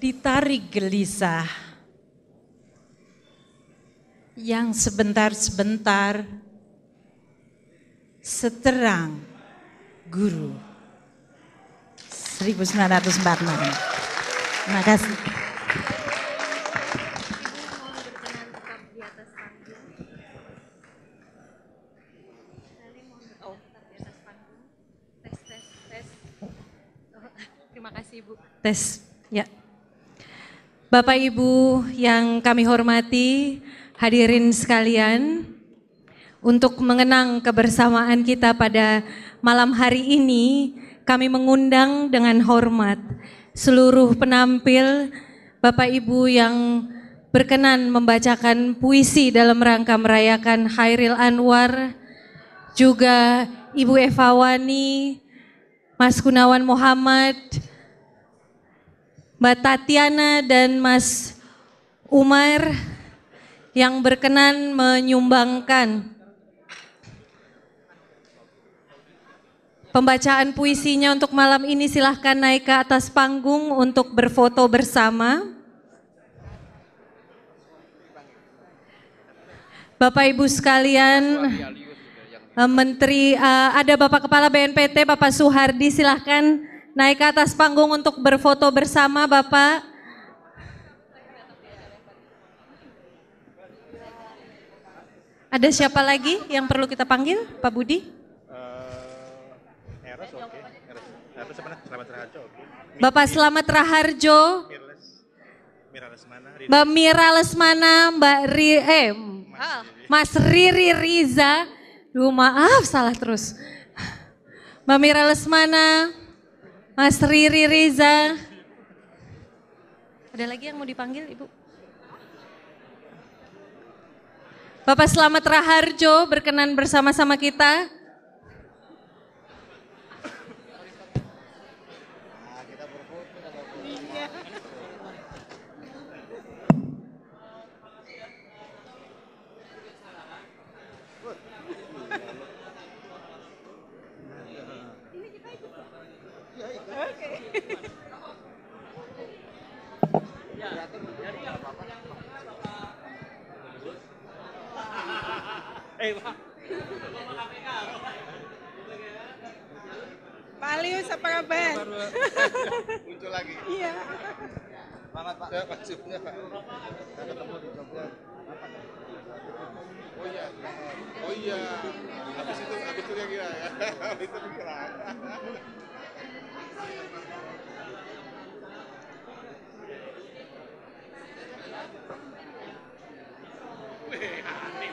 Ditarik gelisah yang sebentar-sebentar seterang guru. 1946. Terima kasih. Terima kasih, Ibu. Tes. Ya. Bapak Ibu yang kami hormati, hadirin sekalian, untuk mengenang kebersamaan kita pada malam hari ini, kami mengundang dengan hormat seluruh penampil, Bapak Ibu yang berkenan membacakan puisi dalam rangka merayakan Chairil Anwar, juga Ibu Evawani, Mas Goenawan Mohamad, Mbak Tatyana dan Mas Umar yang berkenan menyumbangkan pembacaan puisinya untuk malam ini. Silahkan naik ke atas panggung untuk berfoto bersama. Bapak Ibu sekalian, Menteri, ada Bapak Kepala BNPT, Bapak Suhardi, silahkan naik ke atas panggung untuk berfoto bersama, Bapak. Ada siapa lagi yang perlu kita panggil, Pak Budi? Bapak Selamat Raharjo, Mbak Mira Lesmana, Mbak Mas Riri Reza, Mbak Mira Lesmana, Mas Riri Reza. Ada lagi yang mau dipanggil, Ibu? Bapak Selamat Raharjo berkenan bersama-sama kita. Muncul lagi. Iya. Selamat Pak. Pak Jogja Pak. Saya ketemu di Jogja. Oh iya. Oh iya. Habis itu yang kira ya. Habis itu kira. Weh, aneh.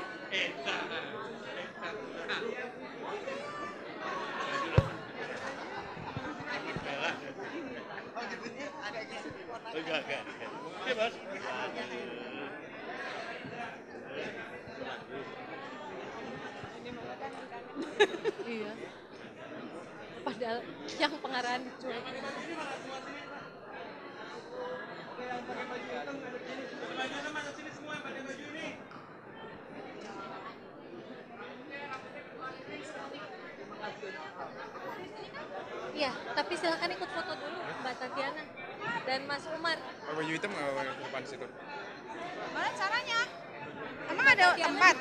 Enggak. Ya, Mas. Iya. Padahal yang pengarahan cuek. Yang pakai baju hitam ada di sini. Baju hitam ada di sini semua yang pakai baju ini. Iya, tapi silakan ikut foto dulu Mbak Tatyana dan Mas Umar. Kalau baju hitam nggak apa-apa ke depan situ. Mana caranya? Emang ada tempat?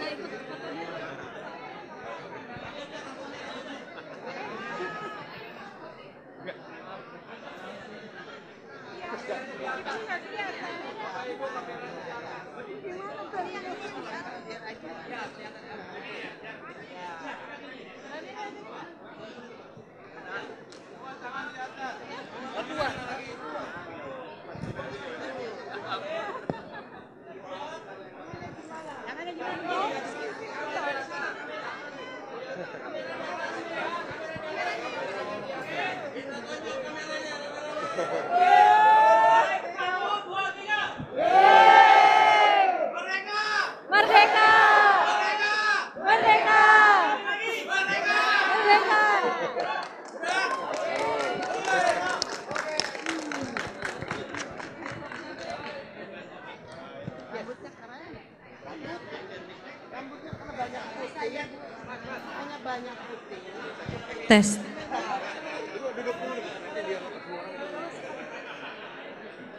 Tes.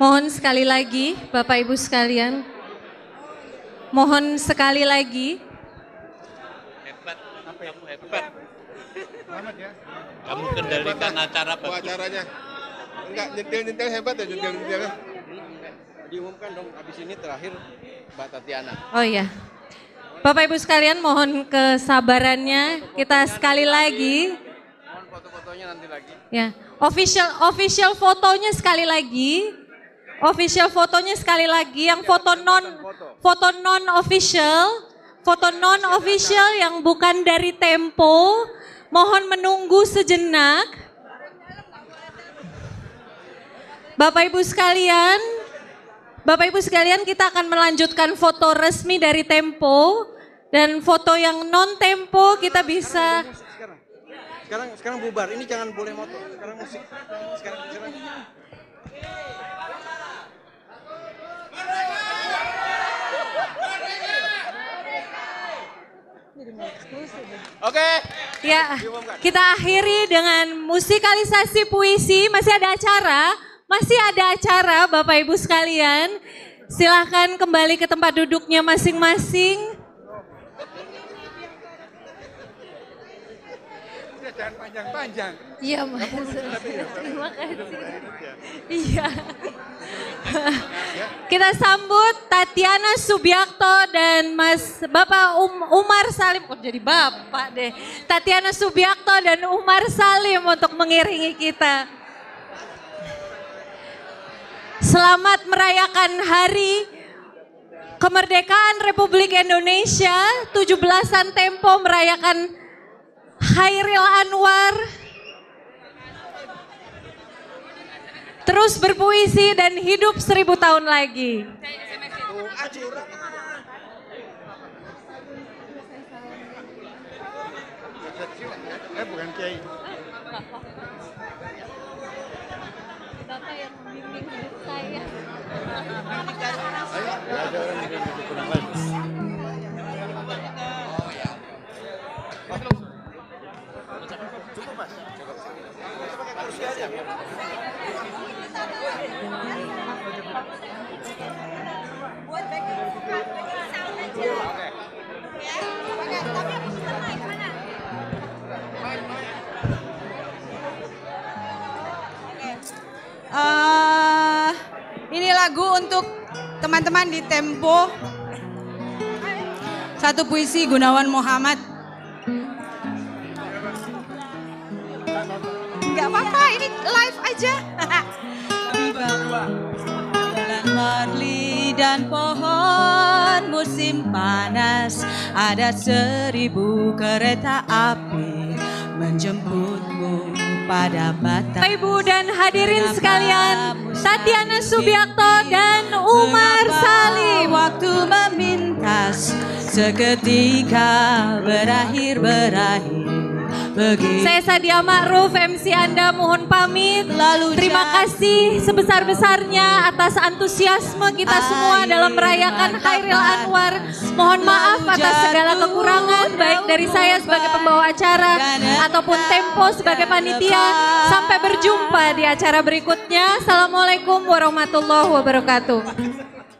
Mohon sekali lagi, Bapak Ibu sekalian. Mohon sekali lagi. Hebat, kamu hebat. Selamat ya. Kamu kendalikan acara bagus. Acaranya. Enggak, nyentil-nyentil hebat ya, nyentil-nyentil. Diumumkan dong, habis ini terakhir Mbak Tatyana. Oh iya. Bapak Ibu sekalian mohon kesabarannya. Kita sekali lagi. Foto-fotonya nanti lagi. Ya, official fotonya sekali lagi. Official fotonya sekali lagi. Yang foto non official yang bukan dari Tempo. Mohon menunggu sejenak. Bapak Ibu sekalian kita akan melanjutkan foto resmi dari Tempo dan foto yang non Tempo kita bisa. Sekarang bubar, ini jangan boleh moto. Sekarang musik. Sekarang. Oke. Ya. Kita akhiri dengan musikalisasi puisi. Masih ada acara Bapak Ibu sekalian. Silahkan kembali ke tempat duduknya masing-masing. Jangan panjang-panjang. Iya, Mas. Terima kasih. Iya. Kita sambut Tatyana Soebianto dan Mas Bapak Umar Salim. Kok jadi Bapak deh. Tatyana Soebianto dan Umar Salim untuk mengiringi kita. Selamat merayakan Hari Kemerdekaan Republik Indonesia. 17-an Tempo merayakan Chairil Anwar, terus berpuisi dan hidup 1000 tahun lagi. Bukan kiai. Bapak yang membimbing hidup saya. Ini lagu teman-teman di Tempo, satu puisi Goenawan Mohamad. Enggak apa-apa, ini live aja. Di bawah jalan marli dan pohon musim panas, ada 1.000 kereta api menjemputmu pada batas. Ibu dan hadirin sekalian, Tatyana Soebianto dan Umar Salim. Waktu memintas, seketika berakhir. Saya Sadia Ma'ruf, MC Anda, mohon pamit. Terima kasih sebesar-besarnya atas antusiasme kita semua dalam merayakan Chairil Anwar. Mohon maaf atas segala kekurangan, baik dari saya sebagai pembawa acara ataupun Tempo sebagai panitia. Sampai berjumpa di acara berikutnya. Assalamualaikum warahmatullahi wabarakatuh.